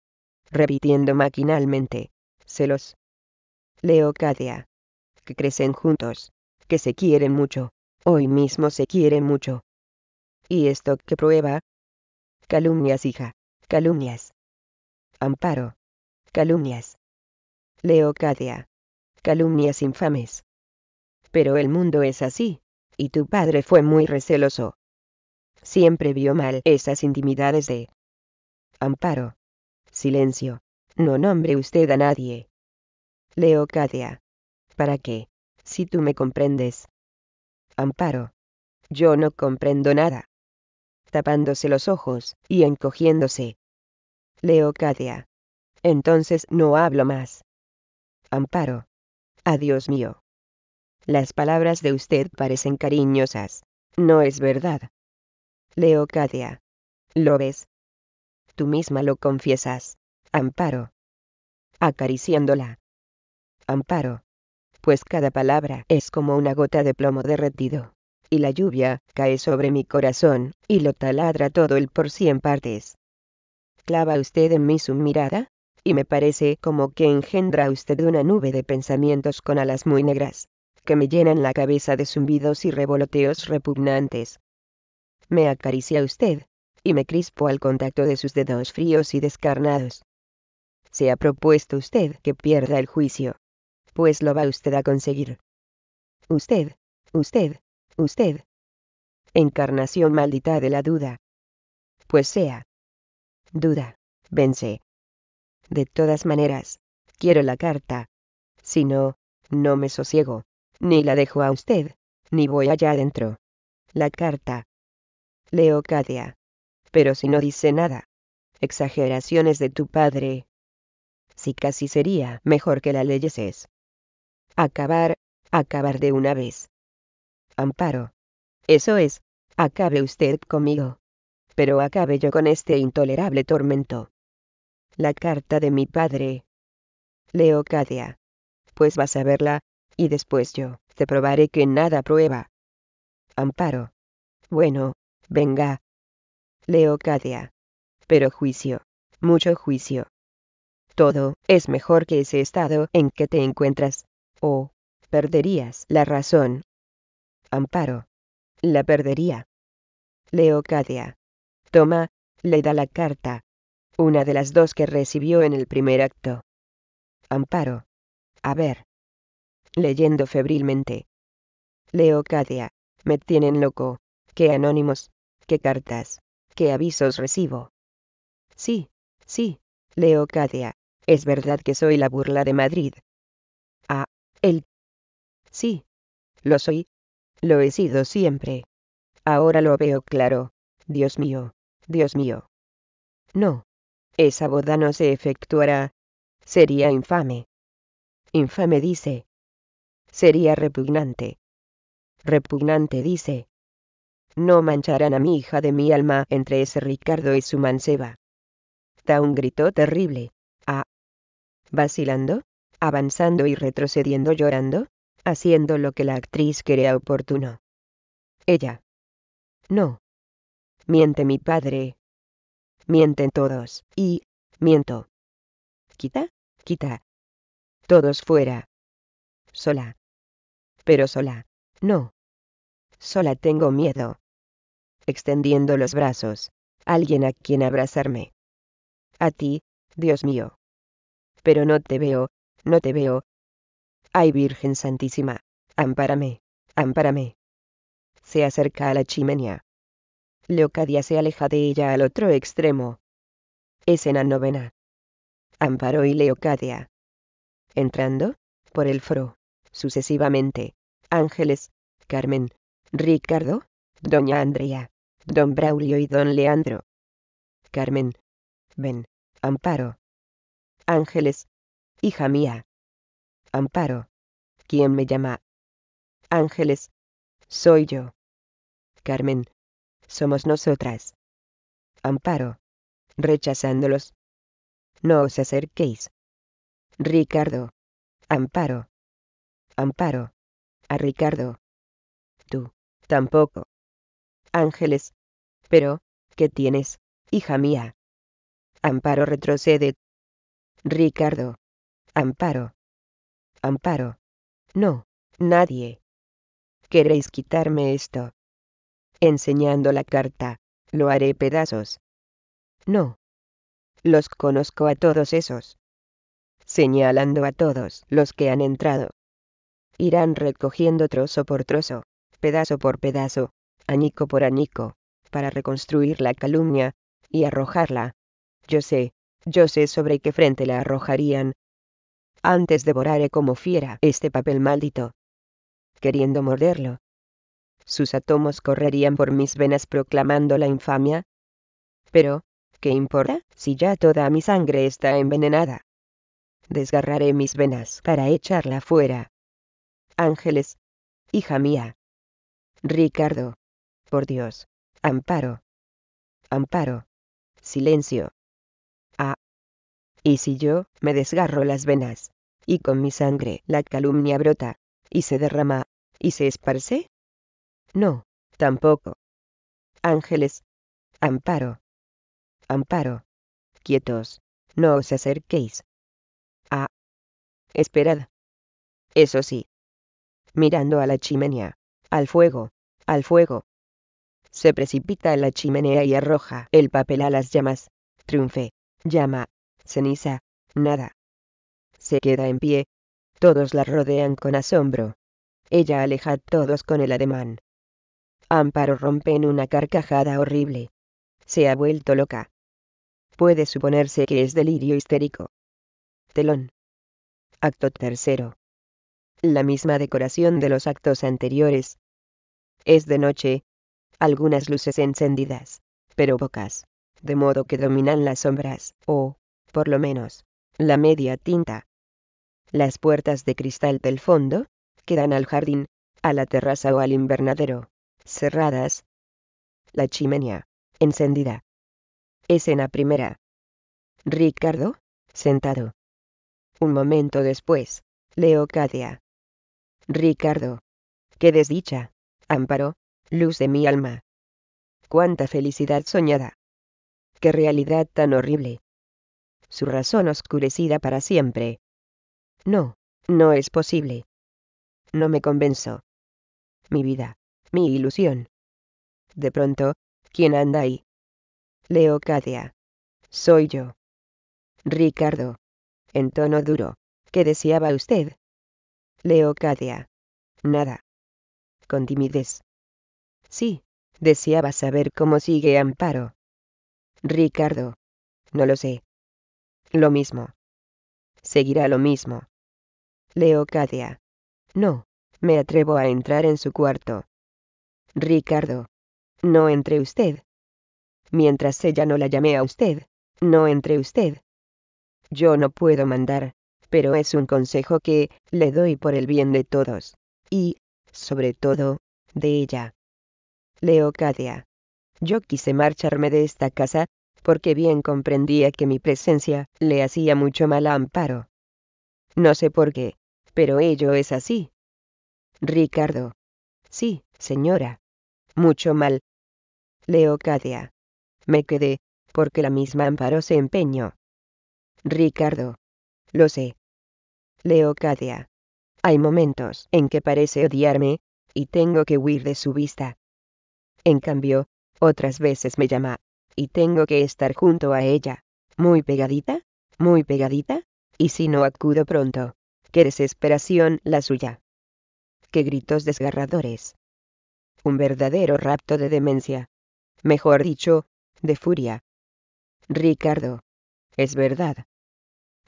Repitiendo maquinalmente. Celos. Leocadia. Que crecen juntos. Que se quieren mucho. Hoy mismo se quieren mucho. ¿Y esto qué prueba? Calumnias, hija. Calumnias. Amparo. Calumnias. Leocadia. Calumnias infames. Pero el mundo es así, y tu padre fue muy receloso. Siempre vio mal esas intimidades de... Amparo. Silencio. No nombre usted a nadie. Leocadia. ¿Para qué? Si tú me comprendes. Amparo. Yo no comprendo nada. Tapándose los ojos, y encogiéndose. Leocadia. Entonces no hablo más. Amparo. Adiós mío. Las palabras de usted parecen cariñosas. No es verdad. Leocadia. ¿Lo ves? Tú misma lo confiesas. Amparo. Acariciándola. Amparo. Pues cada palabra es como una gota de plomo derretido. Y la lluvia cae sobre mi corazón, y lo taladra todo el por cien partes. ¿Clava usted en mí su mirada? y me parece como que engendra usted una nube de pensamientos con alas muy negras, que me llenan la cabeza de zumbidos y revoloteos repugnantes. Me acaricia usted, y me crispo al contacto de sus dedos fríos y descarnados. Se ha propuesto usted que pierda el juicio. Pues lo va usted a conseguir. Usted, usted, usted. Encarnación maldita de la duda. Pues sea. Duda, vence. De todas maneras, quiero la carta. Si no, no me sosiego, ni la dejo a usted, ni voy allá adentro. La carta. Leocadia. Pero si no dice nada. Exageraciones de tu padre. Si casi sería mejor que la leyeses. Acabar, acabar de una vez. Amparo. Eso es, acabe usted conmigo. Pero acabe yo con este intolerable tormento. La carta de mi padre. Leocadia. Pues vas a verla, y después yo te probaré que nada prueba. Amparo. Bueno, venga. Leocadia. Pero juicio, mucho juicio. Todo es mejor que ese estado en que te encuentras, o perderías la razón. Amparo. La perdería. Leocadia. Toma, le da la carta. Una de las dos que recibió en el primer acto. Amparo. A ver. Leyendo febrilmente. Leocadia. Me tienen loco. Qué anónimos, qué cartas, qué avisos recibo. Sí, sí, Leocadia. Es verdad que soy la burla de Madrid. Ah, él. Sí. Lo soy. Lo he sido siempre. Ahora lo veo claro. Dios mío, Dios mío. No. Esa boda no se efectuará. Sería infame. Infame dice. Sería repugnante. Repugnante dice. No mancharán a mi hija de mi alma entre ese Ricardo y su manceba. Da un grito terrible. Ah. Vacilando, avanzando y retrocediendo llorando, haciendo lo que la actriz crea oportuno. Ella. No. Miente mi padre. Mienten todos, y, miento. Quita, quita. Todos fuera. Sola. Pero sola, no. Sola tengo miedo. Extendiendo los brazos, alguien a quien abrazarme. A ti, Dios mío. Pero no te veo, no te veo. Ay Virgen Santísima, ampárame, ampárame. Se acerca a la chimenea. Leocadia se aleja de ella al otro extremo. Escena novena. Amparo y Leocadia. Entrando, por el foro, sucesivamente, Ángeles, Carmen, Ricardo, doña Andrea, don Braulio y don Leandro. Carmen. Ven, Amparo. Ángeles. Hija mía. Amparo. ¿Quién me llama? Ángeles. Soy yo. Carmen. Somos nosotras. Amparo. Rechazándolos. No os acerquéis. Ricardo. Amparo. Amparo. A Ricardo. Tú, tampoco. Ángeles. Pero, ¿qué tienes, hija mía? Amparo retrocede. Ricardo. Amparo. Amparo. No, nadie. ¿Queréis quitarme esto? Enseñando la carta, lo haré pedazos. No. Los conozco a todos esos. Señalando a todos los que han entrado. Irán recogiendo trozo por trozo, pedazo por pedazo, añico por añico, para reconstruir la calumnia, y arrojarla. Yo sé, yo sé sobre qué frente la arrojarían. Antes devoraré como fiera este papel maldito. Queriendo morderlo. Sus átomos correrían por mis venas proclamando la infamia. Pero, ¿qué importa si ya toda mi sangre está envenenada? Desgarraré mis venas para echarla fuera. Ángeles. Hija mía. Ricardo. Por Dios. Amparo. Amparo. Silencio. Ah. Y si yo me desgarro las venas, y con mi sangre la calumnia brota, y se derrama, y se esparce. No, tampoco. Ángeles. Amparo. Amparo. Quietos, No os acerquéis. Ah. Esperad. Eso sí. Mirando a la chimenea. Al fuego. Al fuego. Se precipita a la chimenea y arroja el papel a las llamas. Triunfé. Llama. Ceniza. Nada. Se queda en pie. Todos la rodean con asombro. Ella aleja a todos con el ademán. Amparo rompe en una carcajada horrible. Se ha vuelto loca. Puede suponerse que es delirio histérico. Telón. Acto tercero. La misma decoración de los actos anteriores. Es de noche. Algunas luces encendidas, pero pocas, de modo que dominan las sombras, o, por lo menos, la media tinta. Las puertas de cristal del fondo, que dan al jardín, a la terraza o al invernadero, cerradas. La chimenea, encendida. Escena primera. Ricardo, sentado. Un momento después, Leocadia. Ricardo. ¡Qué desdicha! Amparo, luz de mi alma. ¡Cuánta felicidad soñada! ¡Qué realidad tan horrible! Su razón oscurecida para siempre. No, no es posible. No me convenzo. Mi vida, mi ilusión. De pronto, ¿quién anda ahí? Leocadia. Soy yo. Ricardo. En tono duro. ¿Qué deseaba usted? Leocadia. Nada. Con timidez. Sí, deseaba saber cómo sigue Amparo. Ricardo. No lo sé. Lo mismo. Seguirá lo mismo. Leocadia. No, me atrevo a entrar en su cuarto. Ricardo. No entre usted. Mientras ella no la llame a usted, no entre usted. Yo no puedo mandar, pero es un consejo que le doy por el bien de todos, y, sobre todo, de ella. Leocadia. Yo quise marcharme de esta casa, porque bien comprendía que mi presencia le hacía mucho mal a Amparo. No sé por qué, pero ello es así. Ricardo. Sí, señora. Mucho mal. Leocadia. Me quedé, porque la misma Amparo se empeñó. Ricardo. Lo sé. Leocadia. Hay momentos en que parece odiarme, y tengo que huir de su vista. En cambio, otras veces me llama, y tengo que estar junto a ella, muy pegadita, muy pegadita, y si no acudo pronto, qué desesperación la suya. Qué gritos desgarradores. Un verdadero rapto de demencia. Mejor dicho, de furia. Ricardo. Es verdad.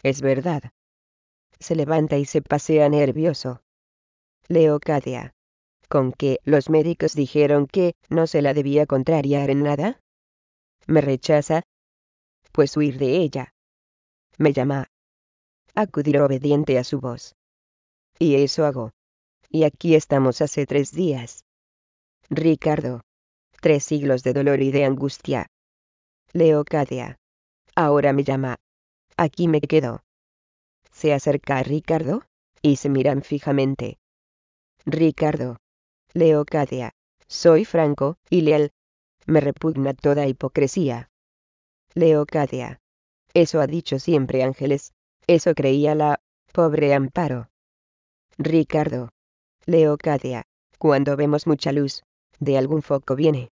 Es verdad. Se levanta y se pasea nervioso. Leocadia. ¿Con qué los médicos dijeron que no se la debía contrariar en nada? ¿Me rechaza? Pues huir de ella. Me llama. Acudir obediente a su voz. Y eso hago. Y aquí estamos hace tres días. Ricardo. Tres siglos de dolor y de angustia. Leocadia. Ahora me llama. Aquí me quedo. Se acerca a Ricardo, y se miran fijamente. Ricardo. Leocadia. Soy franco y leal. Me repugna toda hipocresía. Leocadia. Eso ha dicho siempre Ángeles. Eso creía la pobre Amparo. Ricardo. Leocadia. Cuando vemos mucha luz, de algún foco viene.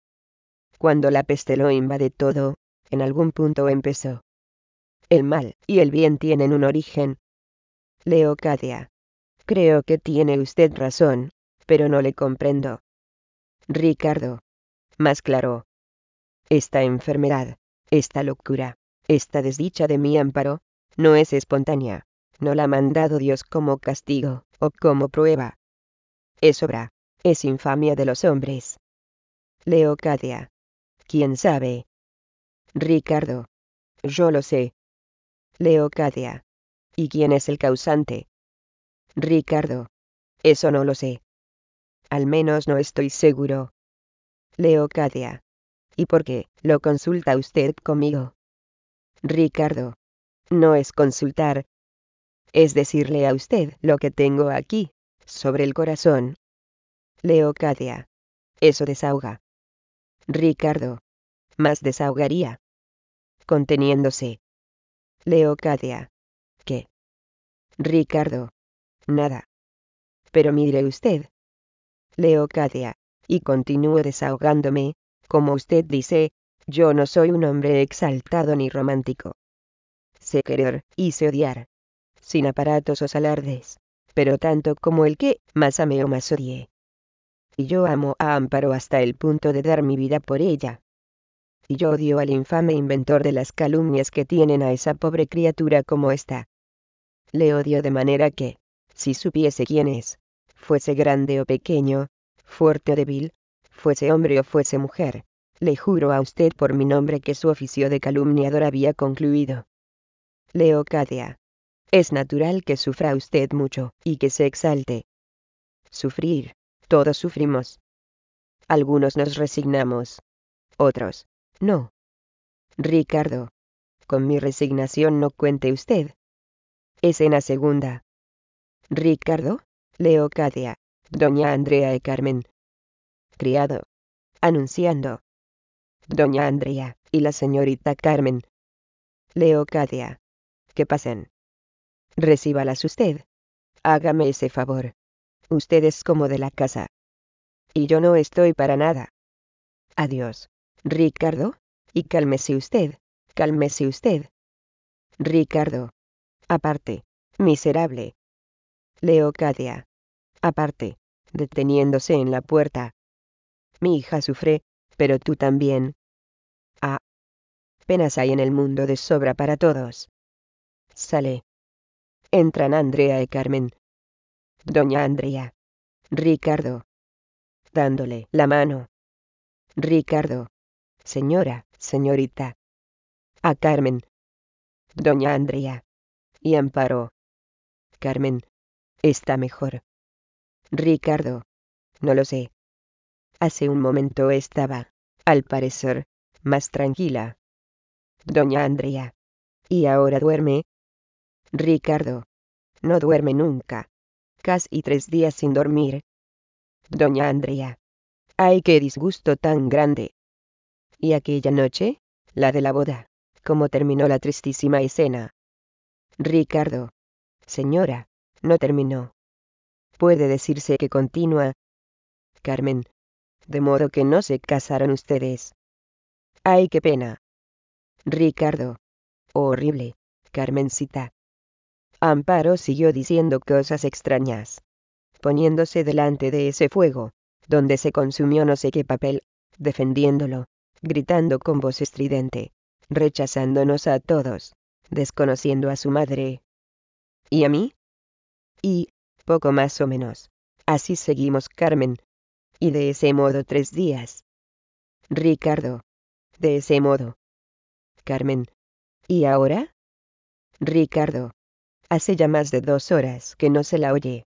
Cuando la peste lo invade todo, en algún punto empezó. El mal y el bien tienen un origen. Leocadia. Creo que tiene usted razón, pero no le comprendo. Ricardo. Más claro. Esta enfermedad, esta locura, esta desdicha de mi Amparo, no es espontánea, no la ha mandado Dios como castigo, o como prueba. Es obra, es infamia de los hombres. Leocadia. ¿Quién sabe? Ricardo. Yo lo sé. Leocadia. ¿Y quién es el causante? Ricardo. Eso no lo sé. Al menos no estoy seguro. Leocadia. ¿Y por qué lo consulta usted conmigo? Ricardo. No es consultar. Es decirle a usted lo que tengo aquí, sobre el corazón. Leocadia. Eso desahoga. Ricardo. Más desahogaría. Conteniéndose. Leocadia. ¿Qué? Ricardo. Nada. Pero mire usted. Leocadia. Y continúo desahogándome, como usted dice, yo no soy un hombre exaltado ni romántico. Sé querer y sé odiar. Sin aparatos o alardes. Pero tanto como el que más ame o más odie. Y yo amo a Amparo hasta el punto de dar mi vida por ella. Y yo odio al infame inventor de las calumnias que tienen a esa pobre criatura como esta. Le odio de manera que, si supiese quién es, fuese grande o pequeño, fuerte o débil, fuese hombre o fuese mujer, le juro a usted por mi nombre que su oficio de calumniador había concluido. Leocadia. Es natural que sufra usted mucho, y que se exalte. Sufrir, todos sufrimos. Algunos nos resignamos. Otros, no. Ricardo, con mi resignación no cuente usted. Escena segunda. Ricardo, Leocadia, doña Andrea y Carmen. Criado. Anunciando. Doña Andrea, y la señorita Carmen. Leocadia. Que pasen. Recíbalas usted. Hágame ese favor. Usted es como de la casa. Y yo no estoy para nada. Adiós, Ricardo, y cálmese usted, cálmese usted. Ricardo. Aparte, miserable. Leocadia. Aparte, deteniéndose en la puerta. Mi hija sufre, pero tú también. Ah. Penas hay en el mundo de sobra para todos. Sale. Entran Andrea y Carmen. Doña Andrea. Ricardo. Dándole la mano. Ricardo. Señora, señorita. A Carmen. Doña Andrea. Y Amparo. Carmen. Está mejor. Ricardo. No lo sé. Hace un momento estaba, al parecer, más tranquila. Doña Andrea. ¿Y ahora duerme? Ricardo. No duerme nunca. Casi tres días sin dormir. Doña Andrea. ¡Ay, qué disgusto tan grande! Y aquella noche, la de la boda, ¿cómo terminó la tristísima escena? Ricardo. Señora, no terminó. Puede decirse que continúa. Carmen. De modo que no se casaron ustedes. ¡Ay, qué pena! Ricardo. Horrible, Carmencita. Amparo siguió diciendo cosas extrañas, poniéndose delante de ese fuego, donde se consumió no sé qué papel, defendiéndolo, gritando con voz estridente, rechazándonos a todos, desconociendo a su madre. ¿Y a mí? Y, poco más o menos, así seguimos Carmen. Y de ese modo tres días. Ricardo. De ese modo. Carmen. ¿Y ahora? Ricardo. Hace ya más de dos horas que no se la oye.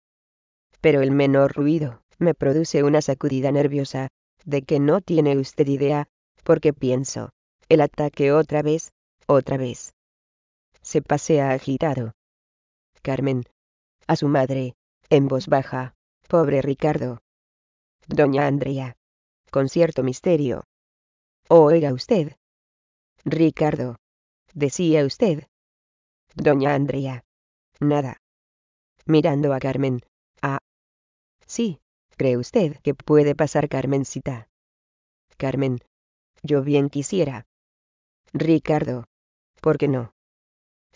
Pero el menor ruido me produce una sacudida nerviosa, de que no tiene usted idea, porque pienso, el ataque otra vez, otra vez. Se pasea agitado. Carmen. A su madre, en voz baja, pobre Ricardo. Doña Andrea. Con cierto misterio. Oiga usted. Ricardo. Decía usted. Doña Andrea. Nada. Mirando a Carmen. Ah. Sí, ¿cree usted que puede pasar Carmencita? Carmen. Yo bien quisiera. Ricardo. ¿Por qué no?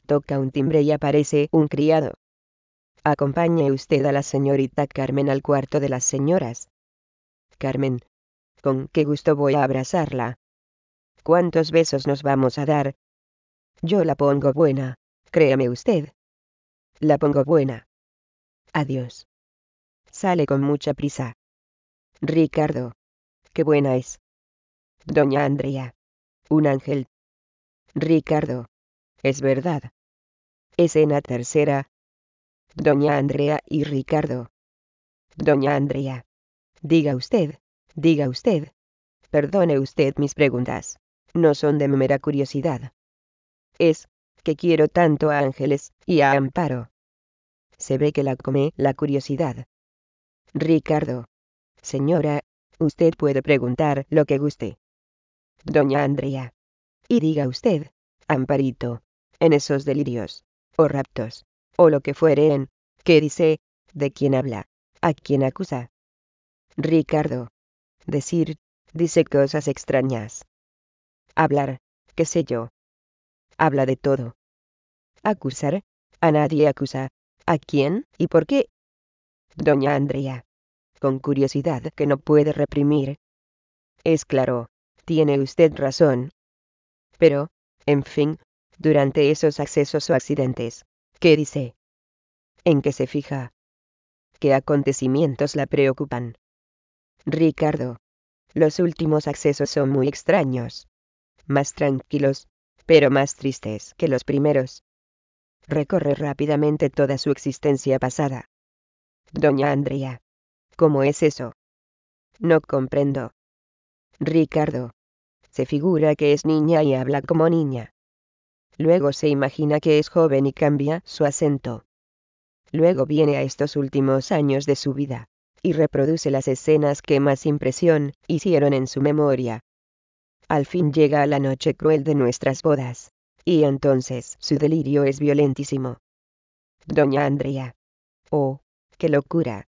Toca un timbre y aparece un criado. Acompañe usted a la señorita Carmen al cuarto de las señoras. Carmen. Con qué gusto voy a abrazarla. ¿Cuántos besos nos vamos a dar? Yo la pongo buena, créame usted. La pongo buena. Adiós. Sale con mucha prisa. Ricardo. Qué buena es. Doña Andrea. Un ángel. Ricardo. Es verdad. Escena tercera. Doña Andrea y Ricardo. Doña Andrea. Diga usted, diga usted. Perdone usted mis preguntas. No son de mera curiosidad. Es que quiero tanto a Ángeles y a Amparo. Se ve que la come la curiosidad. Ricardo. Señora, usted puede preguntar lo que guste. Doña Andrea. Y diga usted, Amparito, en esos delirios, o raptos, o lo que fueren, que dice, de quién habla, a quién acusa. Ricardo. Decir, dice cosas extrañas. Hablar, qué sé yo. Habla de todo. Acusar, a nadie acusa. ¿A quién y por qué? Doña Andrea. Con curiosidad que no puede reprimir. Es claro, tiene usted razón. Pero, en fin, durante esos accesos o accidentes, ¿qué dice? ¿En qué se fija? ¿Qué acontecimientos la preocupan? Ricardo. Los últimos accesos son muy extraños. Más tranquilos, pero más tristes que los primeros. Recorre rápidamente toda su existencia pasada. Doña Andrea. ¿Cómo es eso? No comprendo. Ricardo. Se figura que es niña y habla como niña. Luego se imagina que es joven y cambia su acento. Luego viene a estos últimos años de su vida, y reproduce las escenas que más impresión hicieron en su memoria. Al fin llega a la noche cruel de nuestras bodas, y entonces su delirio es violentísimo. Doña Andrea. Oh, qué locura.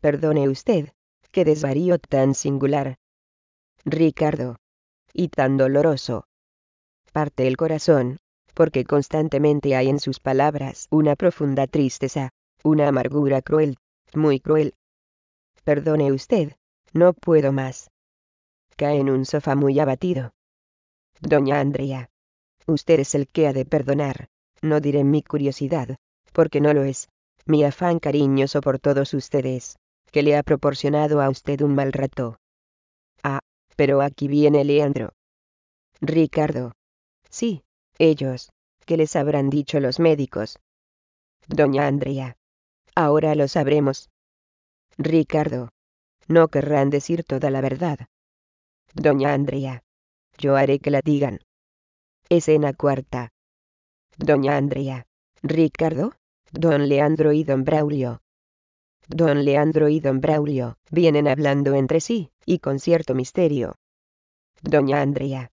Perdone usted, qué desvarío tan singular. Ricardo. Y tan doloroso. Parte el corazón, porque constantemente hay en sus palabras una profunda tristeza, una amargura cruel, muy cruel. Perdone usted, no puedo más. Cae en un sofá muy abatido. Doña Andrea. Usted es el que ha de perdonar, no diré mi curiosidad, porque no lo es, mi afán cariñoso por todos ustedes, que le ha proporcionado a usted un mal rato. Ah, pero aquí viene Leandro. Ricardo. Sí, ellos, ¿qué les habrán dicho los médicos? Doña Andrea. Ahora lo sabremos. Ricardo. No querrán decir toda la verdad. Doña Andrea. Yo haré que la digan. Escena cuarta. Doña Andrea, Ricardo, don Leandro y don Braulio. Don Leandro y don Braulio vienen hablando entre sí, y con cierto misterio. Doña Andrea.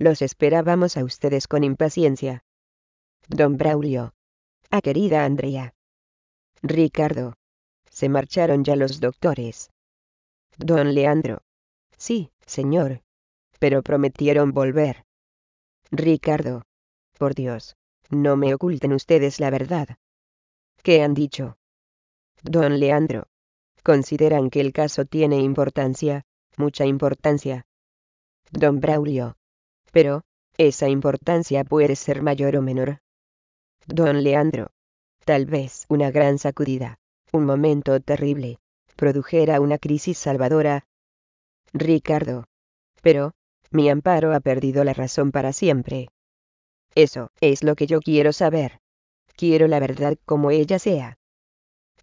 Los esperábamos a ustedes con impaciencia. Don Braulio. Ah, querida Andrea. Ricardo. Se marcharon ya los doctores. Don Leandro. Sí, señor. Pero prometieron volver. Ricardo. Por Dios, no me oculten ustedes la verdad. ¿Qué han dicho? Don Leandro. Consideran que el caso tiene importancia, mucha importancia. Don Braulio. Pero, esa importancia puede ser mayor o menor. Don Leandro. Tal vez una gran sacudida, un momento terrible, produjera una crisis salvadora. Ricardo. Pero, mi amparo ha perdido la razón para siempre. Eso es lo que yo quiero saber. Quiero la verdad como ella sea.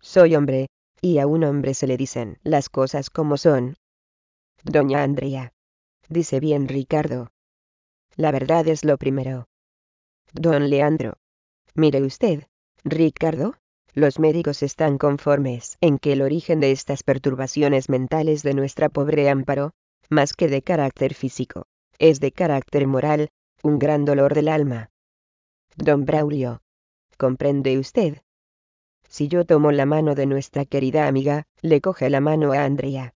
Soy hombre, y a un hombre se le dicen las cosas como son. Doña Andrea. Dice bien Ricardo. La verdad es lo primero. Don Leandro. Mire usted, Ricardo, los médicos están conformes en que el origen de estas perturbaciones mentales de nuestra pobre Amparo, más que de carácter físico, es de carácter moral, un gran dolor del alma. Don Braulio. ¿Comprende usted? Si yo tomo la mano de nuestra querida amiga, le coge la mano a Andrea.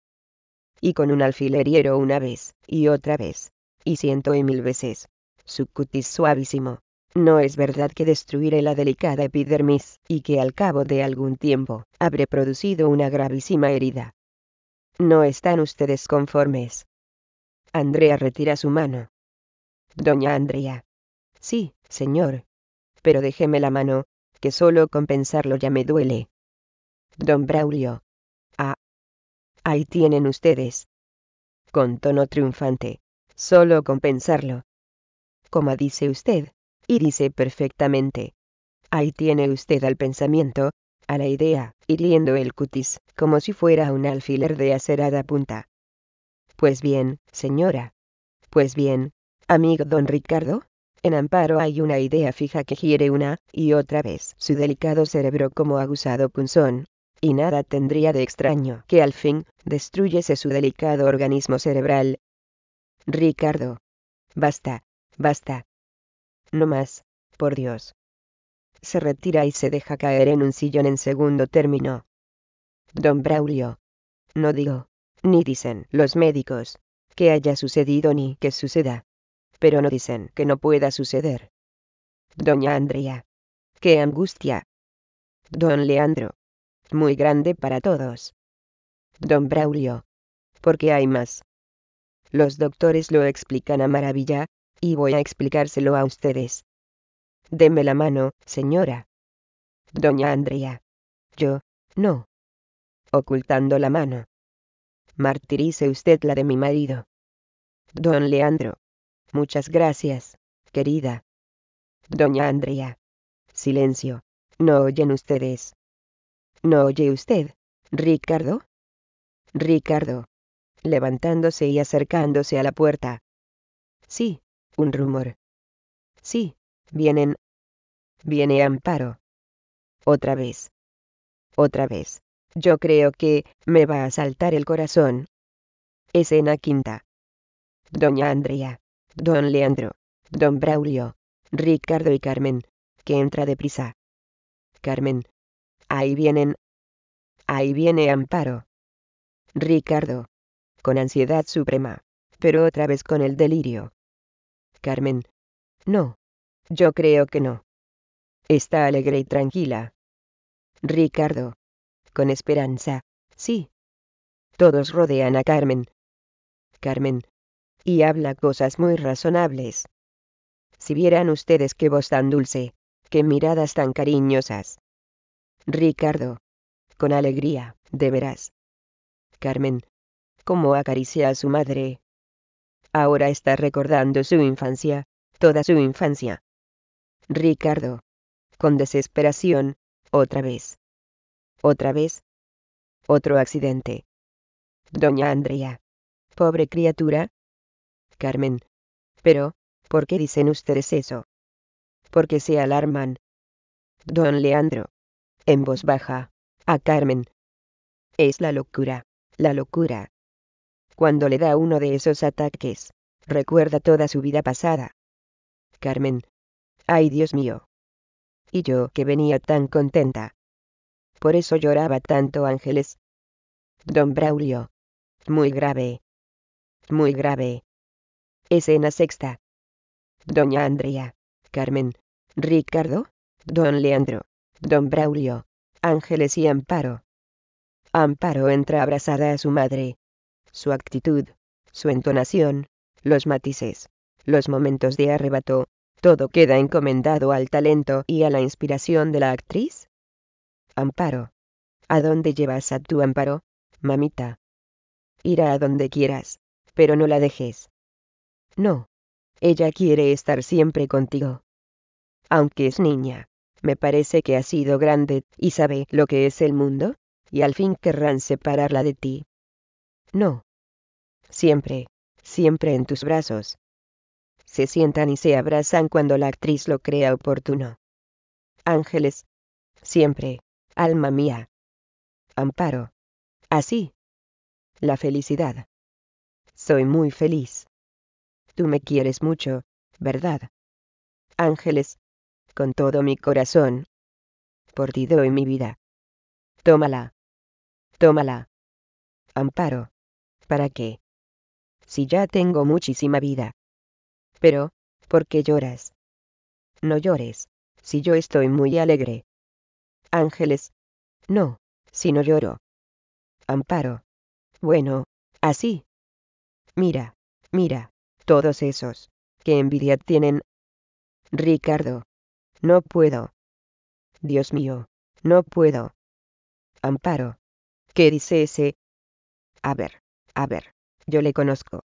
Y con un alfiler hiero una vez, y otra vez, y ciento y mil veces, su cutis suavísimo. ¿No es verdad que destruiré la delicada epidermis, y que al cabo de algún tiempo, habré producido una gravísima herida? ¿No están ustedes conformes? Andrea retira su mano. Doña Andrea. Sí, señor. Pero déjeme la mano, que solo con pensarlo ya me duele. Don Braulio. Ah. Ahí tienen ustedes. Con tono triunfante. Solo con pensarlo. Como dice usted, y dice perfectamente. Ahí tiene usted al pensamiento, a la idea, hiriendo el cutis, como si fuera un alfiler de acerada punta. Pues bien, señora. Pues bien, amigo don Ricardo, en Amparo hay una idea fija que hiere una y otra vez su delicado cerebro como aguzado punzón, y nada tendría de extraño que al fin destruyese su delicado organismo cerebral. Ricardo. Basta, basta. No más, por Dios. Se retira y se deja caer en un sillón en segundo término. Don Braulio. No digo, ni dicen los médicos, que haya sucedido ni que suceda. Pero no dicen que no pueda suceder. Doña Andrea. ¡Qué angustia! Don Leandro. Muy grande para todos. Don Braulio. Porque hay más. Los doctores lo explican a maravilla, y voy a explicárselo a ustedes. Deme la mano, señora. Doña Andrea. Yo, no. Ocultando la mano. Martirice usted la de mi marido. Don Leandro. Muchas gracias, querida. Doña Andrea. Silencio. ¿No oyen ustedes? ¿No oye usted, Ricardo? Ricardo. Levantándose y acercándose a la puerta. Sí, un rumor. Sí, vienen. Viene Amparo. Otra vez. Otra vez. Yo creo que me va a saltar el corazón. Escena quinta. Doña Andrea, don Leandro, don Braulio, Ricardo y Carmen, que entra deprisa. Carmen. Ahí vienen. Ahí viene Amparo. Ricardo. Con ansiedad suprema, pero otra vez con el delirio. Carmen. No. Yo creo que no. Está alegre y tranquila. Ricardo. Con esperanza. Sí. Todos rodean a Carmen. Carmen. Y habla cosas muy razonables. Si vieran ustedes qué voz tan dulce, qué miradas tan cariñosas. Ricardo. Con alegría, de veras. Carmen. Cómo acaricia a su madre. Ahora está recordando su infancia, toda su infancia. Ricardo. Con desesperación, otra vez. Otra vez. Otro accidente. Doña Andrea. Pobre criatura. Carmen. Pero, ¿por qué dicen ustedes eso? ¿Por qué se alarman? Don Leandro. En voz baja, a Carmen. Es la locura, la locura. Cuando le da uno de esos ataques, recuerda toda su vida pasada. Carmen. Ay, Dios mío. Y yo que venía tan contenta. Por eso lloraba tanto, Ángeles. Don Braulio. Muy grave. Muy grave. Escena sexta. Doña Andrea, Carmen, Ricardo, don Leandro. Don Braulio, Ángeles y Amparo. Amparo entra abrazada a su madre. Su actitud, su entonación, los matices, los momentos de arrebato, todo queda encomendado al talento y a la inspiración de la actriz. Amparo. ¿A dónde llevas a tu Amparo, mamita? Irá a donde quieras, pero no la dejes. No. Ella quiere estar siempre contigo. Aunque es niña. Me parece que ha sido grande, y sabe lo que es el mundo, y al fin querrán separarla de ti. No. Siempre, siempre en tus brazos. Se sientan y se abrazan cuando la actriz lo crea oportuno. Ángeles. Siempre, alma mía. Amparo. Así. La felicidad. Soy muy feliz. Tú me quieres mucho, ¿verdad? Ángeles. Con todo mi corazón. Por ti doy mi vida. Tómala. Tómala. Amparo. ¿Para qué? Si ya tengo muchísima vida. Pero, ¿por qué lloras? No llores, si yo estoy muy alegre. Ángeles. No, si no lloro. Amparo. Bueno, así. Mira, mira, todos esos, qué envidia tienen. Ricardo. No puedo. Dios mío, no puedo. Amparo. ¿Qué dice ese? A ver, a ver, yo le conozco.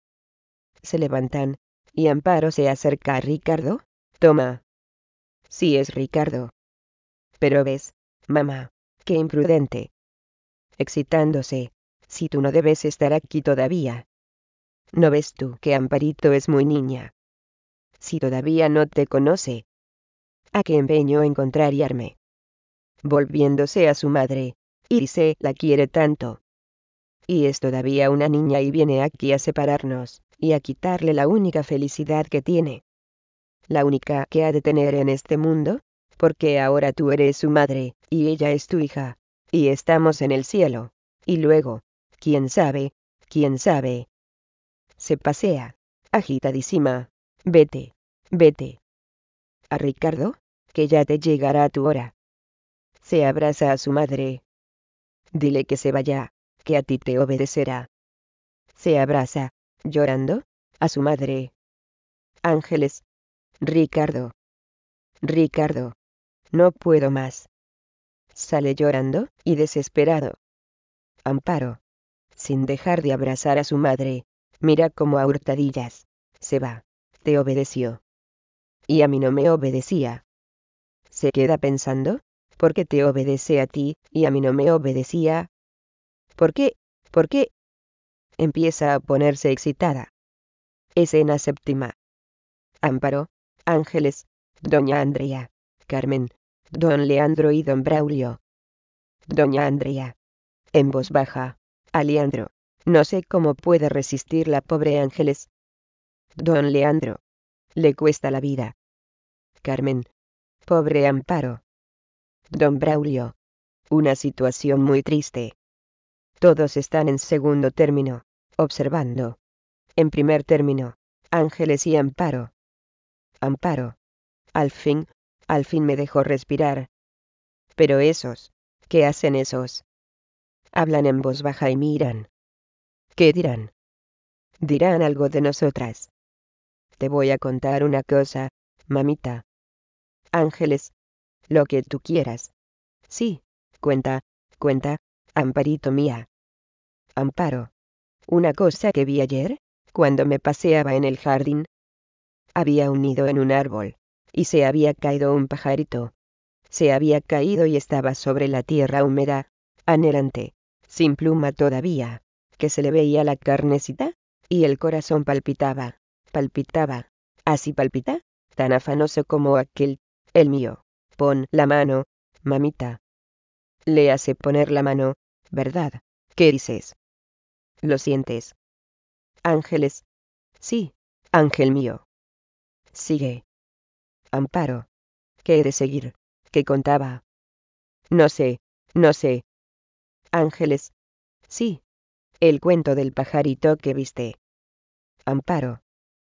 Se levantan, y Amparo se acerca a Ricardo. Toma. Sí es Ricardo. Pero ves, mamá, qué imprudente. Excitándose, si tú no debes estar aquí todavía. ¿No ves tú que Amparito es muy niña? Si todavía no te conoce. ¿A qué empeño en contrariarme? Volviéndose a su madre, y dice, la quiere tanto. Y es todavía una niña y viene aquí a separarnos, y a quitarle la única felicidad que tiene. la única que ha de tener en este mundo, porque ahora tú eres su madre, y ella es tu hija, y estamos en el cielo. Y luego, quién sabe, quién sabe. Se pasea, agitadísima. Vete, vete. A Ricardo, que ya te llegará tu hora. Se abraza a su madre. Dile que se vaya, que a ti te obedecerá. Se abraza, llorando, a su madre. Ángeles. Ricardo. Ricardo. No puedo más. Sale llorando y desesperado. Amparo, sin dejar de abrazar a su madre, mira como a hurtadillas. Se va. Te obedeció. Y a mí no me obedecía. Se queda pensando, ¿por qué te obedece a ti, y a mí no me obedecía? ¿Por qué? ¿Por qué? Empieza a ponerse excitada. Escena séptima. Amparo, Ángeles, Doña Andrea, Carmen, Don Leandro y Don Braulio. Doña Andrea. En voz baja. A Leandro. No sé cómo puede resistir la pobre Ángeles. Don Leandro. Le cuesta la vida. Carmen. Pobre Amparo. Don Braulio. Una situación muy triste. Todos están en segundo término, observando. En primer término, Ángeles y Amparo. Amparo. Al fin, al fin me dejó respirar. Pero esos, ¿qué hacen esos? Hablan en voz baja y miran. ¿Qué dirán? Dirán algo de nosotras. Te voy a contar una cosa, mamita. Ángeles, lo que tú quieras. Sí, cuenta, cuenta, Amparito mía. Amparo. Una cosa que vi ayer, cuando me paseaba en el jardín. Había un nido en un árbol, y se había caído un pajarito. Se había caído y estaba sobre la tierra húmeda, anhelante, sin pluma todavía, que se le veía la carnecita, y el corazón palpitaba, palpitaba, así palpita, tan afanoso como aquel, el mío. Pon la mano, mamita. Le hace poner la mano, ¿verdad? ¿Qué dices? ¿Lo sientes? Ángeles. Sí, ángel mío. Sigue. Amparo. ¿Qué he de seguir? ¿Qué contaba? No sé, no sé. Ángeles. Sí. El cuento del pajarito que viste. Amparo.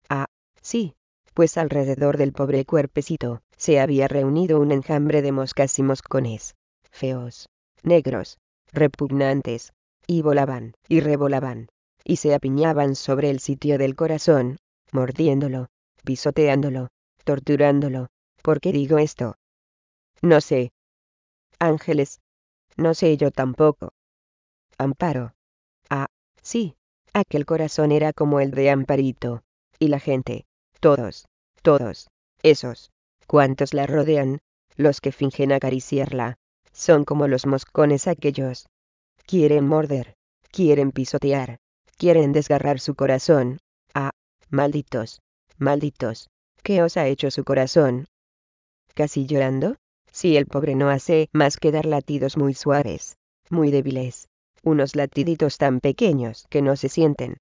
Ah, sí. Pues alrededor del pobre cuerpecito se había reunido un enjambre de moscas y moscones. Feos. Negros. Repugnantes. Y volaban, y revolaban. Y se apiñaban sobre el sitio del corazón, mordiéndolo, pisoteándolo, torturándolo. ¿Por qué digo esto? No sé. Ángeles. No sé yo tampoco. Amparo. Ah, sí, aquel corazón era como el de Amparito. Y la gente, todos, todos, esos, cuantos la rodean, los que fingen acariciarla, son como los moscones aquellos. Quieren morder, quieren pisotear, quieren desgarrar su corazón. Ah, malditos, malditos, ¿qué os ha hecho su corazón? Casi llorando. Si el pobre no hace más que dar latidos muy suaves, muy débiles, unos latiditos tan pequeños que no se sienten.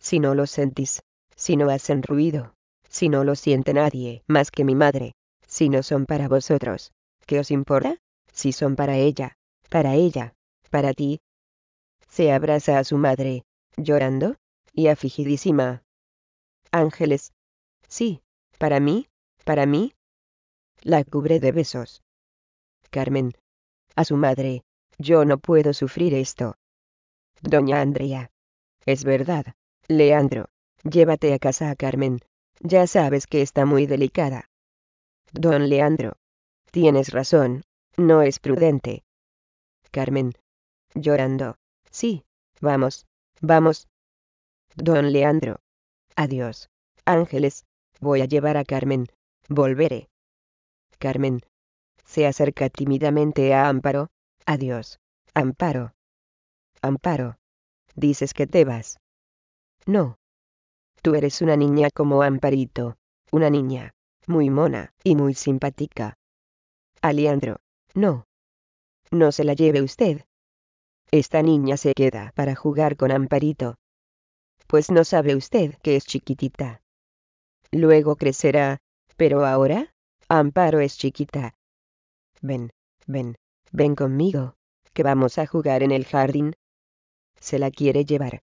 Si no los sentís, si no hacen ruido, si no los siente nadie más que mi madre, si no son para vosotros, ¿qué os importa? Si son para ella, para ella, para ti. Se abraza a su madre, llorando, y afligidísima. Ángeles. Sí, para mí, para mí. La cubre de besos. Carmen. A su madre. Yo no puedo sufrir esto. Doña Andrea. Es verdad, Leandro. Llévate a casa a Carmen. Ya sabes que está muy delicada. Don Leandro. Tienes razón. No es prudente. Carmen. Llorando. Sí. Vamos. Vamos. Don Leandro. Adiós. Ángeles. Voy a llevar a Carmen. Volveré. Carmen. Se acerca tímidamente a Amparo. Adiós, Amparo. Amparo. Dices que te vas. No. Tú eres una niña como Amparito. Una niña. Muy mona y muy simpática. A Leandro. No. No se la lleve usted. Esta niña se queda para jugar con Amparito. Pues no sabe usted que es chiquitita. Luego crecerá, Pero ahora, Amparo es chiquita. Ven, ven, ven conmigo, que vamos a jugar en el jardín. Se la quiere llevar.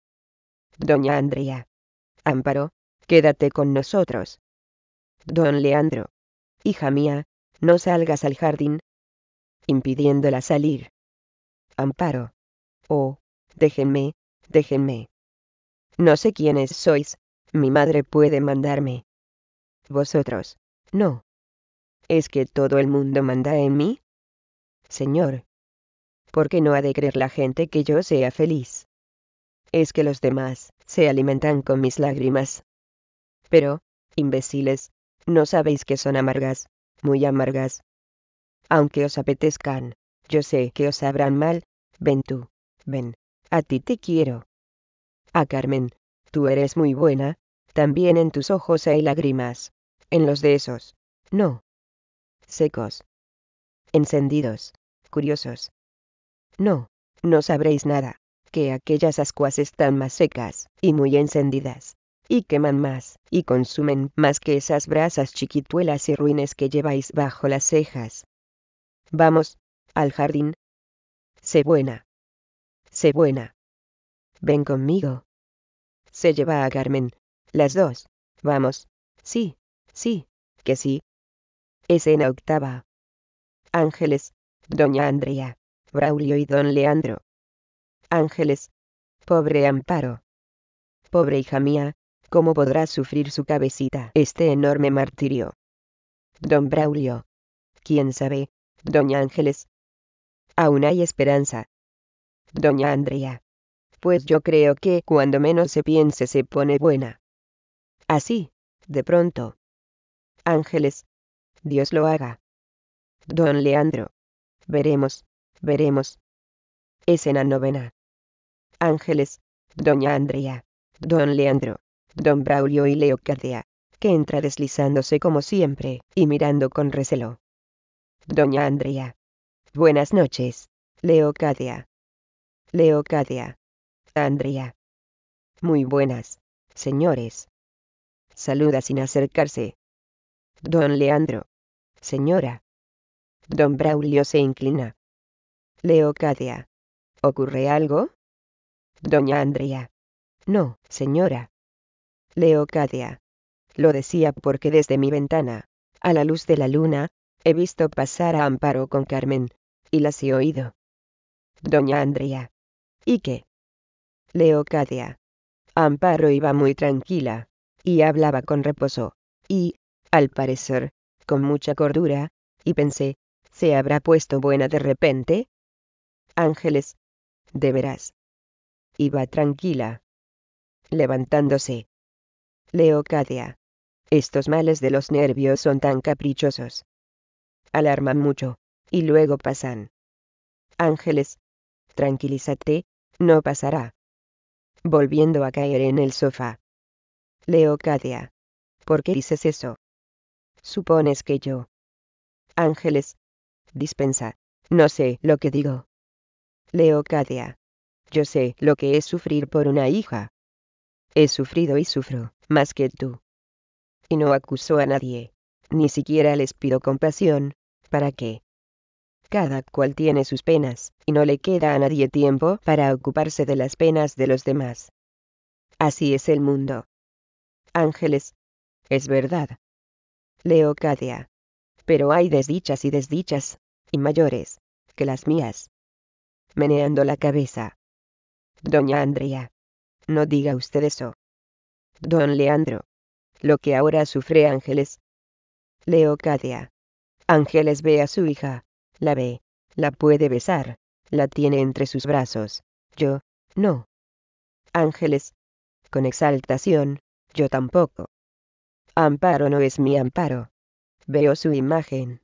Doña Andrea. Amparo, quédate con nosotros. Don Leandro. Hija mía, no salgas al jardín. Impidiéndola salir. Amparo. Oh, déjenme, déjenme. No sé quiénes sois, mi madre puede mandarme. Vosotros, no. ¿Es que todo el mundo manda en mí? Señor. ¿Por qué no ha de creer la gente que yo sea feliz? Es que los demás se alimentan con mis lágrimas. Pero, imbéciles, no sabéis que son amargas, muy amargas. Aunque os apetezcan, yo sé que os sabrán mal. Ven tú, ven, a ti te quiero. Ah, Carmen, tú eres muy buena, también en tus ojos hay lágrimas, en los de esos, no. Secos. Encendidos, curiosos. No, no sabréis nada, que aquellas ascuas están más secas, y muy encendidas, y queman más, y consumen más que esas brasas chiquituelas y ruines que lleváis bajo las cejas. Vamos, al jardín. Sé buena. Sé buena. Ven conmigo. Se lleva a Carmen. Las dos. Vamos. Sí, sí, que sí. Escena octava. Ángeles, doña Andrea, Braulio y don Leandro. Ángeles. Pobre Amparo. Pobre hija mía, ¿cómo podrá sufrir su cabecita este enorme martirio? Don Braulio. ¿Quién sabe, doña Ángeles? Aún hay esperanza. Doña Andrea. Pues yo creo que cuando menos se piense se pone buena. Así, de pronto. Ángeles. Dios lo haga. Don Leandro. Veremos, veremos. Escena novena. Ángeles, doña Andrea, don Leandro, don Braulio y Leocadia, que entra deslizándose como siempre, y mirando con recelo. Doña Andrea. Buenas noches, Leocadia. Leocadia. Andrea. Muy buenas, señores. Saluda sin acercarse. Don Leandro. Señora. Don Braulio se inclina. Leocadia. ¿Ocurre algo? Doña Andrea. No, señora. Leocadia. Lo decía porque desde mi ventana, a la luz de la luna, he visto pasar a Amparo con Carmen. Y las he oído. Doña Andrea. ¿Y qué? Leocadia. Amparo iba muy tranquila, y hablaba con reposo, y, al parecer, con mucha cordura, y pensé, ¿se habrá puesto buena de repente? Ángeles. De veras. Iba tranquila. Levantándose. Leocadia. Estos males de los nervios son tan caprichosos. Alarman mucho. Y luego pasan. Ángeles. Tranquilízate, no pasará. Volviendo a caer en el sofá. Leocadia. ¿Por qué dices eso? Supones que yo. Ángeles. Dispensa, no sé lo que digo. Leocadia. Yo sé lo que es sufrir por una hija. He sufrido y sufro, más que tú. Y no acuso a nadie. Ni siquiera les pido compasión. ¿Para qué? Cada cual tiene sus penas, y no le queda a nadie tiempo para ocuparse de las penas de los demás. Así es el mundo. Ángeles. Es verdad. Leocadia. Pero hay desdichas y desdichas, y mayores, que las mías. Meneando la cabeza. Doña Andrea. No diga usted eso. Don Leandro. Lo que ahora sufre Ángeles. Leocadia. Ángeles ve a su hija. La ve, la puede besar, la tiene entre sus brazos, yo, no. Ángeles. Con exaltación, yo tampoco. Amparo no es mi Amparo. Veo su imagen.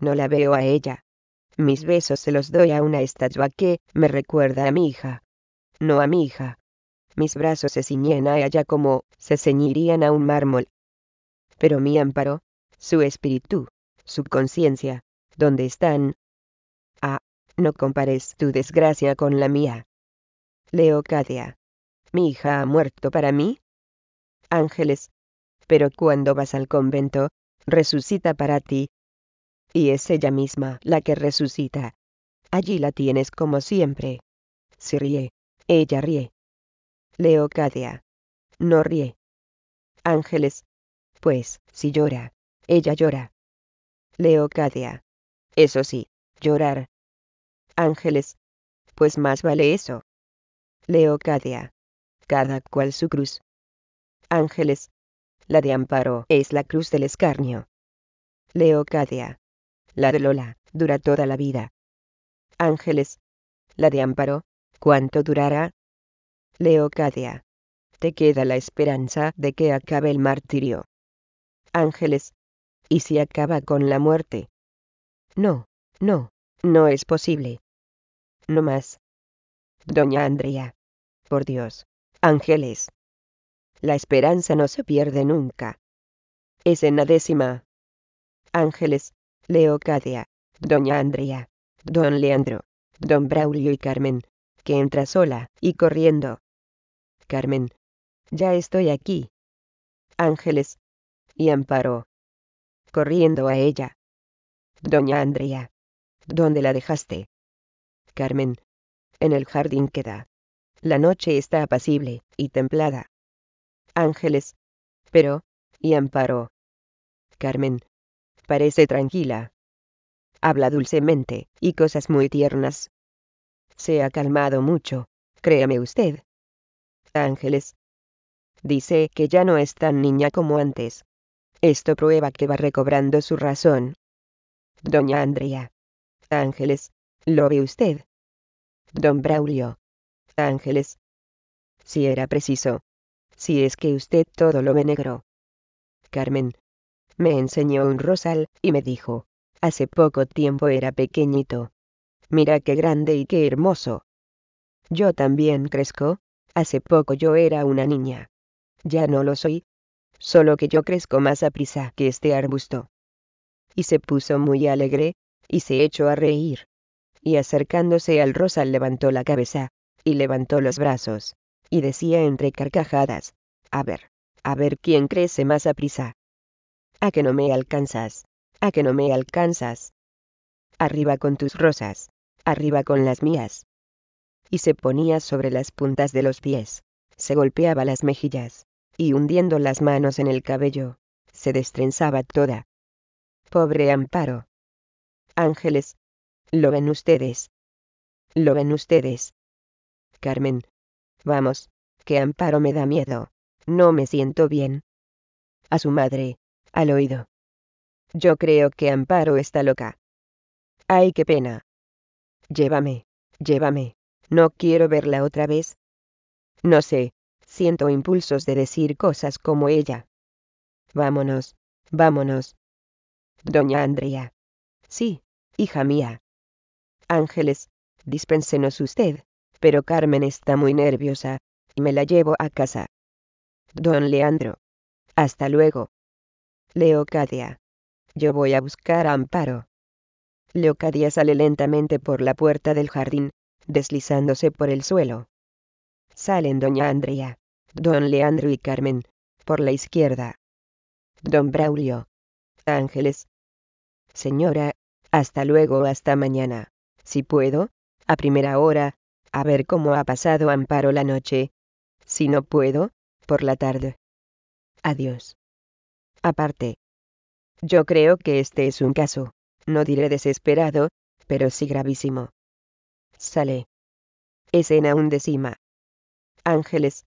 No la veo a ella. Mis besos se los doy a una estatua que me recuerda a mi hija. No a mi hija. Mis brazos se ciñen a ella como se ceñirían a un mármol. Pero mi Amparo, su espíritu, su conciencia, ¿dónde están? Ah, no compares tu desgracia con la mía. Leocadia. ¿Mi hija ha muerto para mí? Ángeles. Pero cuando vas al convento, resucita para ti, y es ella misma la que resucita. Allí la tienes como siempre. Si ríe, ella ríe. Leocadia no ríe. Ángeles, pues, si llora, ella llora. Leocadia, eso sí, llorar. Ángeles, pues más vale eso. Leocadia, cada cual su cruz. Ángeles, la de Amparo es la cruz del escarnio. Leocadia, la de Lola dura toda la vida. Ángeles, la de Amparo, ¿cuánto durará? Leocadia, te queda la esperanza de que acabe el martirio. Ángeles, ¿y si acaba con la muerte? No, no, no es posible. No más. Doña Andrea, por Dios, Ángeles. La esperanza no se pierde nunca. Escena décima. Ángeles, Leocadia, Doña Andrea, Don Leandro, Don Braulio y Carmen, que entra sola y corriendo. Carmen, ya estoy aquí. Ángeles, y Amparo, corriendo a ella. Doña Andrea, ¿dónde la dejaste? Carmen, en el jardín queda. La noche está apacible y templada. Ángeles, pero, y Amparo. Carmen, parece tranquila. Habla dulcemente y cosas muy tiernas. Se ha calmado mucho, créame usted. Ángeles, dice que ya no es tan niña como antes. Esto prueba que va recobrando su razón. Doña Andrea, Ángeles, ¿lo ve usted? Don Braulio, Ángeles, si era preciso. Si es que usted todo lo ve negro. Carmen, me enseñó un rosal y me dijo, hace poco tiempo era pequeñito. Mira qué grande y qué hermoso. Yo también crezco, hace poco yo era una niña. Ya no lo soy, solo que yo crezco más aprisa que este arbusto. Y se puso muy alegre, y se echó a reír. Y acercándose al rosal levantó la cabeza, y levantó los brazos, y decía entre carcajadas, a ver, a ver quién crece más aprisa. A que no me alcanzas, a que no me alcanzas. Arriba con tus rosas, arriba con las mías. Y se ponía sobre las puntas de los pies, se golpeaba las mejillas, y hundiendo las manos en el cabello, se destrenzaba toda. Pobre Amparo. Ángeles, ¿lo ven ustedes? ¿Lo ven ustedes? Carmen, vamos, que Amparo me da miedo, no me siento bien. A su madre, al oído. Yo creo que Amparo está loca. Ay, qué pena. Llévame, llévame, no quiero verla otra vez. No sé, siento impulsos de decir cosas como ella. Vámonos, vámonos. Doña Andrea. Sí, hija mía. Ángeles, dispénsenos usted. Pero Carmen está muy nerviosa, y me la llevo a casa. Don Leandro. Hasta luego. Leocadia. Yo voy a buscar a Amparo. Leocadia sale lentamente por la puerta del jardín, deslizándose por el suelo. Salen Doña Andrea, Don Leandro y Carmen, por la izquierda. Don Braulio. Ángeles. Señora, hasta luego, hasta mañana. Si puedo, a primera hora. A ver cómo ha pasado Amparo la noche. Si no puedo, por la tarde. Adiós. Aparte. Yo creo que este es un caso, no diré desesperado, pero sí gravísimo. Sale. Escena undécima. Ángeles.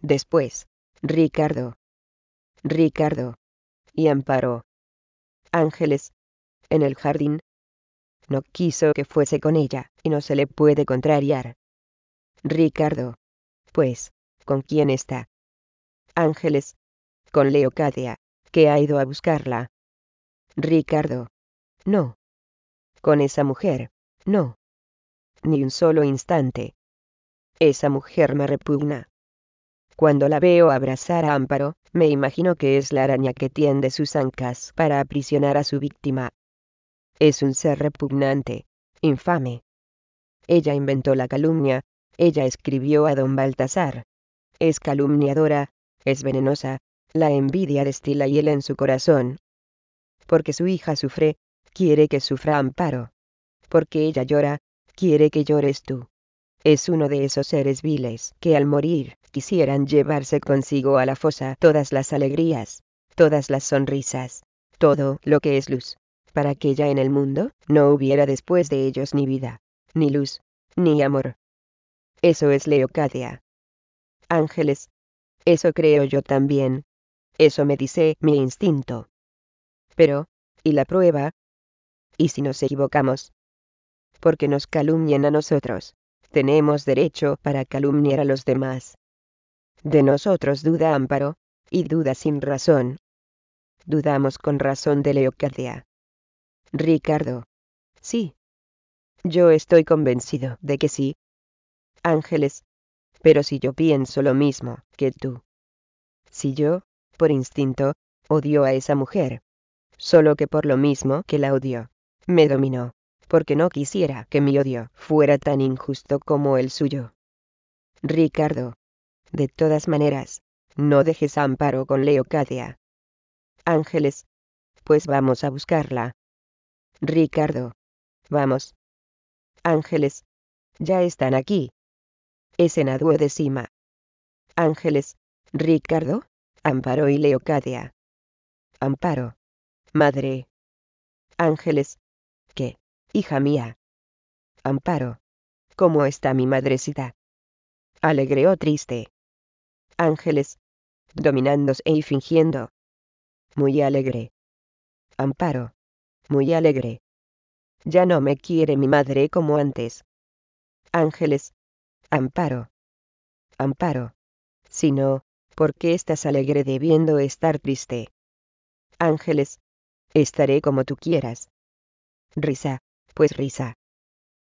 Después, Ricardo. Ricardo. Y Amparo. Ángeles. En el jardín. No quiso que fuese con ella, y no se le puede contrariar. Ricardo. Pues, ¿con quién está? Ángeles. Con Leocadia, que ha ido a buscarla. Ricardo. No. Con esa mujer, no. Ni un solo instante. Esa mujer me repugna. Cuando la veo abrazar a Amparo, me imagino que es la araña que tiende sus ancas para aprisionar a su víctima. Es un ser repugnante, infame. Ella inventó la calumnia, ella escribió a don Baltasar. Es calumniadora, es venenosa, la envidia destila hiel en su corazón. porque su hija sufre, quiere que sufra Amparo. Porque ella llora, quiere que llores tú. Es uno de esos seres viles que al morir quisieran llevarse consigo a la fosa todas las alegrías, todas las sonrisas, todo lo que es luz, para que ya en el mundo no hubiera después de ellos ni vida, ni luz, ni amor. Eso es Leocadia. Ángeles. Eso creo yo también. Eso me dice mi instinto. Pero, ¿y la prueba? ¿Y si nos equivocamos? Porque nos calumnian a nosotros. Tenemos derecho para calumniar a los demás. De nosotros duda Amparo, y duda sin razón. Dudamos con razón de Leocadia. Ricardo. Sí. Yo estoy convencido de que sí. Ángeles. Pero si yo pienso lo mismo que tú. Si yo, por instinto, odio a esa mujer. Solo que por lo mismo que la odio, me dominó, porque no quisiera que mi odio fuera tan injusto como el suyo. Ricardo. De todas maneras, no dejes a Amparo con Leocadia. Ángeles. Pues vamos a buscarla. Ricardo. Vamos. Ángeles. Ya están aquí. Es en Adue de Sima. Ángeles. Ricardo. Amparo y Leocadia. Amparo. Madre. Ángeles. ¿Qué, hija mía? Amparo. ¿Cómo está mi madrecita? ¿Alegre o triste? Ángeles. Dominándose y fingiendo. Muy alegre. Amparo. Muy alegre. Ya no me quiere mi madre como antes. Ángeles. Amparo. Amparo. Si no, ¿por qué estás alegre debiendo estar triste? Ángeles. Estaré como tú quieras. Risa, pues risa.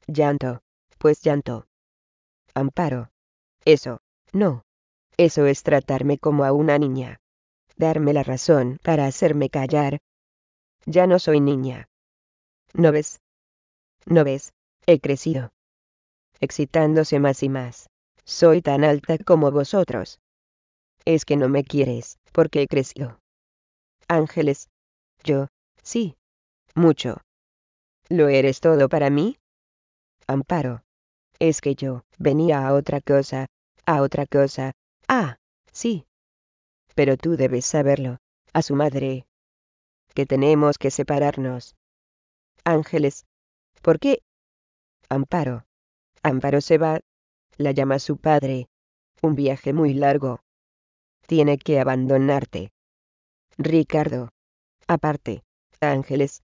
Llanto, pues llanto. Amparo. Eso, no. Eso es tratarme como a una niña. Darme la razón para hacerme callar. Ya no soy niña. ¿No ves? ¿No ves? He crecido. Excitándose más y más. Soy tan alta como vosotros. Es que no me quieres, porque he crecido. Ángeles. Yo, sí. Mucho. ¿Lo eres todo para mí? Amparo. Es que yo venía a otra cosa, a otra cosa. Ah, sí. Pero tú debes saberlo, a su madre. Que tenemos que separarnos. Ángeles. ¿Por qué? Amparo. Amparo se va. La llama su padre. Un viaje muy largo. Tiene que abandonarte. Ricardo. Aparte. Ángeles.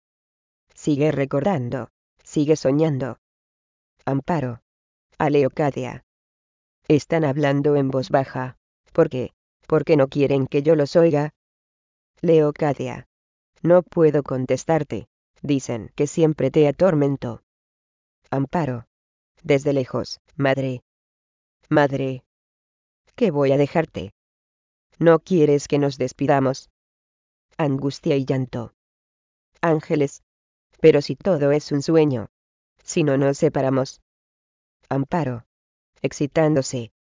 Sigue recordando. Sigue soñando. Amparo. A Leocadia. Están hablando en voz baja. ¿Por qué? ¿Por qué no quieren que yo los oiga? Leocadia. No puedo contestarte. Dicen que siempre te atormento. Amparo. Desde lejos, madre. Madre. ¿Qué voy a dejarte? ¿No quieres que nos despidamos? Angustia y llanto. Ángeles. Pero si todo es un sueño. Si no nos separamos. Amparo. Excitándose.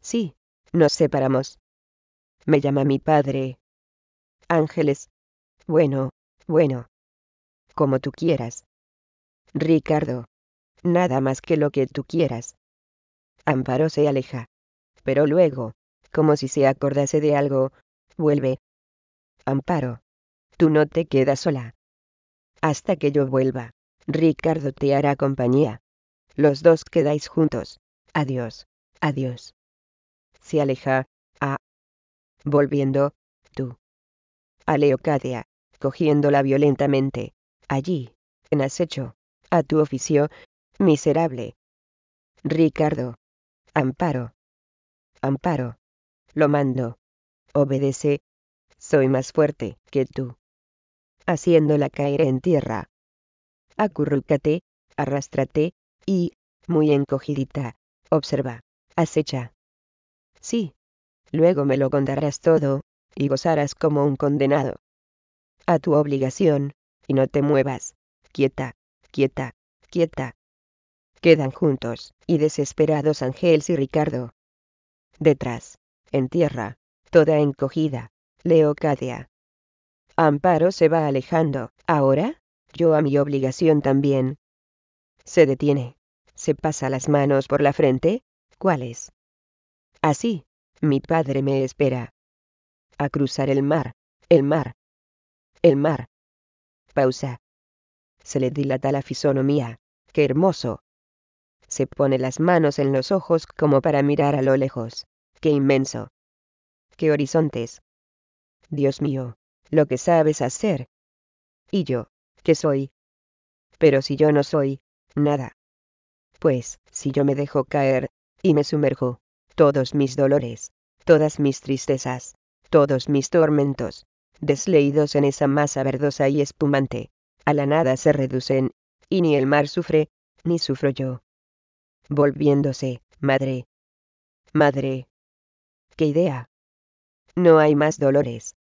Sí, nos separamos. Me llama mi padre. Ángeles. Bueno, bueno. Como tú quieras. Ricardo. Nada más que lo que tú quieras. Amparo se aleja. Pero luego, como si se acordase de algo, vuelve. Amparo. Tú no te quedas sola. Hasta que yo vuelva, Ricardo te hará compañía. Los dos quedáis juntos. Adiós, adiós. Se aleja, a... volviendo, tú. A Leocadia, cogiéndola violentamente, allí, en acecho, a tu oficio, miserable. Ricardo. Amparo. Amparo. Lo mando. Obedece. Soy más fuerte que tú. Haciéndola caer en tierra. Acurrúcate, arrástrate, y, muy encogidita, observa, acecha. Sí. Luego me lo contarás todo, y gozarás como un condenado. A tu obligación, y no te muevas. Quieta, quieta, quieta. Quedan juntos, y desesperados Ángeles y Ricardo. Detrás, en tierra, toda encogida, Leocadia. Amparo se va alejando. Ahora, yo a mi obligación también. Se detiene. Se pasa las manos por la frente. ¿Cuáles? Así. Mi padre me espera. A cruzar el mar. El mar. El mar. Pausa. Se le dilata la fisonomía. ¡Qué hermoso! Se pone las manos en los ojos como para mirar a lo lejos. ¡Qué inmenso! ¡Qué horizontes! Dios mío, lo que sabes hacer. ¿Y yo? ¿Qué soy? Pero si yo no soy nada. Pues, si yo me dejo caer, y me sumerjo, todos mis dolores, todas mis tristezas, todos mis tormentos, desleídos en esa masa verdosa y espumante, a la nada se reducen, y ni el mar sufre, ni sufro yo. Volviéndose, madre. Madre. ¿Qué idea? No hay más dolores.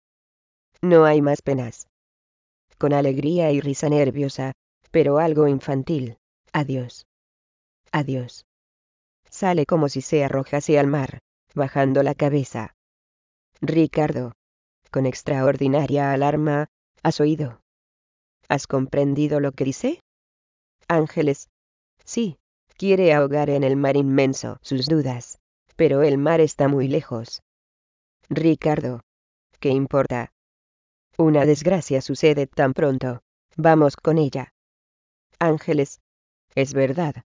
No hay más penas. Con alegría y risa nerviosa, pero algo infantil. Adiós. Adiós. Sale como si se arrojase al mar, bajando la cabeza. Ricardo, con extraordinaria alarma, ¿has oído? ¿Has comprendido lo que dice? Ángeles, sí, quiere ahogar en el mar inmenso sus dudas, pero el mar está muy lejos. Ricardo, ¿qué importa? Una desgracia sucede tan pronto, vamos con ella. Ángeles, es verdad.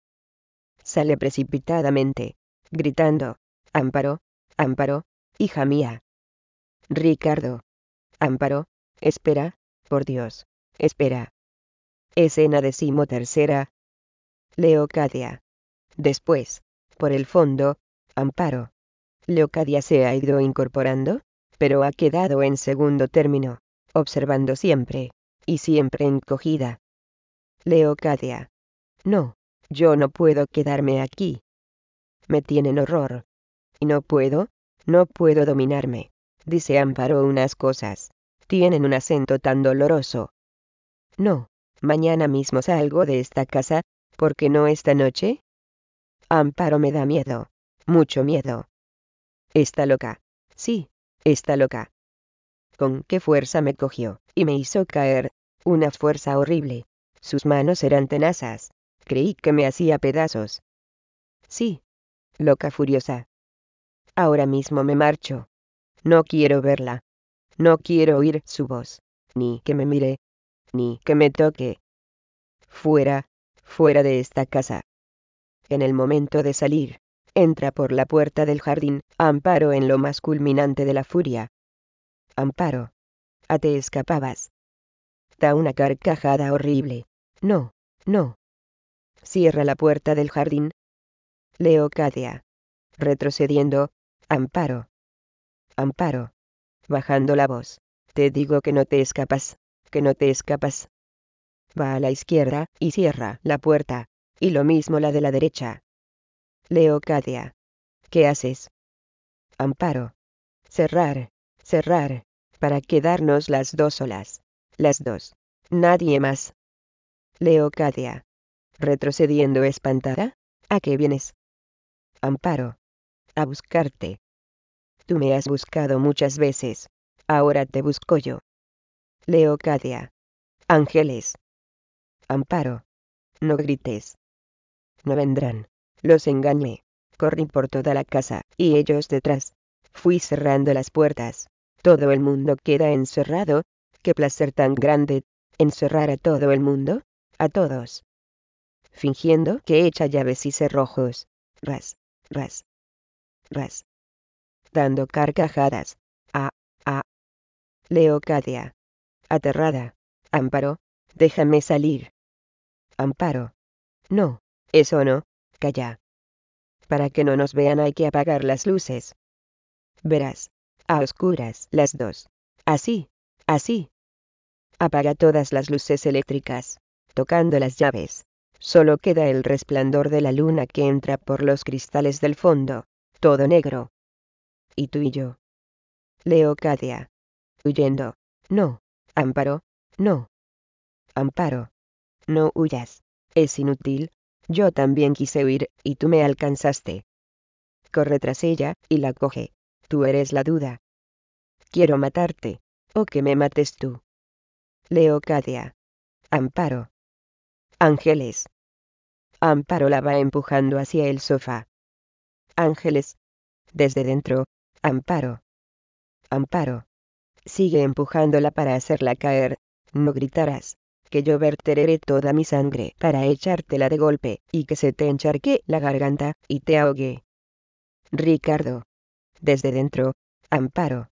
Sale precipitadamente, gritando, Amparo, Amparo, hija mía. Ricardo, Amparo, espera, por Dios, espera. Escena decimotercera. Leocadia. Después, por el fondo, Amparo. Leocadia se ha ido incorporando, pero ha quedado en segundo término, observando siempre, y siempre encogida. Leocadia. No, yo no puedo quedarme aquí. Me tienen horror. Y no puedo, no puedo dominarme. Dice Amparo unas cosas. Tienen un acento tan doloroso. No, mañana mismo salgo de esta casa, ¿por qué no esta noche? Amparo me da miedo, mucho miedo. Está loca, sí, está loca. Con qué fuerza me cogió, y me hizo caer, una fuerza horrible. Sus manos eran tenazas, creí que me hacía pedazos. Sí, loca furiosa. Ahora mismo me marcho. No quiero verla. No quiero oír su voz, ni que me mire, ni que me toque. Fuera, fuera de esta casa. En el momento de salir, entra por la puerta del jardín, Amparo en lo más culminante de la furia. Amparo. Ah, te escapabas. Da una carcajada horrible. No, no. Cierra la puerta del jardín. Leocadia. Retrocediendo, Amparo. Amparo. Bajando la voz. Te digo que no te escapas. Que no te escapas. Va a la izquierda y cierra la puerta, y lo mismo la de la derecha. Leocadia. ¿Qué haces? Amparo. Cerrar, cerrar, para quedarnos las dos solas. Las dos. Nadie más. Leocadia. Retrocediendo espantada. ¿A qué vienes? Amparo. A buscarte. Tú me has buscado muchas veces. Ahora te busco yo. Leocadia. Ángeles. Amparo. No grites. No vendrán. Los engañé. Corrí por toda la casa, y ellos detrás. Fui cerrando las puertas. Todo el mundo queda encerrado. Qué placer tan grande. Encerrar a todo el mundo. A todos. Fingiendo que echa llaves y cerrojos. Ras, ras, ras. Dando carcajadas. Ah, ah. Leocadia. Aterrada. Amparo, déjame salir. Amparo. No, eso no, calla. Para que no nos vean hay que apagar las luces. Verás, a oscuras las dos. Así, así. Apaga todas las luces eléctricas, tocando las llaves. Solo queda el resplandor de la luna que entra por los cristales del fondo, todo negro. Y tú y yo. Leocadia. Huyendo. No, Amparo, no. Amparo. No huyas. Es inútil. Yo también quise huir, y tú me alcanzaste. Corre tras ella, y la coge. Tú eres la duda. Quiero matarte. O que me mates tú. Leocadia, Amparo, Ángeles. Amparo la va empujando hacia el sofá. Ángeles. Desde dentro, Amparo. Amparo. Sigue empujándola para hacerla caer. No gritarás, que yo verteré toda mi sangre para echártela de golpe, y que se te encharque la garganta, y te ahogue. Ricardo. Desde dentro, Amparo.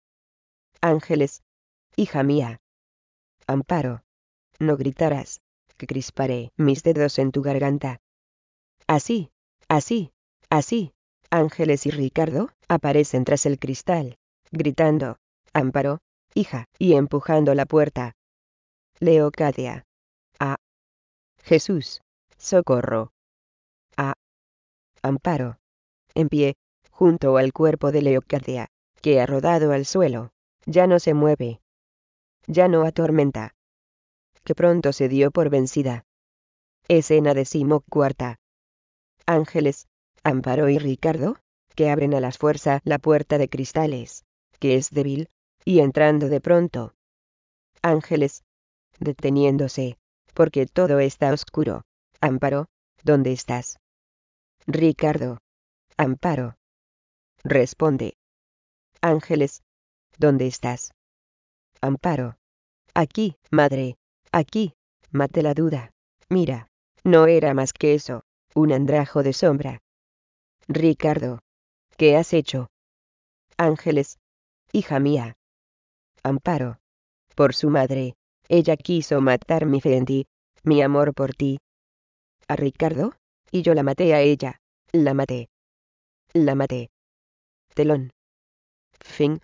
Ángeles. Hija mía. Amparo. No gritarás, que crisparé mis dedos en tu garganta. Así, así, así. Ángeles y Ricardo aparecen tras el cristal, gritando, Amparo, hija, y empujando la puerta. Leocadia. Ah. Jesús. Socorro. Ah. Amparo. En pie, junto al cuerpo de Leocadia, que ha rodado al suelo. Ya no se mueve. Ya no atormenta. Que pronto se dio por vencida. Escena decimocuarta. Ángeles, Amparo y Ricardo, que abren a la fuerza la puerta de cristales, que es débil, y entrando de pronto. Ángeles, deteniéndose, porque todo está oscuro. Amparo, ¿dónde estás? Ricardo. Amparo. Responde. Ángeles, ¿dónde estás? Amparo. Aquí, madre, aquí, mate la duda. Mira, no era más que eso, un andrajo de sombra. Ricardo. ¿Qué has hecho? Ángeles. Hija mía. Amparo. Por su madre, ella quiso matar mi fe en ti, mi amor por ti. A Ricardo, y yo la maté a ella, la maté. La maté. Telón. Fin.